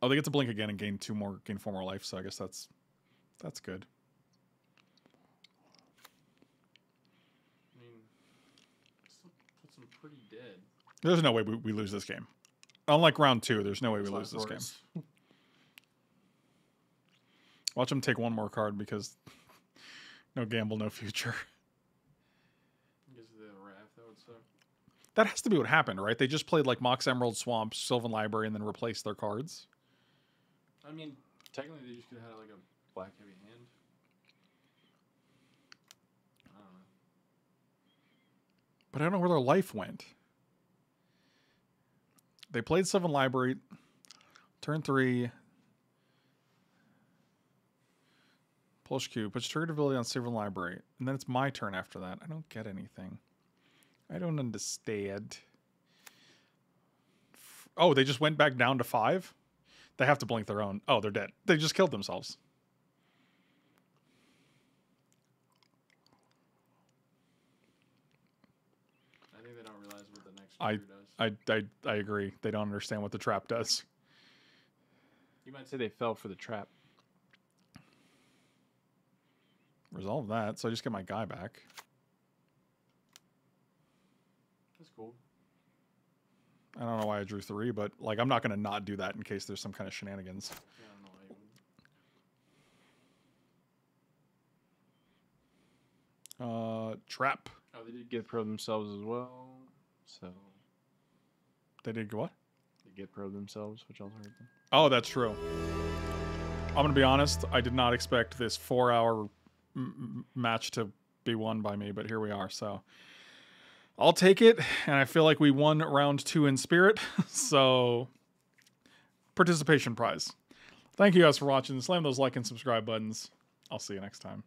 Oh, they get to blink again and gain 4 more life. So I guess that's good. I mean, still puts them pretty dead. There's no way we lose this game. Unlike round 2, there's no way we lose this game. Watch him take 1 more card because no gamble, no future. Because of the raft, that would suck. That has to be what happened, right? They just played like Mox Emerald Swamp, Sylvan Library, and then replaced their cards. I mean, technically they just could have had like a black heavy hand. I don't know. But I don't know where their life went. They played Sylvan Library, turn 3. Plus Q, puts triggered ability on Sylvan Library. And then it's my turn after that. I don't get anything. I don't understand. Oh, they just went back down to 5? They have to blink their own. Oh, they're dead. They just killed themselves. I think they don't realize what the next trigger does. I agree. They don't understand what the trap does. You might say they fell for the trap. Resolve that, so I just get my guy back. That's cool. I don't know why I drew 3, but like I'm not gonna not do that in case there's some kind of shenanigans. Yeah, I don't know why you wouldn't. Trap. Oh, they did get pro themselves as well. So they did what? They get pro themselves, which I'll hurt them. Oh, that's true. I'm gonna be honest. I did not expect this 4-hour match to be won by me, but here we are, so I'll take it, and I feel like we won round 2 in spirit. So participation prize. Thank you guys for watching. Slam those like and subscribe buttons. I'll see you next time.